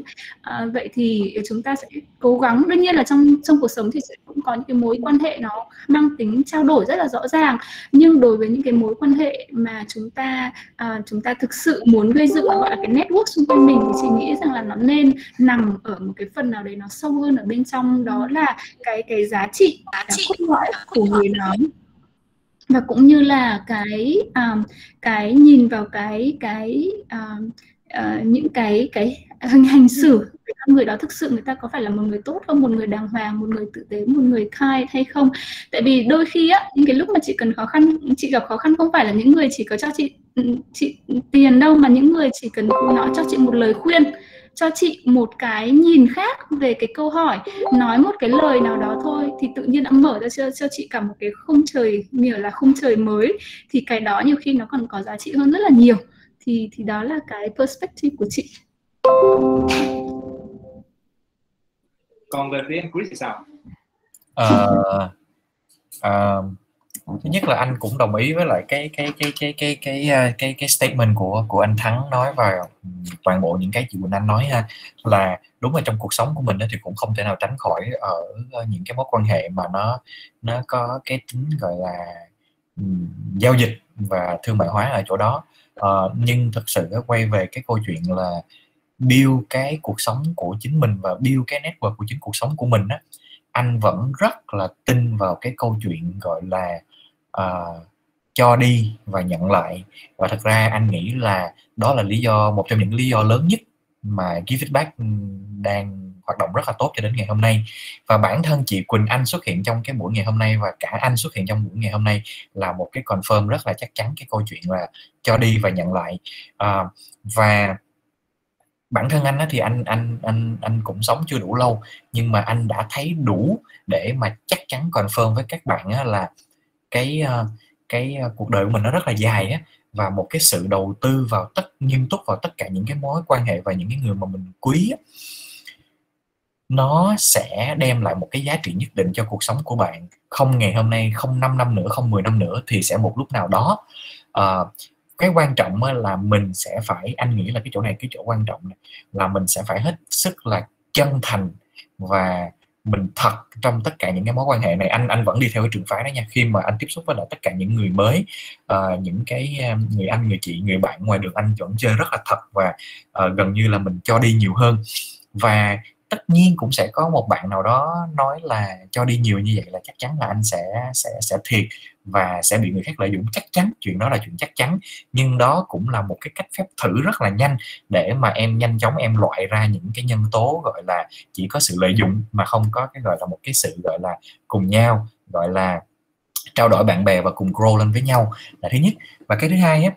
Vậy thì chúng ta sẽ cố gắng, đương nhiên là trong cuộc sống thì sẽ cũng có những cái mối quan hệ nó mang tính trao đổi rất là rõ ràng, nhưng đối với những cái mối quan hệ mà chúng ta thực sự muốn gây dựng, gọi là cái network xung quanh mình, thì chị nghĩ rằng là nó nên nằm ở một cái phần nào đấy nó sâu hơn ở bên trong, đó là cái giá trị cốt lõi của người đó, và cũng như là cái nhìn vào những cái hành xử người đó thực sự người ta có phải là một người tốt không, một người đàng hoàng, một người tử tế, một người kind hay không. Tại vì đôi khi á, những cái lúc mà chị cần khó khăn, chị gặp khó khăn không phải là những người chỉ có cho chị tiền đâu, mà những người chỉ cần nó cho chị một lời khuyên, cho chị một cái nhìn khác về cái câu hỏi, nói một cái lời nào đó thôi thì tự nhiên đã mở ra cho chị cả một cái khung trời, nghĩa là khung trời mới, thì cái đó nhiều khi nó còn có giá trị hơn rất là nhiều. Thì đó là cái perspective của chị. Còn về phía Chris thì sao? Thứ nhất là anh cũng đồng ý với lại cái statement của anh Thắng nói, và toàn bộ những cái chị Quỳnh Anh nói ha, là đúng là trong cuộc sống của mình thì cũng không thể nào tránh khỏi ở những cái mối quan hệ mà nó có cái tính gọi là giao dịch và thương mại hóa ở chỗ đó. Nhưng thật sự quay về cái câu chuyện là build cái cuộc sống của chính mình và build cái network của chính cuộc sống của mình á, anh vẫn rất là tin vào cái câu chuyện gọi là cho đi và nhận lại. Và thật ra anh nghĩ là đó là lý do, một trong những lý do lớn nhất mà Give It Back đang hoạt động rất là tốt cho đến ngày hôm nay. Và bản thân chị Quỳnh Anh xuất hiện trong cái buổi ngày hôm nay và cả anh xuất hiện trong buổi ngày hôm nay là một cái confirm rất là chắc chắn cái câu chuyện là cho đi và nhận lại. Và bản thân anh thì anh cũng sống chưa đủ lâu, nhưng mà anh đã thấy đủ để mà chắc chắn confirm với các bạn là cái cuộc đời của mình nó rất là dài á, và một cái sự đầu tư vào nghiêm túc vào tất cả những cái mối quan hệ và những cái người mà mình quý á, nó sẽ đem lại một cái giá trị nhất định cho cuộc sống của bạn. Không ngày hôm nay, không 5 năm nữa, không 10 năm nữa, thì sẽ một lúc nào đó. Cái quan trọng là mình sẽ phải, anh nghĩ là cái chỗ này, cái chỗ quan trọng này, là mình sẽ phải hết sức là chân thành và mình thật trong tất cả những cái mối quan hệ này. Anh vẫn đi theo cái trường phái đó nha. Khi mà anh tiếp xúc với lại tất cả những người mới, những cái người anh, người chị, người bạn ngoài đường, anh vẫn chơi rất là thật và gần như là mình cho đi nhiều hơn. Và tất nhiên cũng sẽ có một bạn nào đó nói là cho đi nhiều như vậy là chắc chắn là anh sẽ thiệt và sẽ bị người khác lợi dụng, chắc chắn, chuyện đó là chuyện chắc chắn. Nhưng đó cũng là một cái cách phép thử rất là nhanh để mà em nhanh chóng em loại ra những cái nhân tố gọi là chỉ có sự lợi dụng mà không có cái gọi là một cái sự gọi là cùng nhau, gọi là trao đổi bạn bè và cùng grow lên với nhau, là thứ nhất. Và cái thứ hai á,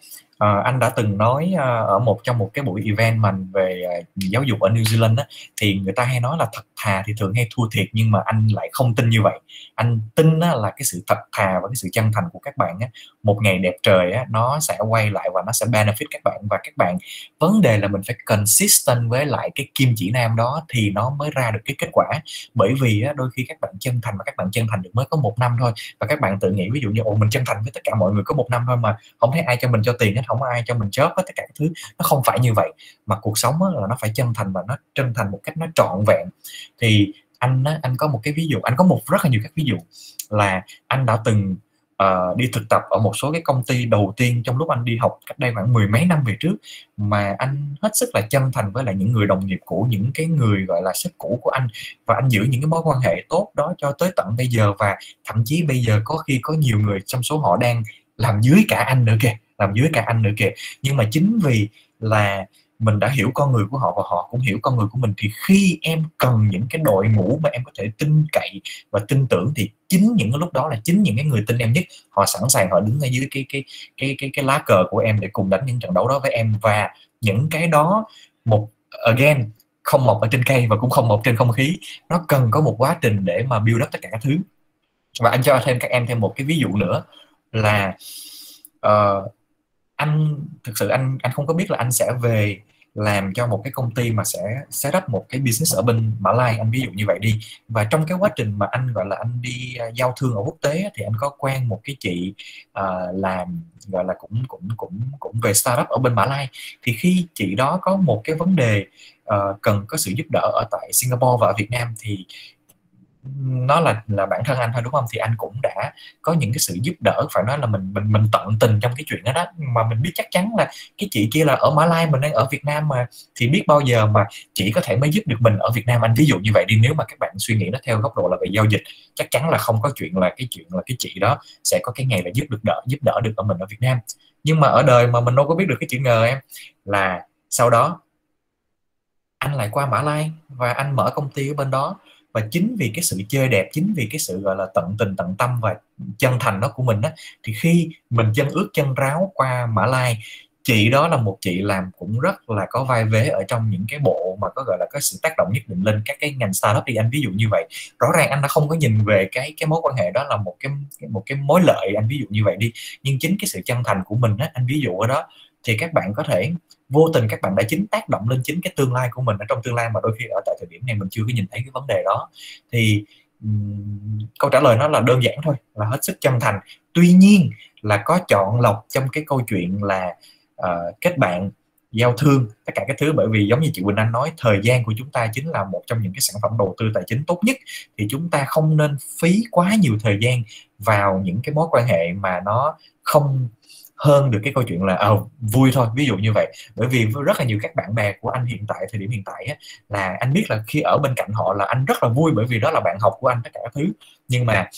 anh đã từng nói ở trong một cái buổi event mình về giáo dục ở New Zealand á, thì người ta hay nói là thật thà thì thường hay thua thiệt, nhưng mà anh lại không tin như vậy. Anh tin là cái sự thật thà và cái sự chân thành của các bạn á, một ngày đẹp trời á, nó sẽ quay lại và nó sẽ benefit các bạn. Và các bạn, vấn đề là mình phải consistent với lại cái kim chỉ nam đó thì nó mới ra được cái kết quả. Bởi vì á, đôi khi các bạn chân thành, và các bạn chân thành được mới có 1 năm thôi, và các bạn tự nghĩ ví dụ như ồ, mình chân thành với tất cả mọi người có 1 năm thôi mà không thấy ai cho mình cho tiền hết, không ai cho mình chớp hết, tất cả các thứ. Nó không phải như vậy, mà cuộc sống là nó phải chân thành, và nó chân thành một cách nó trọn vẹn. Thì anh có một cái ví dụ, anh có một rất là nhiều các ví dụ là anh đã từng đi thực tập ở một số cái công ty đầu tiên trong lúc anh đi học cách đây khoảng 10 mấy năm về trước, mà anh hết sức là chân thành với lại những người đồng nghiệp cũ, những cái người gọi là sếp cũ của anh, và anh giữ những cái mối quan hệ tốt đó cho tới tận bây giờ. Và thậm chí bây giờ có khi có nhiều người trong số họ đang làm dưới cả anh nữa kìa, nhưng mà chính vì là mình đã hiểu con người của họ và họ cũng hiểu con người của mình, thì khi em cần những cái đội ngũ mà em có thể tin cậy và tin tưởng, thì chính những cái lúc đó là chính những cái người tin em nhất, họ sẵn sàng, họ đứng ở dưới cái lá cờ của em để cùng đánh những trận đấu đó với em. Và những cái đó, again, không mọc ở trên cây và cũng không mọc trên không khí, nó cần có một quá trình để mà build up tất cả các thứ. Và anh cho thêm các em thêm một cái ví dụ nữa là anh thực sự anh không có biết là anh sẽ về làm cho một cái công ty mà sẽ set up một cái business ở bên Mã Lai, anh ví dụ như vậy đi. Và trong cái quá trình mà anh gọi là anh đi giao thương ở quốc tế, thì anh có quen một cái chị làm gọi là cũng về startup ở bên Mã Lai. Thì khi chị đó có một cái vấn đề cần có sự giúp đỡ ở tại Singapore và ở Việt Nam, thì nó là bản thân anh thôi, đúng không? Thì anh cũng đã có những cái sự giúp đỡ, phải nói là mình tận tình trong cái chuyện đó đó. Mà mình biết chắc chắn là cái chị kia là ở Mã Lai, mình đang ở Việt Nam mà, thì biết bao giờ mà chị có thể mới giúp được mình ở Việt Nam. Anh ví dụ như vậy đi, nếu mà các bạn suy nghĩ nó theo góc độ là về giao dịch, chắc chắn là không có chuyện là cái chị đó sẽ có cái ngày là giúp đỡ được ở mình ở Việt Nam. Nhưng mà ở đời mà mình đâu có biết được cái chuyện ngờ em, là sau đó anh lại qua Mã Lai và anh mở công ty ở bên đó. Và chính vì cái sự chơi đẹp, chính vì cái sự gọi là tận tình, tận tâm và chân thành đó của mình đó, thì khi mình chân ướt chân ráo qua Mã Lai, chị đó là một chị làm cũng rất là có vai vế ở trong những cái bộ mà có gọi là có sự tác động nhất định lên các cái ngành startup đi, anh ví dụ như vậy. Rõ ràng anh đã không có nhìn về cái mối quan hệ đó là một cái mối lợi, anh ví dụ như vậy đi, nhưng chính cái sự chân thành của mình á, anh ví dụ ở đó, thì các bạn có thể vô tình các bạn đã chính tác động lên chính cái tương lai của mình ở trong tương lai mà đôi khi ở tại thời điểm này mình chưa có nhìn thấy cái vấn đề đó. Thì câu trả lời nó là đơn giản thôi, là hết sức chân thành. Tuy nhiên là có chọn lọc trong cái câu chuyện là kết bạn, giao thương, tất cả các thứ, bởi vì giống như chị Quỳnh Anh nói, thời gian của chúng ta chính là một trong những cái sản phẩm đầu tư tài chính tốt nhất, thì chúng ta không nên phí quá nhiều thời gian vào những cái mối quan hệ mà nó không hơn được cái câu chuyện là vui thôi, ví dụ như vậy. Bởi vì rất là nhiều các bạn bè của anh hiện tại, thời điểm hiện tại á, là anh biết là khi ở bên cạnh họ là anh rất là vui, bởi vì đó là bạn học của anh tất cả các thứ, nhưng mà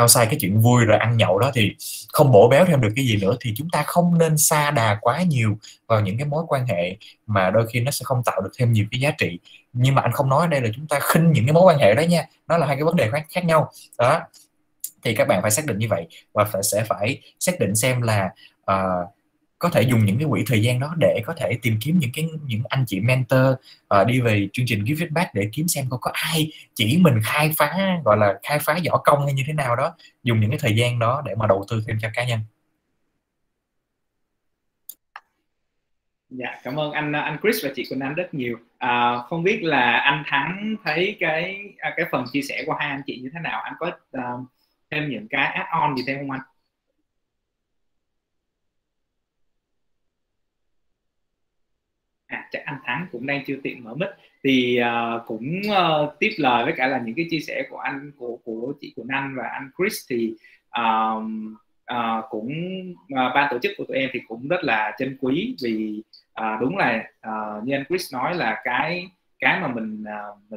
outside cái chuyện vui rồi ăn nhậu đó thì không bổ béo thêm được cái gì nữa. Thì chúng ta không nên sa đà quá nhiều vào những cái mối quan hệ mà đôi khi nó sẽ không tạo được thêm nhiều cái giá trị. Nhưng mà anh không nói ở đây là chúng ta khinh những cái mối quan hệ đó nha, nó là hai cái vấn đề khác nhau đó. Thì các bạn phải xác định như vậy và sẽ phải xác định xem là có thể dùng những cái quỹ thời gian đó để có thể tìm kiếm những anh chị mentor đi về chương trình Give It Back để kiếm xem có ai chỉ mình khai phá, gọi là khai phá võ công hay như thế nào đó, dùng những cái thời gian đó để mà đầu tư thêm cho cá nhân. Dạ, cảm ơn anh Chris và chị Quỳnh Anh rất nhiều. Không biết là anh Thắng thấy cái phần chia sẻ của hai anh chị như thế nào, anh có thêm những cái add-on gì thêm không anh? Chắc anh Thắng cũng đang chưa tiện mở mic thì cũng tiếp lời với cả là những cái chia sẻ của anh, của chị Quỳnh Anh và anh Chris, thì cũng ban tổ chức của tụi em thì cũng rất là trân quý, vì đúng là như anh Chris nói là cái mà mình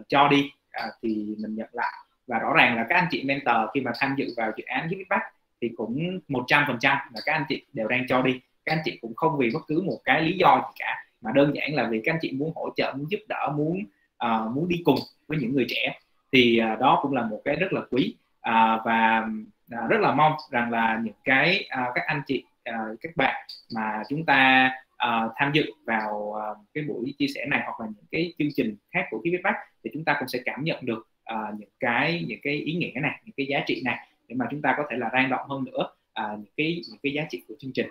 cho đi thì mình nhận lại, và rõ ràng là các anh chị mentor khi mà tham dự vào dự án Give It Back thì cũng 100% là các anh chị đều đang cho đi, các anh chị cũng không vì bất cứ một cái lý do gì cả, mà đơn giản là vì các anh chị muốn hỗ trợ, muốn giúp đỡ, muốn đi cùng với những người trẻ, thì đó cũng là một cái rất là quý, và rất là mong rằng là những cái các anh chị, các bạn mà chúng ta tham dự vào cái buổi chia sẻ này hoặc là những cái chương trình khác của Give It Back, thì chúng ta cũng sẽ cảm nhận được những cái ý nghĩa này, những cái giá trị này, để mà chúng ta có thể là rang động hơn nữa những cái giá trị của chương trình.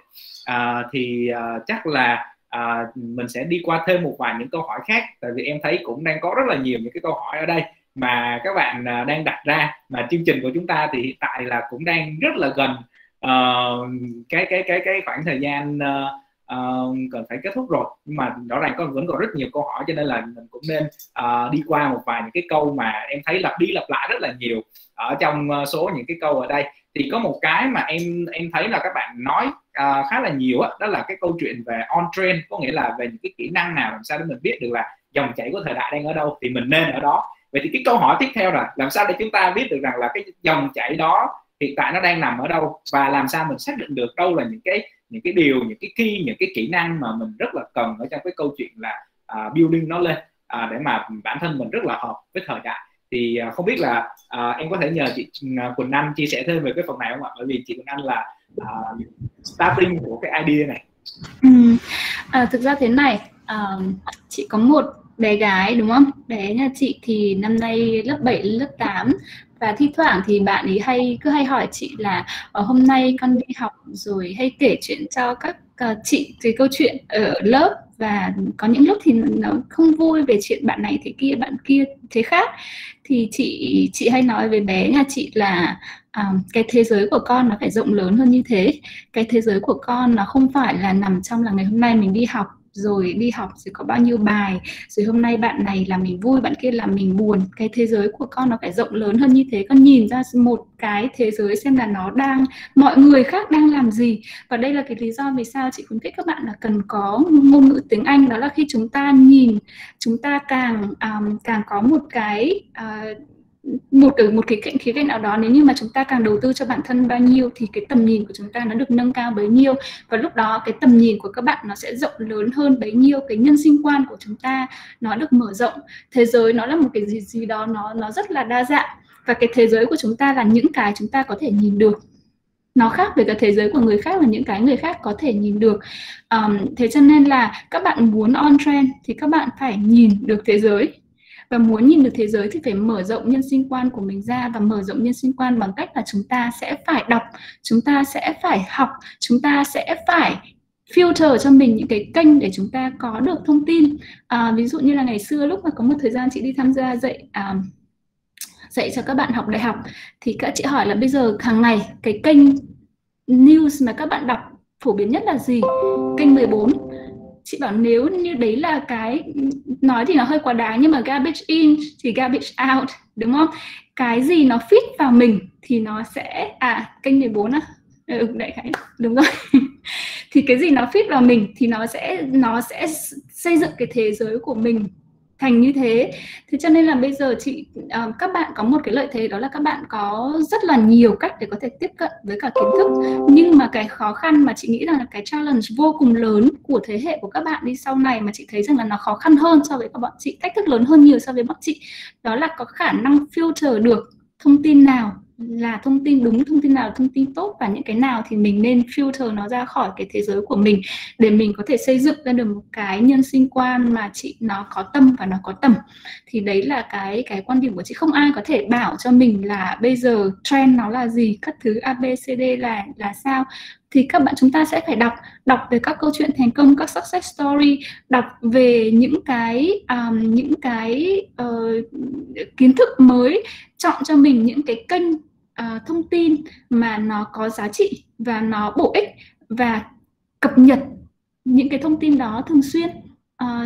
Thì chắc là mình sẽ đi qua thêm một vài những câu hỏi khác, tại vì em thấy cũng đang có rất là nhiều những cái câu hỏi ở đây mà các bạn đang đặt ra, mà chương trình của chúng ta thì hiện tại là cũng đang rất là gần cái khoảng thời gian cần phải kết thúc rồi, nhưng mà rõ ràng vẫn còn rất nhiều câu hỏi, cho nên là mình cũng nên đi qua một vài những cái câu mà em thấy lặp đi lặp lại rất là nhiều ở trong số những cái câu ở đây. Thì có một cái mà em thấy là các bạn nói khá là nhiều đó, đó là cái câu chuyện về on trend, có nghĩa là về những cái kỹ năng nào làm sao để mình biết được là dòng chảy của thời đại đang ở đâu thì mình nên ở đó. Vậy thì cái câu hỏi tiếp theo là làm sao để chúng ta biết được rằng là cái dòng chảy đó hiện tại nó đang nằm ở đâu, và làm sao mình xác định được đâu là những cái điều, những cái kỹ năng mà mình rất là cần ở trong cái câu chuyện là building nó lên để mà bản thân mình rất là hợp với thời đại. Thì không biết là em có thể nhờ chị Quỳnh Anh chia sẻ thêm về cái phần này không ạ? Bởi vì chị Quỳnh Anh là starting của cái idea này. Thực ra thế này, chị có một bé gái đúng không? Bé nhà chị thì năm nay lớp 7, lớp 8, và thi thoảng thì bạn ấy cứ hay hỏi chị là hôm nay con đi học, rồi hay kể chuyện cho các chị về câu chuyện ở lớp, và có những lúc thì nó không vui về chuyện bạn này thế kia, bạn kia thế khác. Thì chị hay nói với bé nhà chị là cái thế giới của con nó phải rộng lớn hơn như thế, cái thế giới của con nó không phải là nằm trong là ngày hôm nay mình đi học rồi có bao nhiêu bài, rồi hôm nay bạn này làm mình vui, bạn kia làm mình buồn. Cái thế giới của con nó phải rộng lớn hơn như thế, con nhìn ra một cái thế giới xem là nó đang, mọi người khác đang làm gì. Và đây là cái lý do vì sao chị khuyến khích các bạn là cần có ngôn ngữ tiếng Anh, đó là khi chúng ta nhìn, chúng ta càng có một cái một cái khía cạnh nào đó, nếu như mà chúng ta càng đầu tư cho bản thân bao nhiêu thì cái tầm nhìn của chúng ta nó được nâng cao bấy nhiêu, và lúc đó cái tầm nhìn của các bạn nó sẽ rộng lớn hơn bấy nhiêu, cái nhân sinh quan của chúng ta nó được mở rộng. Thế giới nó là một cái gì đó nó rất là đa dạng, và cái thế giới của chúng ta là những cái chúng ta có thể nhìn được, nó khác với cả thế giới của người khác và những cái người khác có thể nhìn được. Thế cho nên là các bạn muốn on trend thì các bạn phải nhìn được thế giới, và muốn nhìn được thế giới thì phải mở rộng nhân sinh quan của mình ra, và mở rộng nhân sinh quan bằng cách là chúng ta sẽ phải đọc, chúng ta sẽ phải học, chúng ta sẽ phải filter cho mình những cái kênh để chúng ta có được thông tin. Ví dụ như là ngày xưa lúc mà có một thời gian chị đi tham gia dạy cho các bạn học đại học, thì các chị hỏi là bây giờ hàng ngày cái kênh news mà các bạn đọc phổ biến nhất là gì? Kênh 14. Chị bảo nếu như đấy là cái, nói thì nó hơi quá đáng, nhưng mà garbage in thì garbage out, đúng không? Cái gì nó fit vào mình thì nó sẽ, kênh 14 á, đại khái đúng rồi. Thì cái gì nó fit vào mình thì nó sẽ xây dựng cái thế giới của mình thành như thế. Thế cho nên là bây giờ các bạn có một cái lợi thế, đó là các bạn có rất là nhiều cách để có thể tiếp cận với cả kiến thức. Nhưng mà cái khó khăn mà chị nghĩ rằng là cái challenge vô cùng lớn của thế hệ của các bạn đi sau này, mà chị thấy rằng là nó khó khăn hơn so với các bọn chị, thách thức lớn hơn nhiều so với bọn chị, đó là có khả năng filter được thông tin nào là thông tin đúng, thông tin nào là thông tin tốt, và những cái nào thì mình nên filter nó ra khỏi cái thế giới của mình để mình có thể xây dựng ra được một cái nhân sinh quan mà chị nó có tâm và nó có tầm. Thì đấy là cái quan điểm của chị. Không ai có thể bảo cho mình là bây giờ trend nó là gì, các thứ ABCD là sao. Thì các bạn, chúng ta sẽ phải đọc về các câu chuyện thành công, các success story, đọc về những cái kiến thức mới, chọn cho mình những cái kênh thông tin mà nó có giá trị và nó bổ ích, và cập nhật những cái thông tin đó thường xuyên,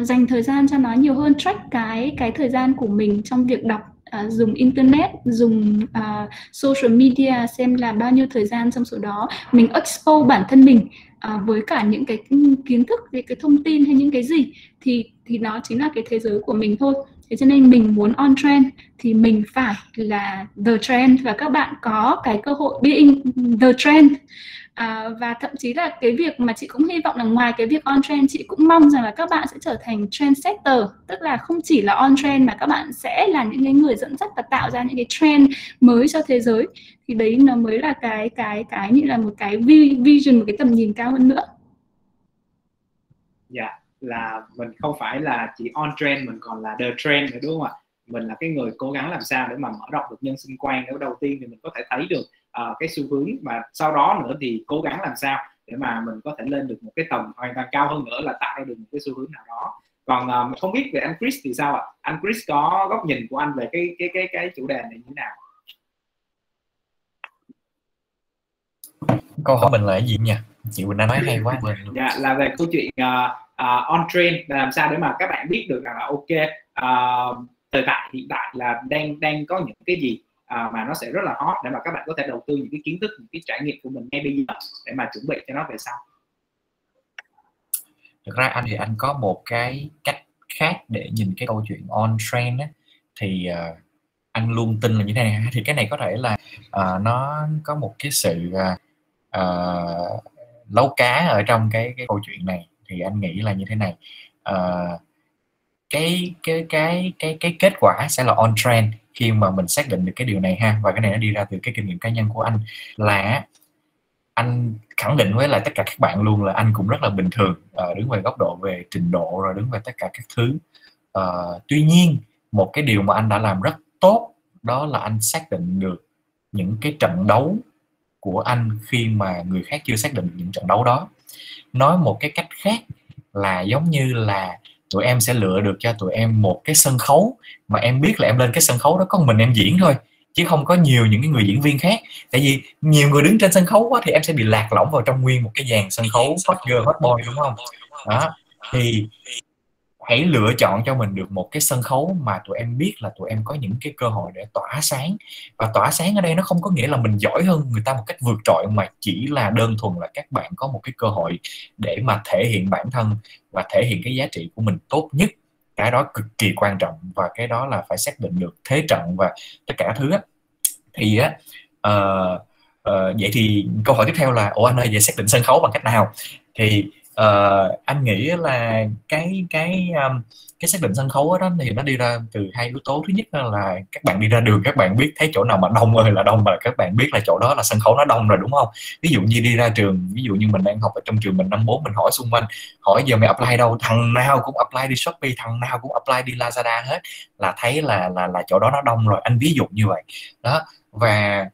dành thời gian cho nó nhiều hơn, track cái thời gian của mình trong việc đọc, dùng internet, dùng social media, xem là bao nhiêu thời gian trong số đó mình expose bản thân mình với cả những cái kiến thức, những cái thông tin hay những cái gì thì nó chính là cái thế giới của mình thôi. Thế cho nên mình muốn on trend thì mình phải là the trend, và các bạn có cái cơ hội being the trend. Và thậm chí là cái việc mà chị cũng hy vọng là ngoài cái việc on trend, chị cũng mong rằng là các bạn sẽ trở thành trendsetter, tức là không chỉ là on trend mà các bạn sẽ là những người dẫn dắt và tạo ra những cái trend mới cho thế giới. Thì đấy nó mới là cái như là một cái vision, một cái tầm nhìn cao hơn nữa. Dạ, là mình không phải là chỉ on trend, mình còn là the trend nữa, đúng không ạ? Mình là cái người cố gắng làm sao để mà mở rộng được nhân sinh quan. Đầu tiên thì mình có thể thấy được cái xu hướng, mà sau đó nữa thì cố gắng làm sao để mà mình có thể lên được một cái tầm hoàn toàn cao hơn nữa, là tạo ra được một cái xu hướng nào đó. Còn không biết về anh Chris thì sao ạ? Anh Chris có góc nhìn của anh về cái chủ đề này như thế nào? Câu hỏi mình là cái gì nha? Chị Quỳnh Anh nói hay quá. Dạ, là về câu chuyện on trend, là làm sao để mà các bạn biết được rằng là ok, thời đại hiện tại là đang có những cái gì mà nó sẽ rất là hot, để mà các bạn có thể đầu tư những cái kiến thức, những cái trải nghiệm của mình ngay bây giờ để mà chuẩn bị cho nó về sau. Thực ra anh thì anh có một cái cách khác để nhìn cái câu chuyện on trend á, thì anh luôn tin là như thế này. Thì cái này có thể là nó có một cái sự lấu cá ở trong cái câu chuyện này. Thì anh nghĩ là như thế này, cái kết quả sẽ là on trend khi mà mình xác định được cái điều này ha. Và cái này nó đi ra từ cái kinh nghiệm cá nhân của anh, là anh khẳng định với lại tất cả các bạn luôn là anh cũng rất là bình thường, đứng về góc độ về trình độ rồi đứng về tất cả các thứ. Tuy nhiên một cái điều mà anh đã làm rất tốt, đó là anh xác định được những cái trận đấu của anh khi mà người khác chưa xác định những trận đấu đó. Nói một cái cách khác là giống như là tụi em sẽ lựa được cho tụi em một cái sân khấu mà em biết là em lên cái sân khấu đó có mình em diễn thôi, chứ không có nhiều những cái người diễn viên khác. Tại vì nhiều người đứng trên sân khấu quá thì em sẽ bị lạc lõng vào trong nguyên một cái dàn sân khấu hot girl, hot boy, đúng không? Đó, thì hãy lựa chọn cho mình được một cái sân khấu mà tụi em biết là tụi em có những cái cơ hội để tỏa sáng. Và tỏa sáng ở đây nó không có nghĩa là mình giỏi hơn người ta một cách vượt trội, mà chỉ là đơn thuần là các bạn có một cái cơ hội để mà thể hiện bản thân và thể hiện cái giá trị của mình tốt nhất Cái đó cực kỳ quan trọng và cái đó là phải xác định được thế trận và tất cả thứ á. Thì á, vậy thì câu hỏi tiếp theo là ủa anh ơi, vậy xác định sân khấu bằng cách nào? Thì anh nghĩ là cái xác định sân khấu đó thì nó đi ra từ hai yếu tố. Thứ nhất là các bạn đi ra đường, các bạn biết thấy chỗ nào mà đông ơi là đông, mà các bạn biết là chỗ đó là sân khấu nó đông rồi, đúng không? Ví dụ như đi ra trường, ví dụ như mình đang học ở trong trường mình năm 4, mình hỏi xung quanh, hỏi giờ mày apply đâu, thằng nào cũng apply đi Shopee, thằng nào cũng apply đi Lazada hết, là thấy là chỗ đó nó đông rồi. Anh ví dụ như vậy đó. Và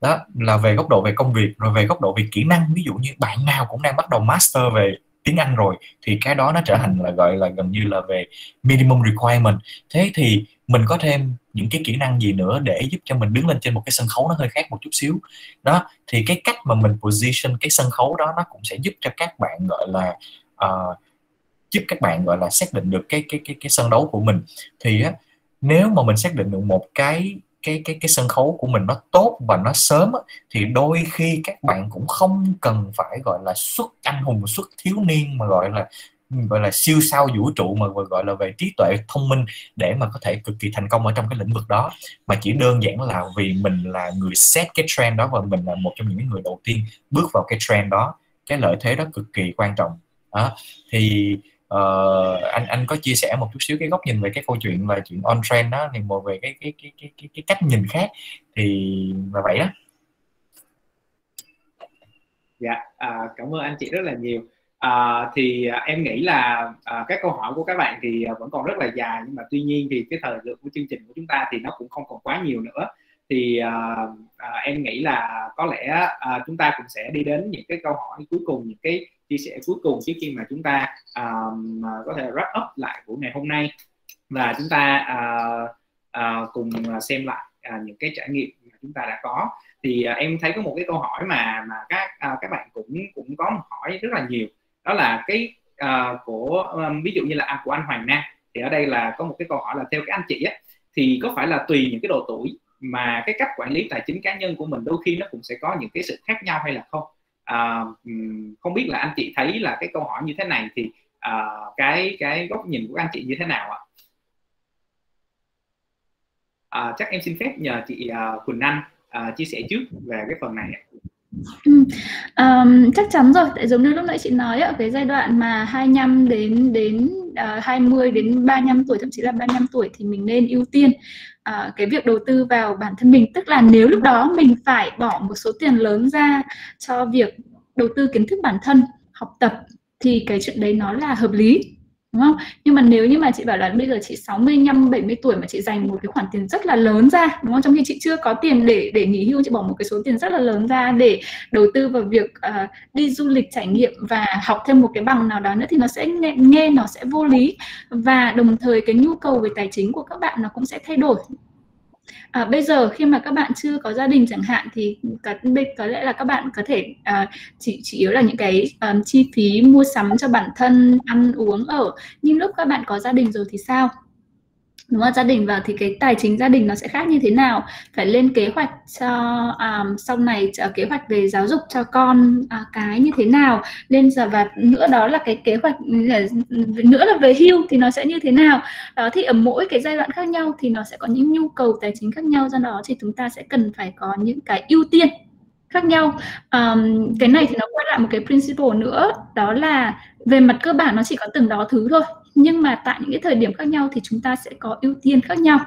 đó là về góc độ về công việc. Rồi về góc độ về kỹ năng, ví dụ như bạn nào cũng đang bắt đầu master về tiếng Anh rồi, thì cái đó nó trở thành là gọi là gần như là về minimum requirement. Thế thì mình có thêm những cái kỹ năng gì nữa để giúp cho mình đứng lên trên một cái sân khấu nó hơi khác một chút xíu đó. Thì cái cách mà mình position cái sân khấu đó nó cũng sẽ giúp cho các bạn gọi là giúp các bạn gọi là xác định được cái sân đấu của mình. Thì á, nếu mà mình xác định được một cái sân khấu của mình nó tốt và nó sớm á, thì đôi khi các bạn cũng không cần phải gọi là xuất anh hùng, xuất thiếu niên, mà gọi là siêu sao vũ trụ, mà gọi là về trí tuệ thông minh để mà có thể cực kỳ thành công ở trong cái lĩnh vực đó. Mà chỉ đơn giản là vì mình là người set cái trend đó, và mình là một trong những người đầu tiên bước vào cái trend đó. Cái lợi thế đó cực kỳ quan trọng đó. Thì anh có chia sẻ một chút xíu cái góc nhìn về cái câu chuyện là chuyện on trend đó, thì một về cái cách nhìn khác thì là vậy đó. Dạ, cảm ơn anh chị rất là nhiều. Thì em nghĩ là các câu hỏi của các bạn thì vẫn còn rất là dài, nhưng mà tuy nhiên thì cái thời lượng của chương trình của chúng ta thì nó cũng không còn quá nhiều nữa. Thì em nghĩ là có lẽ chúng ta cũng sẽ đi đến những cái câu hỏi cuối cùng, những cái chia sẻ cuối cùng trước khi mà chúng ta có thể wrap up lại của ngày hôm nay, và chúng ta cùng xem lại những cái trải nghiệm mà chúng ta đã có. Thì em thấy có một cái câu hỏi mà các bạn cũng có hỏi rất là nhiều, đó là cái ví dụ như là của anh Hoàng Nam. Thì ở đây là có một cái câu hỏi là theo các anh chị á, thì có phải là tùy những cái độ tuổi mà cái cách quản lý tài chính cá nhân của mình đôi khi nó cũng sẽ có những cái sự khác nhau hay là không? Không biết là anh chị thấy là cái câu hỏi như thế này thì cái góc nhìn của anh chị như thế nào ạ? Chắc em xin phép nhờ chị Quỳnh Anh chia sẻ trước về cái phần này. Chắc chắn rồi, tại giống như lúc nãy chị nói ở cái giai đoạn mà 25 đến 20 đến 35 tuổi, thậm chí là 35 tuổi thì mình nên ưu tiên cái việc đầu tư vào bản thân mình. Tức là nếu lúc đó mình phải bỏ một số tiền lớn ra cho việc đầu tư kiến thức bản thân, học tập, thì cái chuyện đấy nó là hợp lý, đúng không? Nhưng mà nếu như mà chị bảo là bây giờ chị 65, 70 tuổi mà chị dành một cái khoản tiền rất là lớn ra, đúng không? Trong khi chị chưa có tiền để nghỉ hưu, chị bỏ một cái số tiền rất là lớn ra để đầu tư vào việc đi du lịch trải nghiệm và học thêm một cái bằng nào đó nữa, thì nó sẽ nghe nó sẽ vô lý. Và đồng thời cái nhu cầu về tài chính của các bạn nó cũng sẽ thay đổi. Bây giờ khi mà các bạn chưa có gia đình chẳng hạn, thì có lẽ là các bạn có thể chỉ yếu là những cái chi phí mua sắm cho bản thân, ăn uống ở. Nhưng lúc các bạn có gia đình rồi thì sao? Đúng không? Gia đình vào thì cái tài chính gia đình nó sẽ khác như thế nào? Phải lên kế hoạch cho sau này, kế hoạch về giáo dục cho con cái như thế nào? Lên giờ và nữa đó là cái kế hoạch nữa là về hưu thì nó sẽ như thế nào? Đó, thì ở mỗi cái giai đoạn khác nhau thì nó sẽ có những nhu cầu tài chính khác nhau, do đó thì chúng ta sẽ cần phải có những cái ưu tiên khác nhau. Cái này thì nó quay lại một cái principle nữa, đó là về mặt cơ bản nó chỉ có từng đó thứ thôi, nhưng mà tại những cái thời điểm khác nhau thì chúng ta sẽ có ưu tiên khác nhau,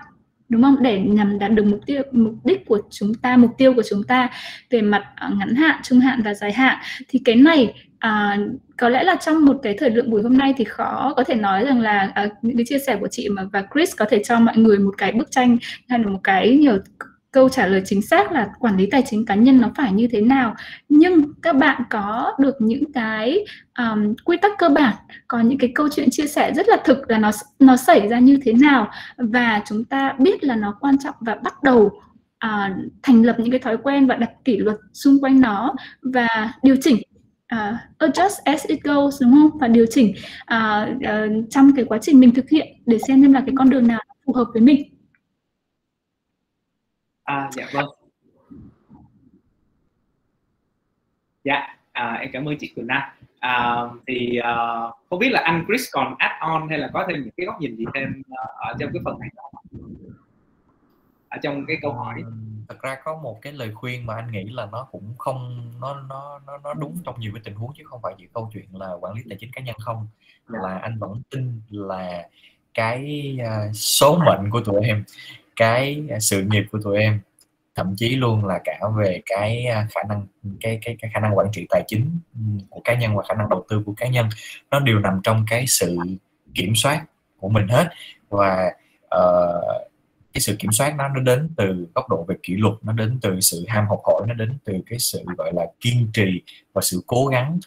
đúng không? Để nhằm đạt được mục đích của chúng ta, mục tiêu của chúng ta về mặt ngắn hạn, trung hạn và dài hạn. Thì cái này có lẽ là trong một cái thời lượng buổi hôm nay thì khó có thể nói rằng là những cái chia sẻ của chị và Chris có thể cho mọi người một cái bức tranh hay là một cái nhiều câu trả lời chính xác là quản lý tài chính cá nhân nó phải như thế nào. Nhưng các bạn có được những cái quy tắc cơ bản, có những cái câu chuyện chia sẻ rất là thực là nó xảy ra như thế nào, và chúng ta biết là nó quan trọng và bắt đầu thành lập những cái thói quen và đặt kỷ luật xung quanh nó và điều chỉnh. Adjust as it goes, đúng không? Và điều chỉnh trong cái quá trình mình thực hiện để xem là cái con đường nào phù hợp với mình. Dạ vâng. Dạ, em cảm ơn chị Quỳnh Anh. Không biết là anh Chris còn add on hay là có thêm những cái góc nhìn gì thêm ở trong cái phần này ở trong cái câu hỏi. Thật ra có một cái lời khuyên mà anh nghĩ là nó cũng không nó đúng trong nhiều cái tình huống chứ không phải chỉ câu chuyện là quản lý tài chính cá nhân không. Là anh vẫn tin là cái số mệnh của tụi em, cái sự nghiệp của tụi em, thậm chí luôn là cả về cái khả năng cái khả năng quản trị tài chính của cá nhân và khả năng đầu tư của cá nhân, nó đều nằm trong cái sự kiểm soát của mình hết. Và cái sự kiểm soát nó đến từ góc độ về kỷ luật, nó đến từ sự ham học hỏi, nó đến từ cái sự gọi là kiên trì và sự cố gắng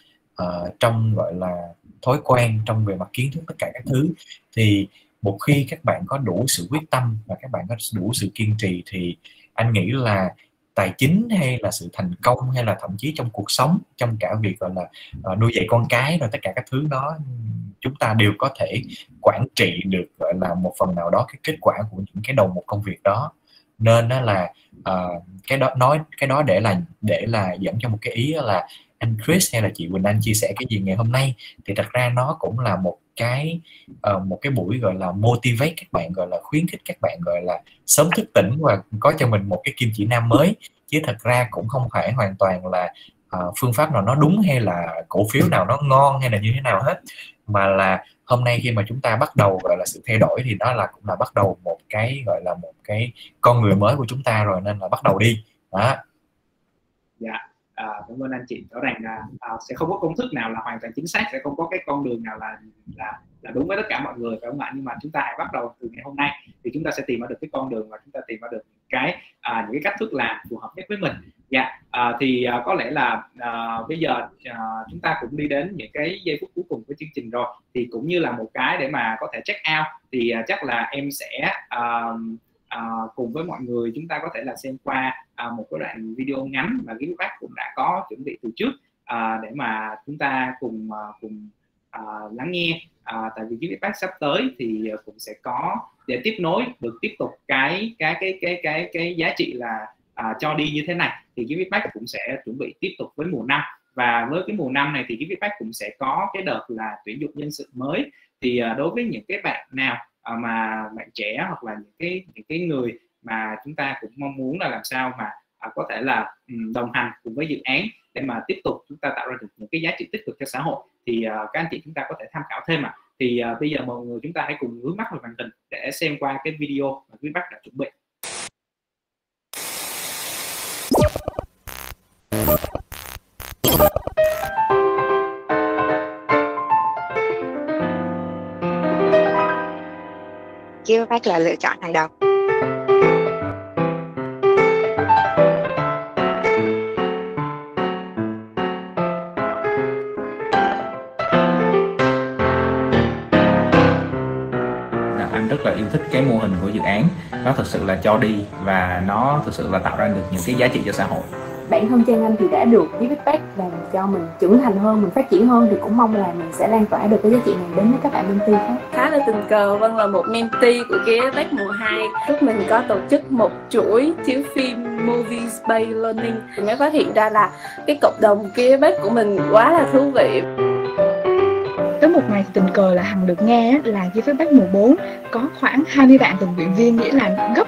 trong gọi là thói quen, trong về mặt kiến thức, tất cả các thứ. Thì một khi các bạn có đủ sự quyết tâm và các bạn có đủ sự kiên trì thì anh nghĩ là tài chính hay là sự thành công hay là thậm chí trong cuộc sống, trong cả việc gọi là nuôi dạy con cái rồi tất cả các thứ đó, chúng ta đều có thể quản trị được gọi là một phần nào đó cái kết quả của những cái đầu một công việc đó. Nên đó là cái đó nói cái đó để là dẫn cho một cái ý là anh Chris hay là chị Quỳnh Anh chia sẻ cái gì ngày hôm nay thì thật ra nó cũng là một cái buổi gọi là motivate các bạn, gọi là khuyến khích các bạn gọi là sớm thức tỉnh và có cho mình một cái kim chỉ nam mới, chứ thật ra cũng không phải hoàn toàn là phương pháp nào nó đúng hay là cổ phiếu nào nó ngon hay là như thế nào hết, mà là hôm nay khi mà chúng ta bắt đầu gọi là sự thay đổi thì đó là cũng là bắt đầu một cái gọi là một cái con người mới của chúng ta rồi, nên là bắt đầu đi đó. Dạ. Cảm ơn anh chị. Rõ ràng là sẽ không có công thức nào là hoàn toàn chính xác, sẽ không có cái con đường nào là đúng với tất cả mọi người, phải không ạ? Nhưng mà chúng ta hãy bắt đầu từ ngày hôm nay thì chúng ta sẽ tìm ra được cái con đường và chúng ta tìm ra được những cái cách thức làm phù hợp nhất với mình. Dạ. Có lẽ là bây giờ chúng ta cũng đi đến những cái giây phút cuối cùng của chương trình rồi, thì cũng như là một cái để mà có thể check out thì chắc là em sẽ cùng với mọi người chúng ta có thể là xem qua một cái đoạn video ngắn mà Give It Back cũng đã có chuẩn bị từ trước để mà chúng ta cùng lắng nghe, tại vì Give It Back sắp tới thì cũng sẽ có để tiếp nối được tiếp tục cái giá trị là cho đi như thế này, thì Give It Back cũng sẽ chuẩn bị tiếp tục với mùa 5, và với cái mùa 5 này thì Give It Back cũng sẽ có cái đợt là tuyển dụng nhân sự mới. Thì đối với những cái bạn nào mà bạn trẻ hoặc là những cái người mà chúng ta cũng mong muốn là làm sao mà có thể là đồng hành cùng với dự án để mà tiếp tục chúng ta tạo ra được những cái giá trị tích cực cho xã hội, thì các anh chị chúng ta có thể tham khảo thêm ạ. Thì bây giờ mọi người chúng ta hãy cùng hướng mắt vào màn hình để xem qua cái video mà Give It Back đã chuẩn bị. Give It Back là lựa chọn hàng đầu. Anh rất là yêu thích cái mô hình của dự án, nó thực sự là cho đi và nó thực sự là tạo ra được những cái giá trị cho xã hội. Bản thân Trang Anh thì đã được Give It Back làm cho mình trưởng thành hơn, mình phát triển hơn, thì cũng mong là mình sẽ lan tỏa được cái giá trị này đến với các bạn mentee khác. Khá là tình cờ Vân là một mentee của Give It Back mùa 2. Lúc mình có tổ chức một chuỗi chiếu phim Movie Space Learning thì mới phát hiện ra là cái cộng đồng Give It Back của mình quá là thú vị. Tới một ngày tình cờ là Hằng được nghe là Give It Back mùa 4 có khoảng 20 bạn tình nguyện viên, nghĩa là gấp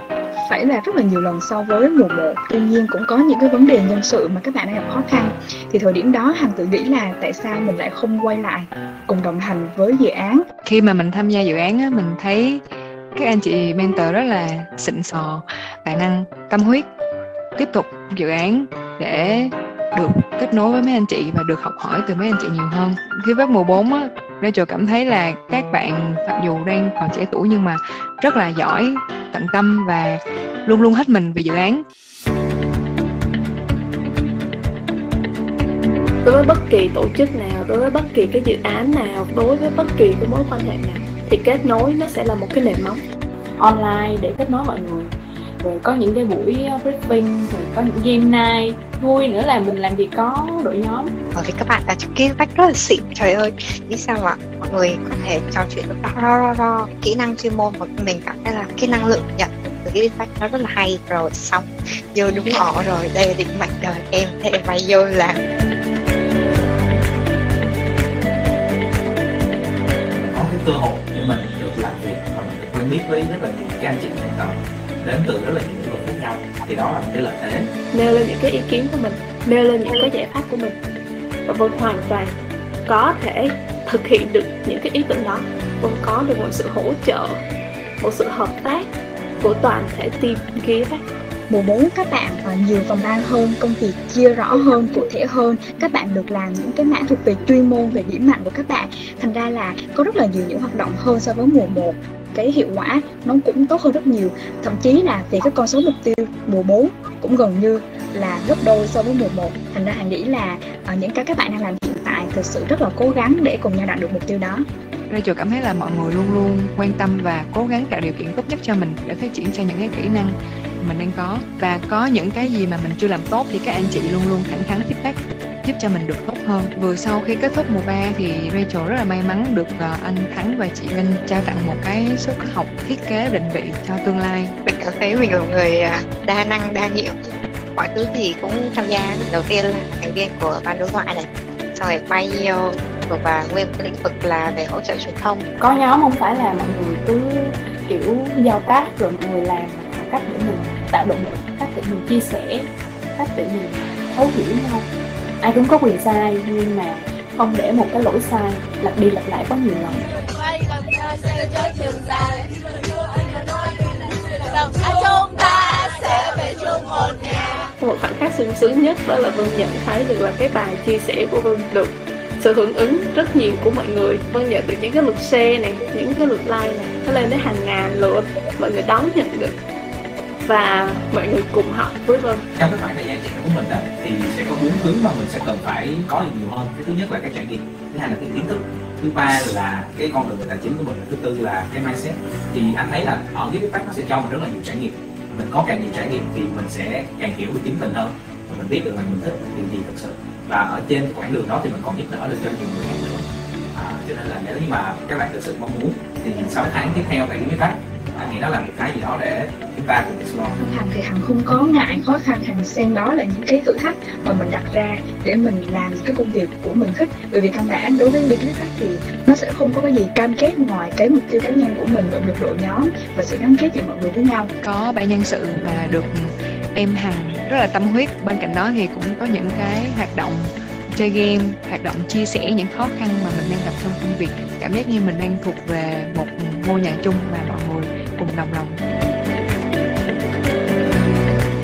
phải là rất là nhiều lần so với mùa 1. Tuy nhiên cũng có những cái vấn đề nhân sự mà các bạn đang gặp khó khăn. Thì thời điểm đó Hằng tự nghĩ là tại sao mình lại không quay lại cùng đồng hành với dự án. Khi mà mình tham gia dự án á, mình thấy các anh chị mentor rất là xịn sò, tài năng, tâm huyết tiếp tục dự án để được kết nối với mấy anh chị và được học hỏi từ mấy anh chị nhiều hơn. Khi bắt mùa 4 á, Rachel cảm thấy là các bạn mặc dù đang còn trẻ tuổi nhưng mà rất là giỏi, tận tâm và luôn luôn hết mình về dự án. Đối với bất kỳ tổ chức nào, đối với bất kỳ cái dự án nào, đối với bất kỳ cái mối quan hệ nào thì kết nối nó sẽ là một cái nền móng online để kết nối mọi người. Rồi có những cái buổi briefing, rồi có những game night. Vui nữa là mình làm việc có đội nhóm. Bởi vì các bạn đã chụp Give It Back rất là xịn. Trời ơi, nghĩ sao ạ? Mọi người có thể trò chuyện được rõ. Kỹ năng chuyên môn của mình cảm thấy là cái năng lượng nhận từ Give It Back nó rất là hay. Rồi xong, vô đúng ngõ rồi. Đây là định mạch đời em, thế em phải vô làm. cơ hội để mình được làm việc và mình được quen biết với rất là nhiều các anh chị thành công đến từ rất là nhiều lĩnh vực khác nhau, thì đó là một cái lợi thế. Nêu lên những cái ý kiến của mình, nêu lên những cái giải pháp của mình, và Vân hoàn toàn có thể thực hiện được những cái ý tưởng đó. Vân có được một sự hỗ trợ, một sự hợp tác của toàn thể team Give It Back. Mình muốn các bạn có nhiều vòng ban hơn, công việc chia rõ hơn, cụ thể hơn. Các bạn được làm những cái mảng thuộc về chuyên môn, về điểm mạnh của các bạn. Thành ra là có rất là nhiều những hoạt động hơn so với mùa 1. Cái hiệu quả nó cũng tốt hơn rất nhiều. Thậm chí là về các con số mục tiêu mùa 4 cũng gần như là gấp đôi so với mùa 1. Thành ra Hằng nghĩ là ở những cái các bạn đang làm hiện tại thực sự rất là cố gắng để cùng nhau đạt được mục tiêu đó. Rachel cảm thấy là mọi người luôn luôn quan tâm và cố gắng tạo điều kiện tốt nhất cho mình để phát triển cho những cái kỹ năng mình đang có, và có những cái gì mà mình chưa làm tốt thì các anh chị luôn luôn thẳng thắn feedback giúp cho mình được tốt hơn. Vừa sau khi kết thúc mùa 3 thì Rachel rất là may mắn được anh Thắng và chị Minh trao tặng một cái suất học thiết kế định vị cho tương lai. Mình cảm thấy mình là một người đa năng, đa nhiệm, mọi thứ thì cũng tham gia. Đầu tiên là thành viên của ban đối ngoại này, sau này quay nhiều và nguyên cái lĩnh vực là về hỗ trợ truyền thông. Có nhóm không phải là mọi người cứ kiểu giao tác rồi mọi người làm, cách để mình tạo động lực, cách để mình chia sẻ, cách để mình thấu hiểu nhau. Ai cũng có quyền sai nhưng mà không để một cái lỗi sai lặp đi lặp lại quá nhiều lần. Một khoảnh khắc sung sướng nhất đó là Vân nhận thấy được là cái bài chia sẻ của Vân được sự hưởng ứng rất nhiều của mọi người. Vân nhận được những cái lượt share này, những cái lượt like này, nó lên đến hàng ngàn lượt, mọi người đón nhận được và mọi người cùng học với Vân. Trong cái khoảng thời gian trẻ của mình thì sẽ có 4 thứ mà mình sẽ cần phải có được nhiều hơn. Cái thứ nhất là cái trải nghiệm, thứ hai là cái kiến thức, thứ ba là cái con đường về tài chính của mình, thứ tư là cái mindset. Thì anh thấy là ở cái cách nó sẽ cho mình rất là nhiều trải nghiệm. Mình có càng nhiều trải nghiệm thì mình sẽ càng hiểu được chính mình hơn, và mình biết được là mình thích điều gì thực sự. Và ở trên quãng đường đó thì mình còn giúp đỡ được cho nhiều người khác nữa. Cho nên là nếu như mà các bạn thực sự mong muốn thì 6 tháng tiếp theo tại Give It Back, anh nghĩ đó là một cái gì đó để chúng ta cùng explore. Hằng thì Hằng không có ngại khó khăn, Hằng xem đó là những cái thử thách mà mình đặt ra để mình làm cái công việc của mình thích. Bởi vì căn bản đối với việc thách thì nó sẽ không có cái gì cam kết ngoài cái mục tiêu cá nhân của mình, và được đội nhóm và sự gắn kết giữa mọi người với nhau. Có ban nhân sự mà được em Hằng rất là tâm huyết. Bên cạnh đó thì cũng có những cái hoạt động chơi game, hoạt động chia sẻ những khó khăn mà mình đang gặp trong công việc. Cảm giác như mình đang thuộc về một ngôi nhà chung mà mọi người cùng đồng lòng.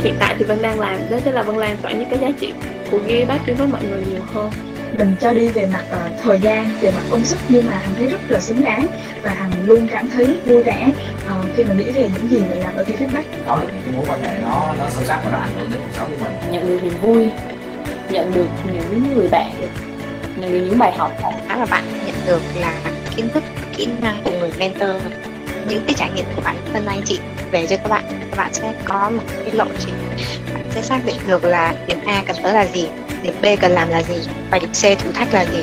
Hiện tại thì Vân đang làm, đó chính là Vân lan tỏa những cái giá trị của Give It Back đến với mọi người nhiều hơn. Mình cho đi về mặt thời gian, về mặt công sức, nhưng mà Hằng thấy rất là xứng đáng và Hằng luôn cảm thấy vui vẻ khi mà nghĩ về những gì mình làm ở Give It Back. Có được những cái mối quan hệ nó sâu sắc và nó ảnh hưởng đến cuộc sống của mình. Nhận được niềm vui, nhận được những người bạn, nhận được những bài học khá là bạn nhận được là kiến thức, kỹ năng của người mentor, những cái trải nghiệm của bản thân anh chị về cho các bạn sẽ có một cái lộ trình, bạn sẽ xác định được là điểm A cần tới là gì, điểm B cần làm là gì và điểm C thử thách là gì.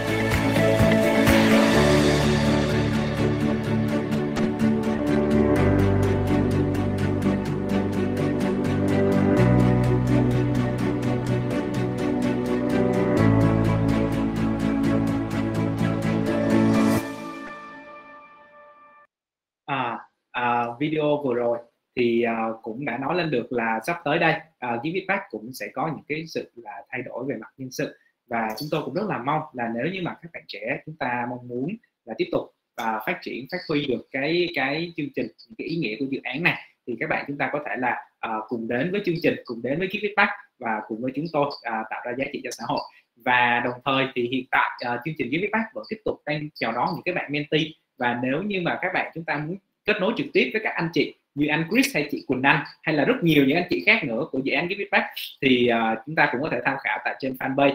Video vừa rồi thì cũng đã nói lên được là sắp tới đây Give It Back cũng sẽ có những cái sự là thay đổi về mặt nhân sự, và chúng tôi cũng rất là mong là nếu như mà các bạn trẻ chúng ta mong muốn là tiếp tục và phát triển, phát huy được cái chương trình, cái ý nghĩa của dự án này, thì các bạn chúng ta có thể là cùng đến với chương trình, cùng đến với Give It Back và cùng với chúng tôi tạo ra giá trị cho xã hội. Và đồng thời thì hiện tại chương trình Give It Back vẫn tiếp tục đang chào đón những cái bạn mentee, và nếu như mà các bạn chúng ta muốn kết nối trực tiếp với các anh chị như anh Chris hay chị Quỳnh Anh hay là rất nhiều những anh chị khác nữa của dự án Give It Back thì chúng ta cũng có thể tham khảo tại trên fanpage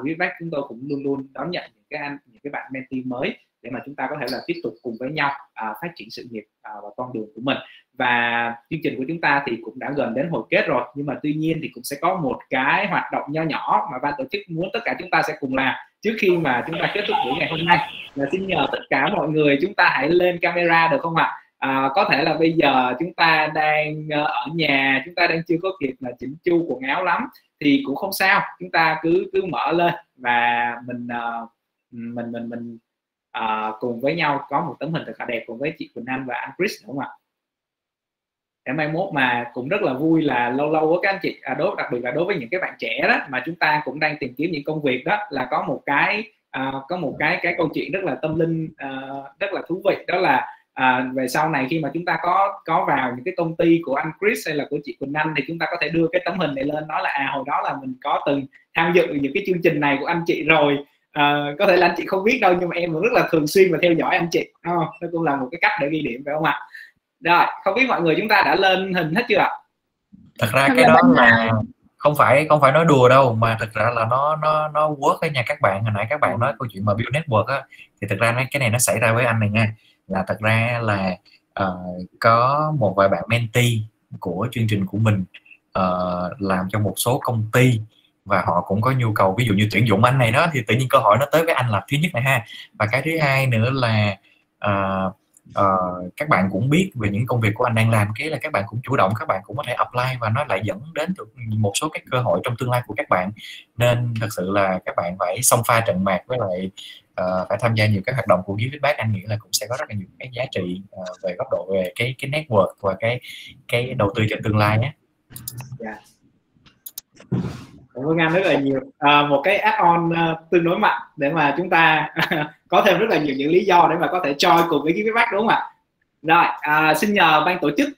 Give It Back. Chúng tôi cũng luôn luôn đón nhận những cái bạn mentee mới để mà chúng ta có thể là tiếp tục cùng với nhau phát triển sự nghiệp và con đường của mình. Và chương trình của chúng ta thì cũng đã gần đến hồi kết rồi, nhưng mà tuy nhiên thì cũng sẽ có một cái hoạt động nho nhỏ mà ban tổ chức muốn tất cả chúng ta sẽ cùng làm trước khi mà chúng ta kết thúc buổi ngày hôm nay, là xin nhờ tất cả mọi người chúng ta hãy lên camera được không ạ? Có thể là bây giờ chúng ta đang ở nhà, chúng ta đang chưa có kịp là chỉnh chu quần áo lắm thì cũng không sao, chúng ta cứ mở lên và mình cùng với nhau có một tấm hình thật là đẹp cùng với chị Quỳnh Anh và anh Chris, đúng không ạ? Để mai mốt mà cũng rất là vui là lâu lâu các anh chị, đặc biệt là đối với những cái bạn trẻ đó mà chúng ta cũng đang tìm kiếm những công việc đó, là có một cái câu chuyện rất là tâm linh, rất là thú vị, đó là về sau này khi mà chúng ta có vào những cái công ty của anh Chris hay là của chị Quỳnh Anh thì chúng ta có thể đưa cái tấm hình này lên, nói là hồi đó là mình có từng tham dự những cái chương trình này của anh chị rồi. Có thể là anh chị không biết đâu nhưng mà em cũng rất là thường xuyên và theo dõi anh chị. Nó cũng là một cái cách để ghi điểm phải không ạ? Rồi, không biết mọi người chúng ta đã lên hình hết chưa ạ? Thật ra cái đó là không phải nói đùa đâu, mà thật ra là nó work ở nhà các bạn. Hồi nãy các bạn nói câu chuyện mà build network á, thì thực ra cái này nó xảy ra với anh này nha. Là thật ra là có một vài bạn mentee của chương trình của mình làm cho một số công ty và họ cũng có nhu cầu ví dụ như tuyển dụng anh này đó, thì tự nhiên cơ hội nó tới với anh là thứ nhất này ha. Và cái thứ hai nữa là các bạn cũng biết về những công việc của anh đang làm, cái là các bạn cũng chủ động, các bạn cũng có thể apply và nó lại dẫn đến được một số các cơ hội trong tương lai của các bạn. Nên thật sự là các bạn phải xông pha trận mạc với lại phải tham gia nhiều các hoạt động của Give It Back. Anh nghĩ là cũng sẽ có rất là nhiều cái giá trị về góc độ về cái network và cái đầu tư cho tương lai nhé. Yeah. Cảm ơn anh rất là nhiều. Một cái add-on tương đối mạnh để mà chúng ta có thêm rất là nhiều những lý do để mà có thể join cùng với Give It Back, đúng không ạ? Rồi, xin nhờ ban tổ chức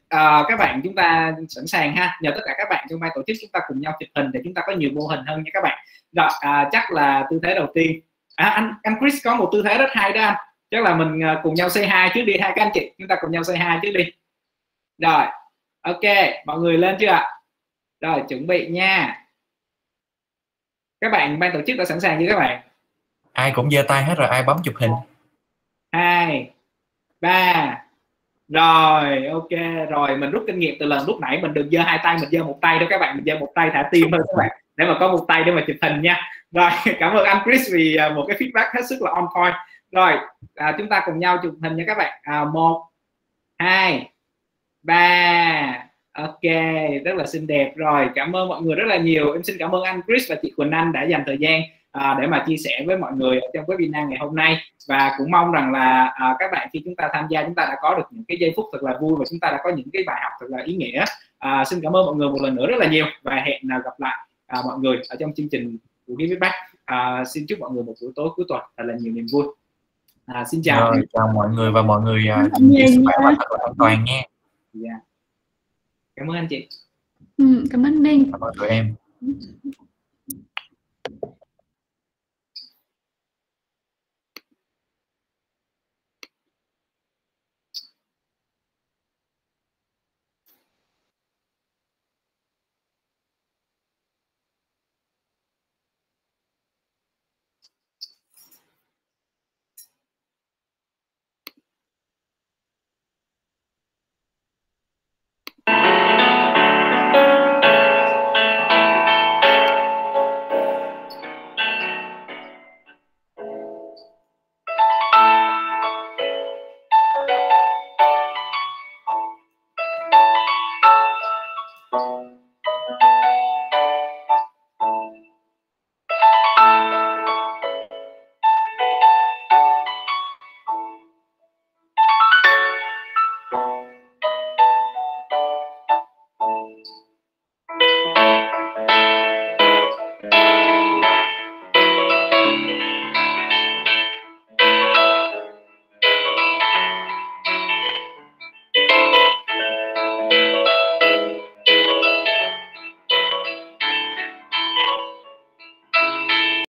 các bạn chúng ta sẵn sàng ha. Nhờ tất cả các bạn trong ban tổ chức chúng ta cùng nhau chụp hình để chúng ta có nhiều mô hình hơn nha các bạn. Rồi, chắc là tư thế đầu tiên. Anh Chris có một tư thế rất hay đó anh. Chắc là mình cùng nhau say hi trước đi ha các anh chị. Chúng ta cùng nhau say hi trước đi. Rồi, ok, mọi người lên chưa ạ? Rồi, chuẩn bị nha. Các bạn ban tổ chức đã sẵn sàng chưa các bạn? Ai cũng giơ tay hết rồi, ai bấm chụp hình. 2, 3. Rồi, ok. Rồi mình rút kinh nghiệm từ lần lúc nãy, mình đừng giơ hai tay, mình giơ một tay đó các bạn, mình giơ một tay thả tim thôi các bạn, để mà có một tay để mà chụp hình nha. Rồi, cảm ơn anh Chris vì một cái feedback hết sức là on point. Rồi, chúng ta cùng nhau chụp hình nha các bạn. 1, 2, 3. Ok, rất là xinh đẹp rồi. Cảm ơn mọi người rất là nhiều. Em xin cảm ơn anh Chris và chị Quỳnh Anh đã dành thời gian để mà chia sẻ với mọi người ở trong webinar ngày hôm nay. Và cũng mong rằng là các bạn khi chúng ta tham gia, chúng ta đã có được những cái giây phút thật là vui và chúng ta đã có những cái bài học thật là ý nghĩa. Xin cảm ơn mọi người một lần nữa rất là nhiều và hẹn gặp lại mọi người ở trong chương trình của Give It Back. Xin chúc mọi người một buổi tối cuối tuần thật là nhiều niềm vui. Xin chào. Rồi, chào mọi người và mọi người khỏe mạnh thật là an toàn nha. Cảm ơn anh chị. Cảm ơn Minh. Cảm ơn tụi em.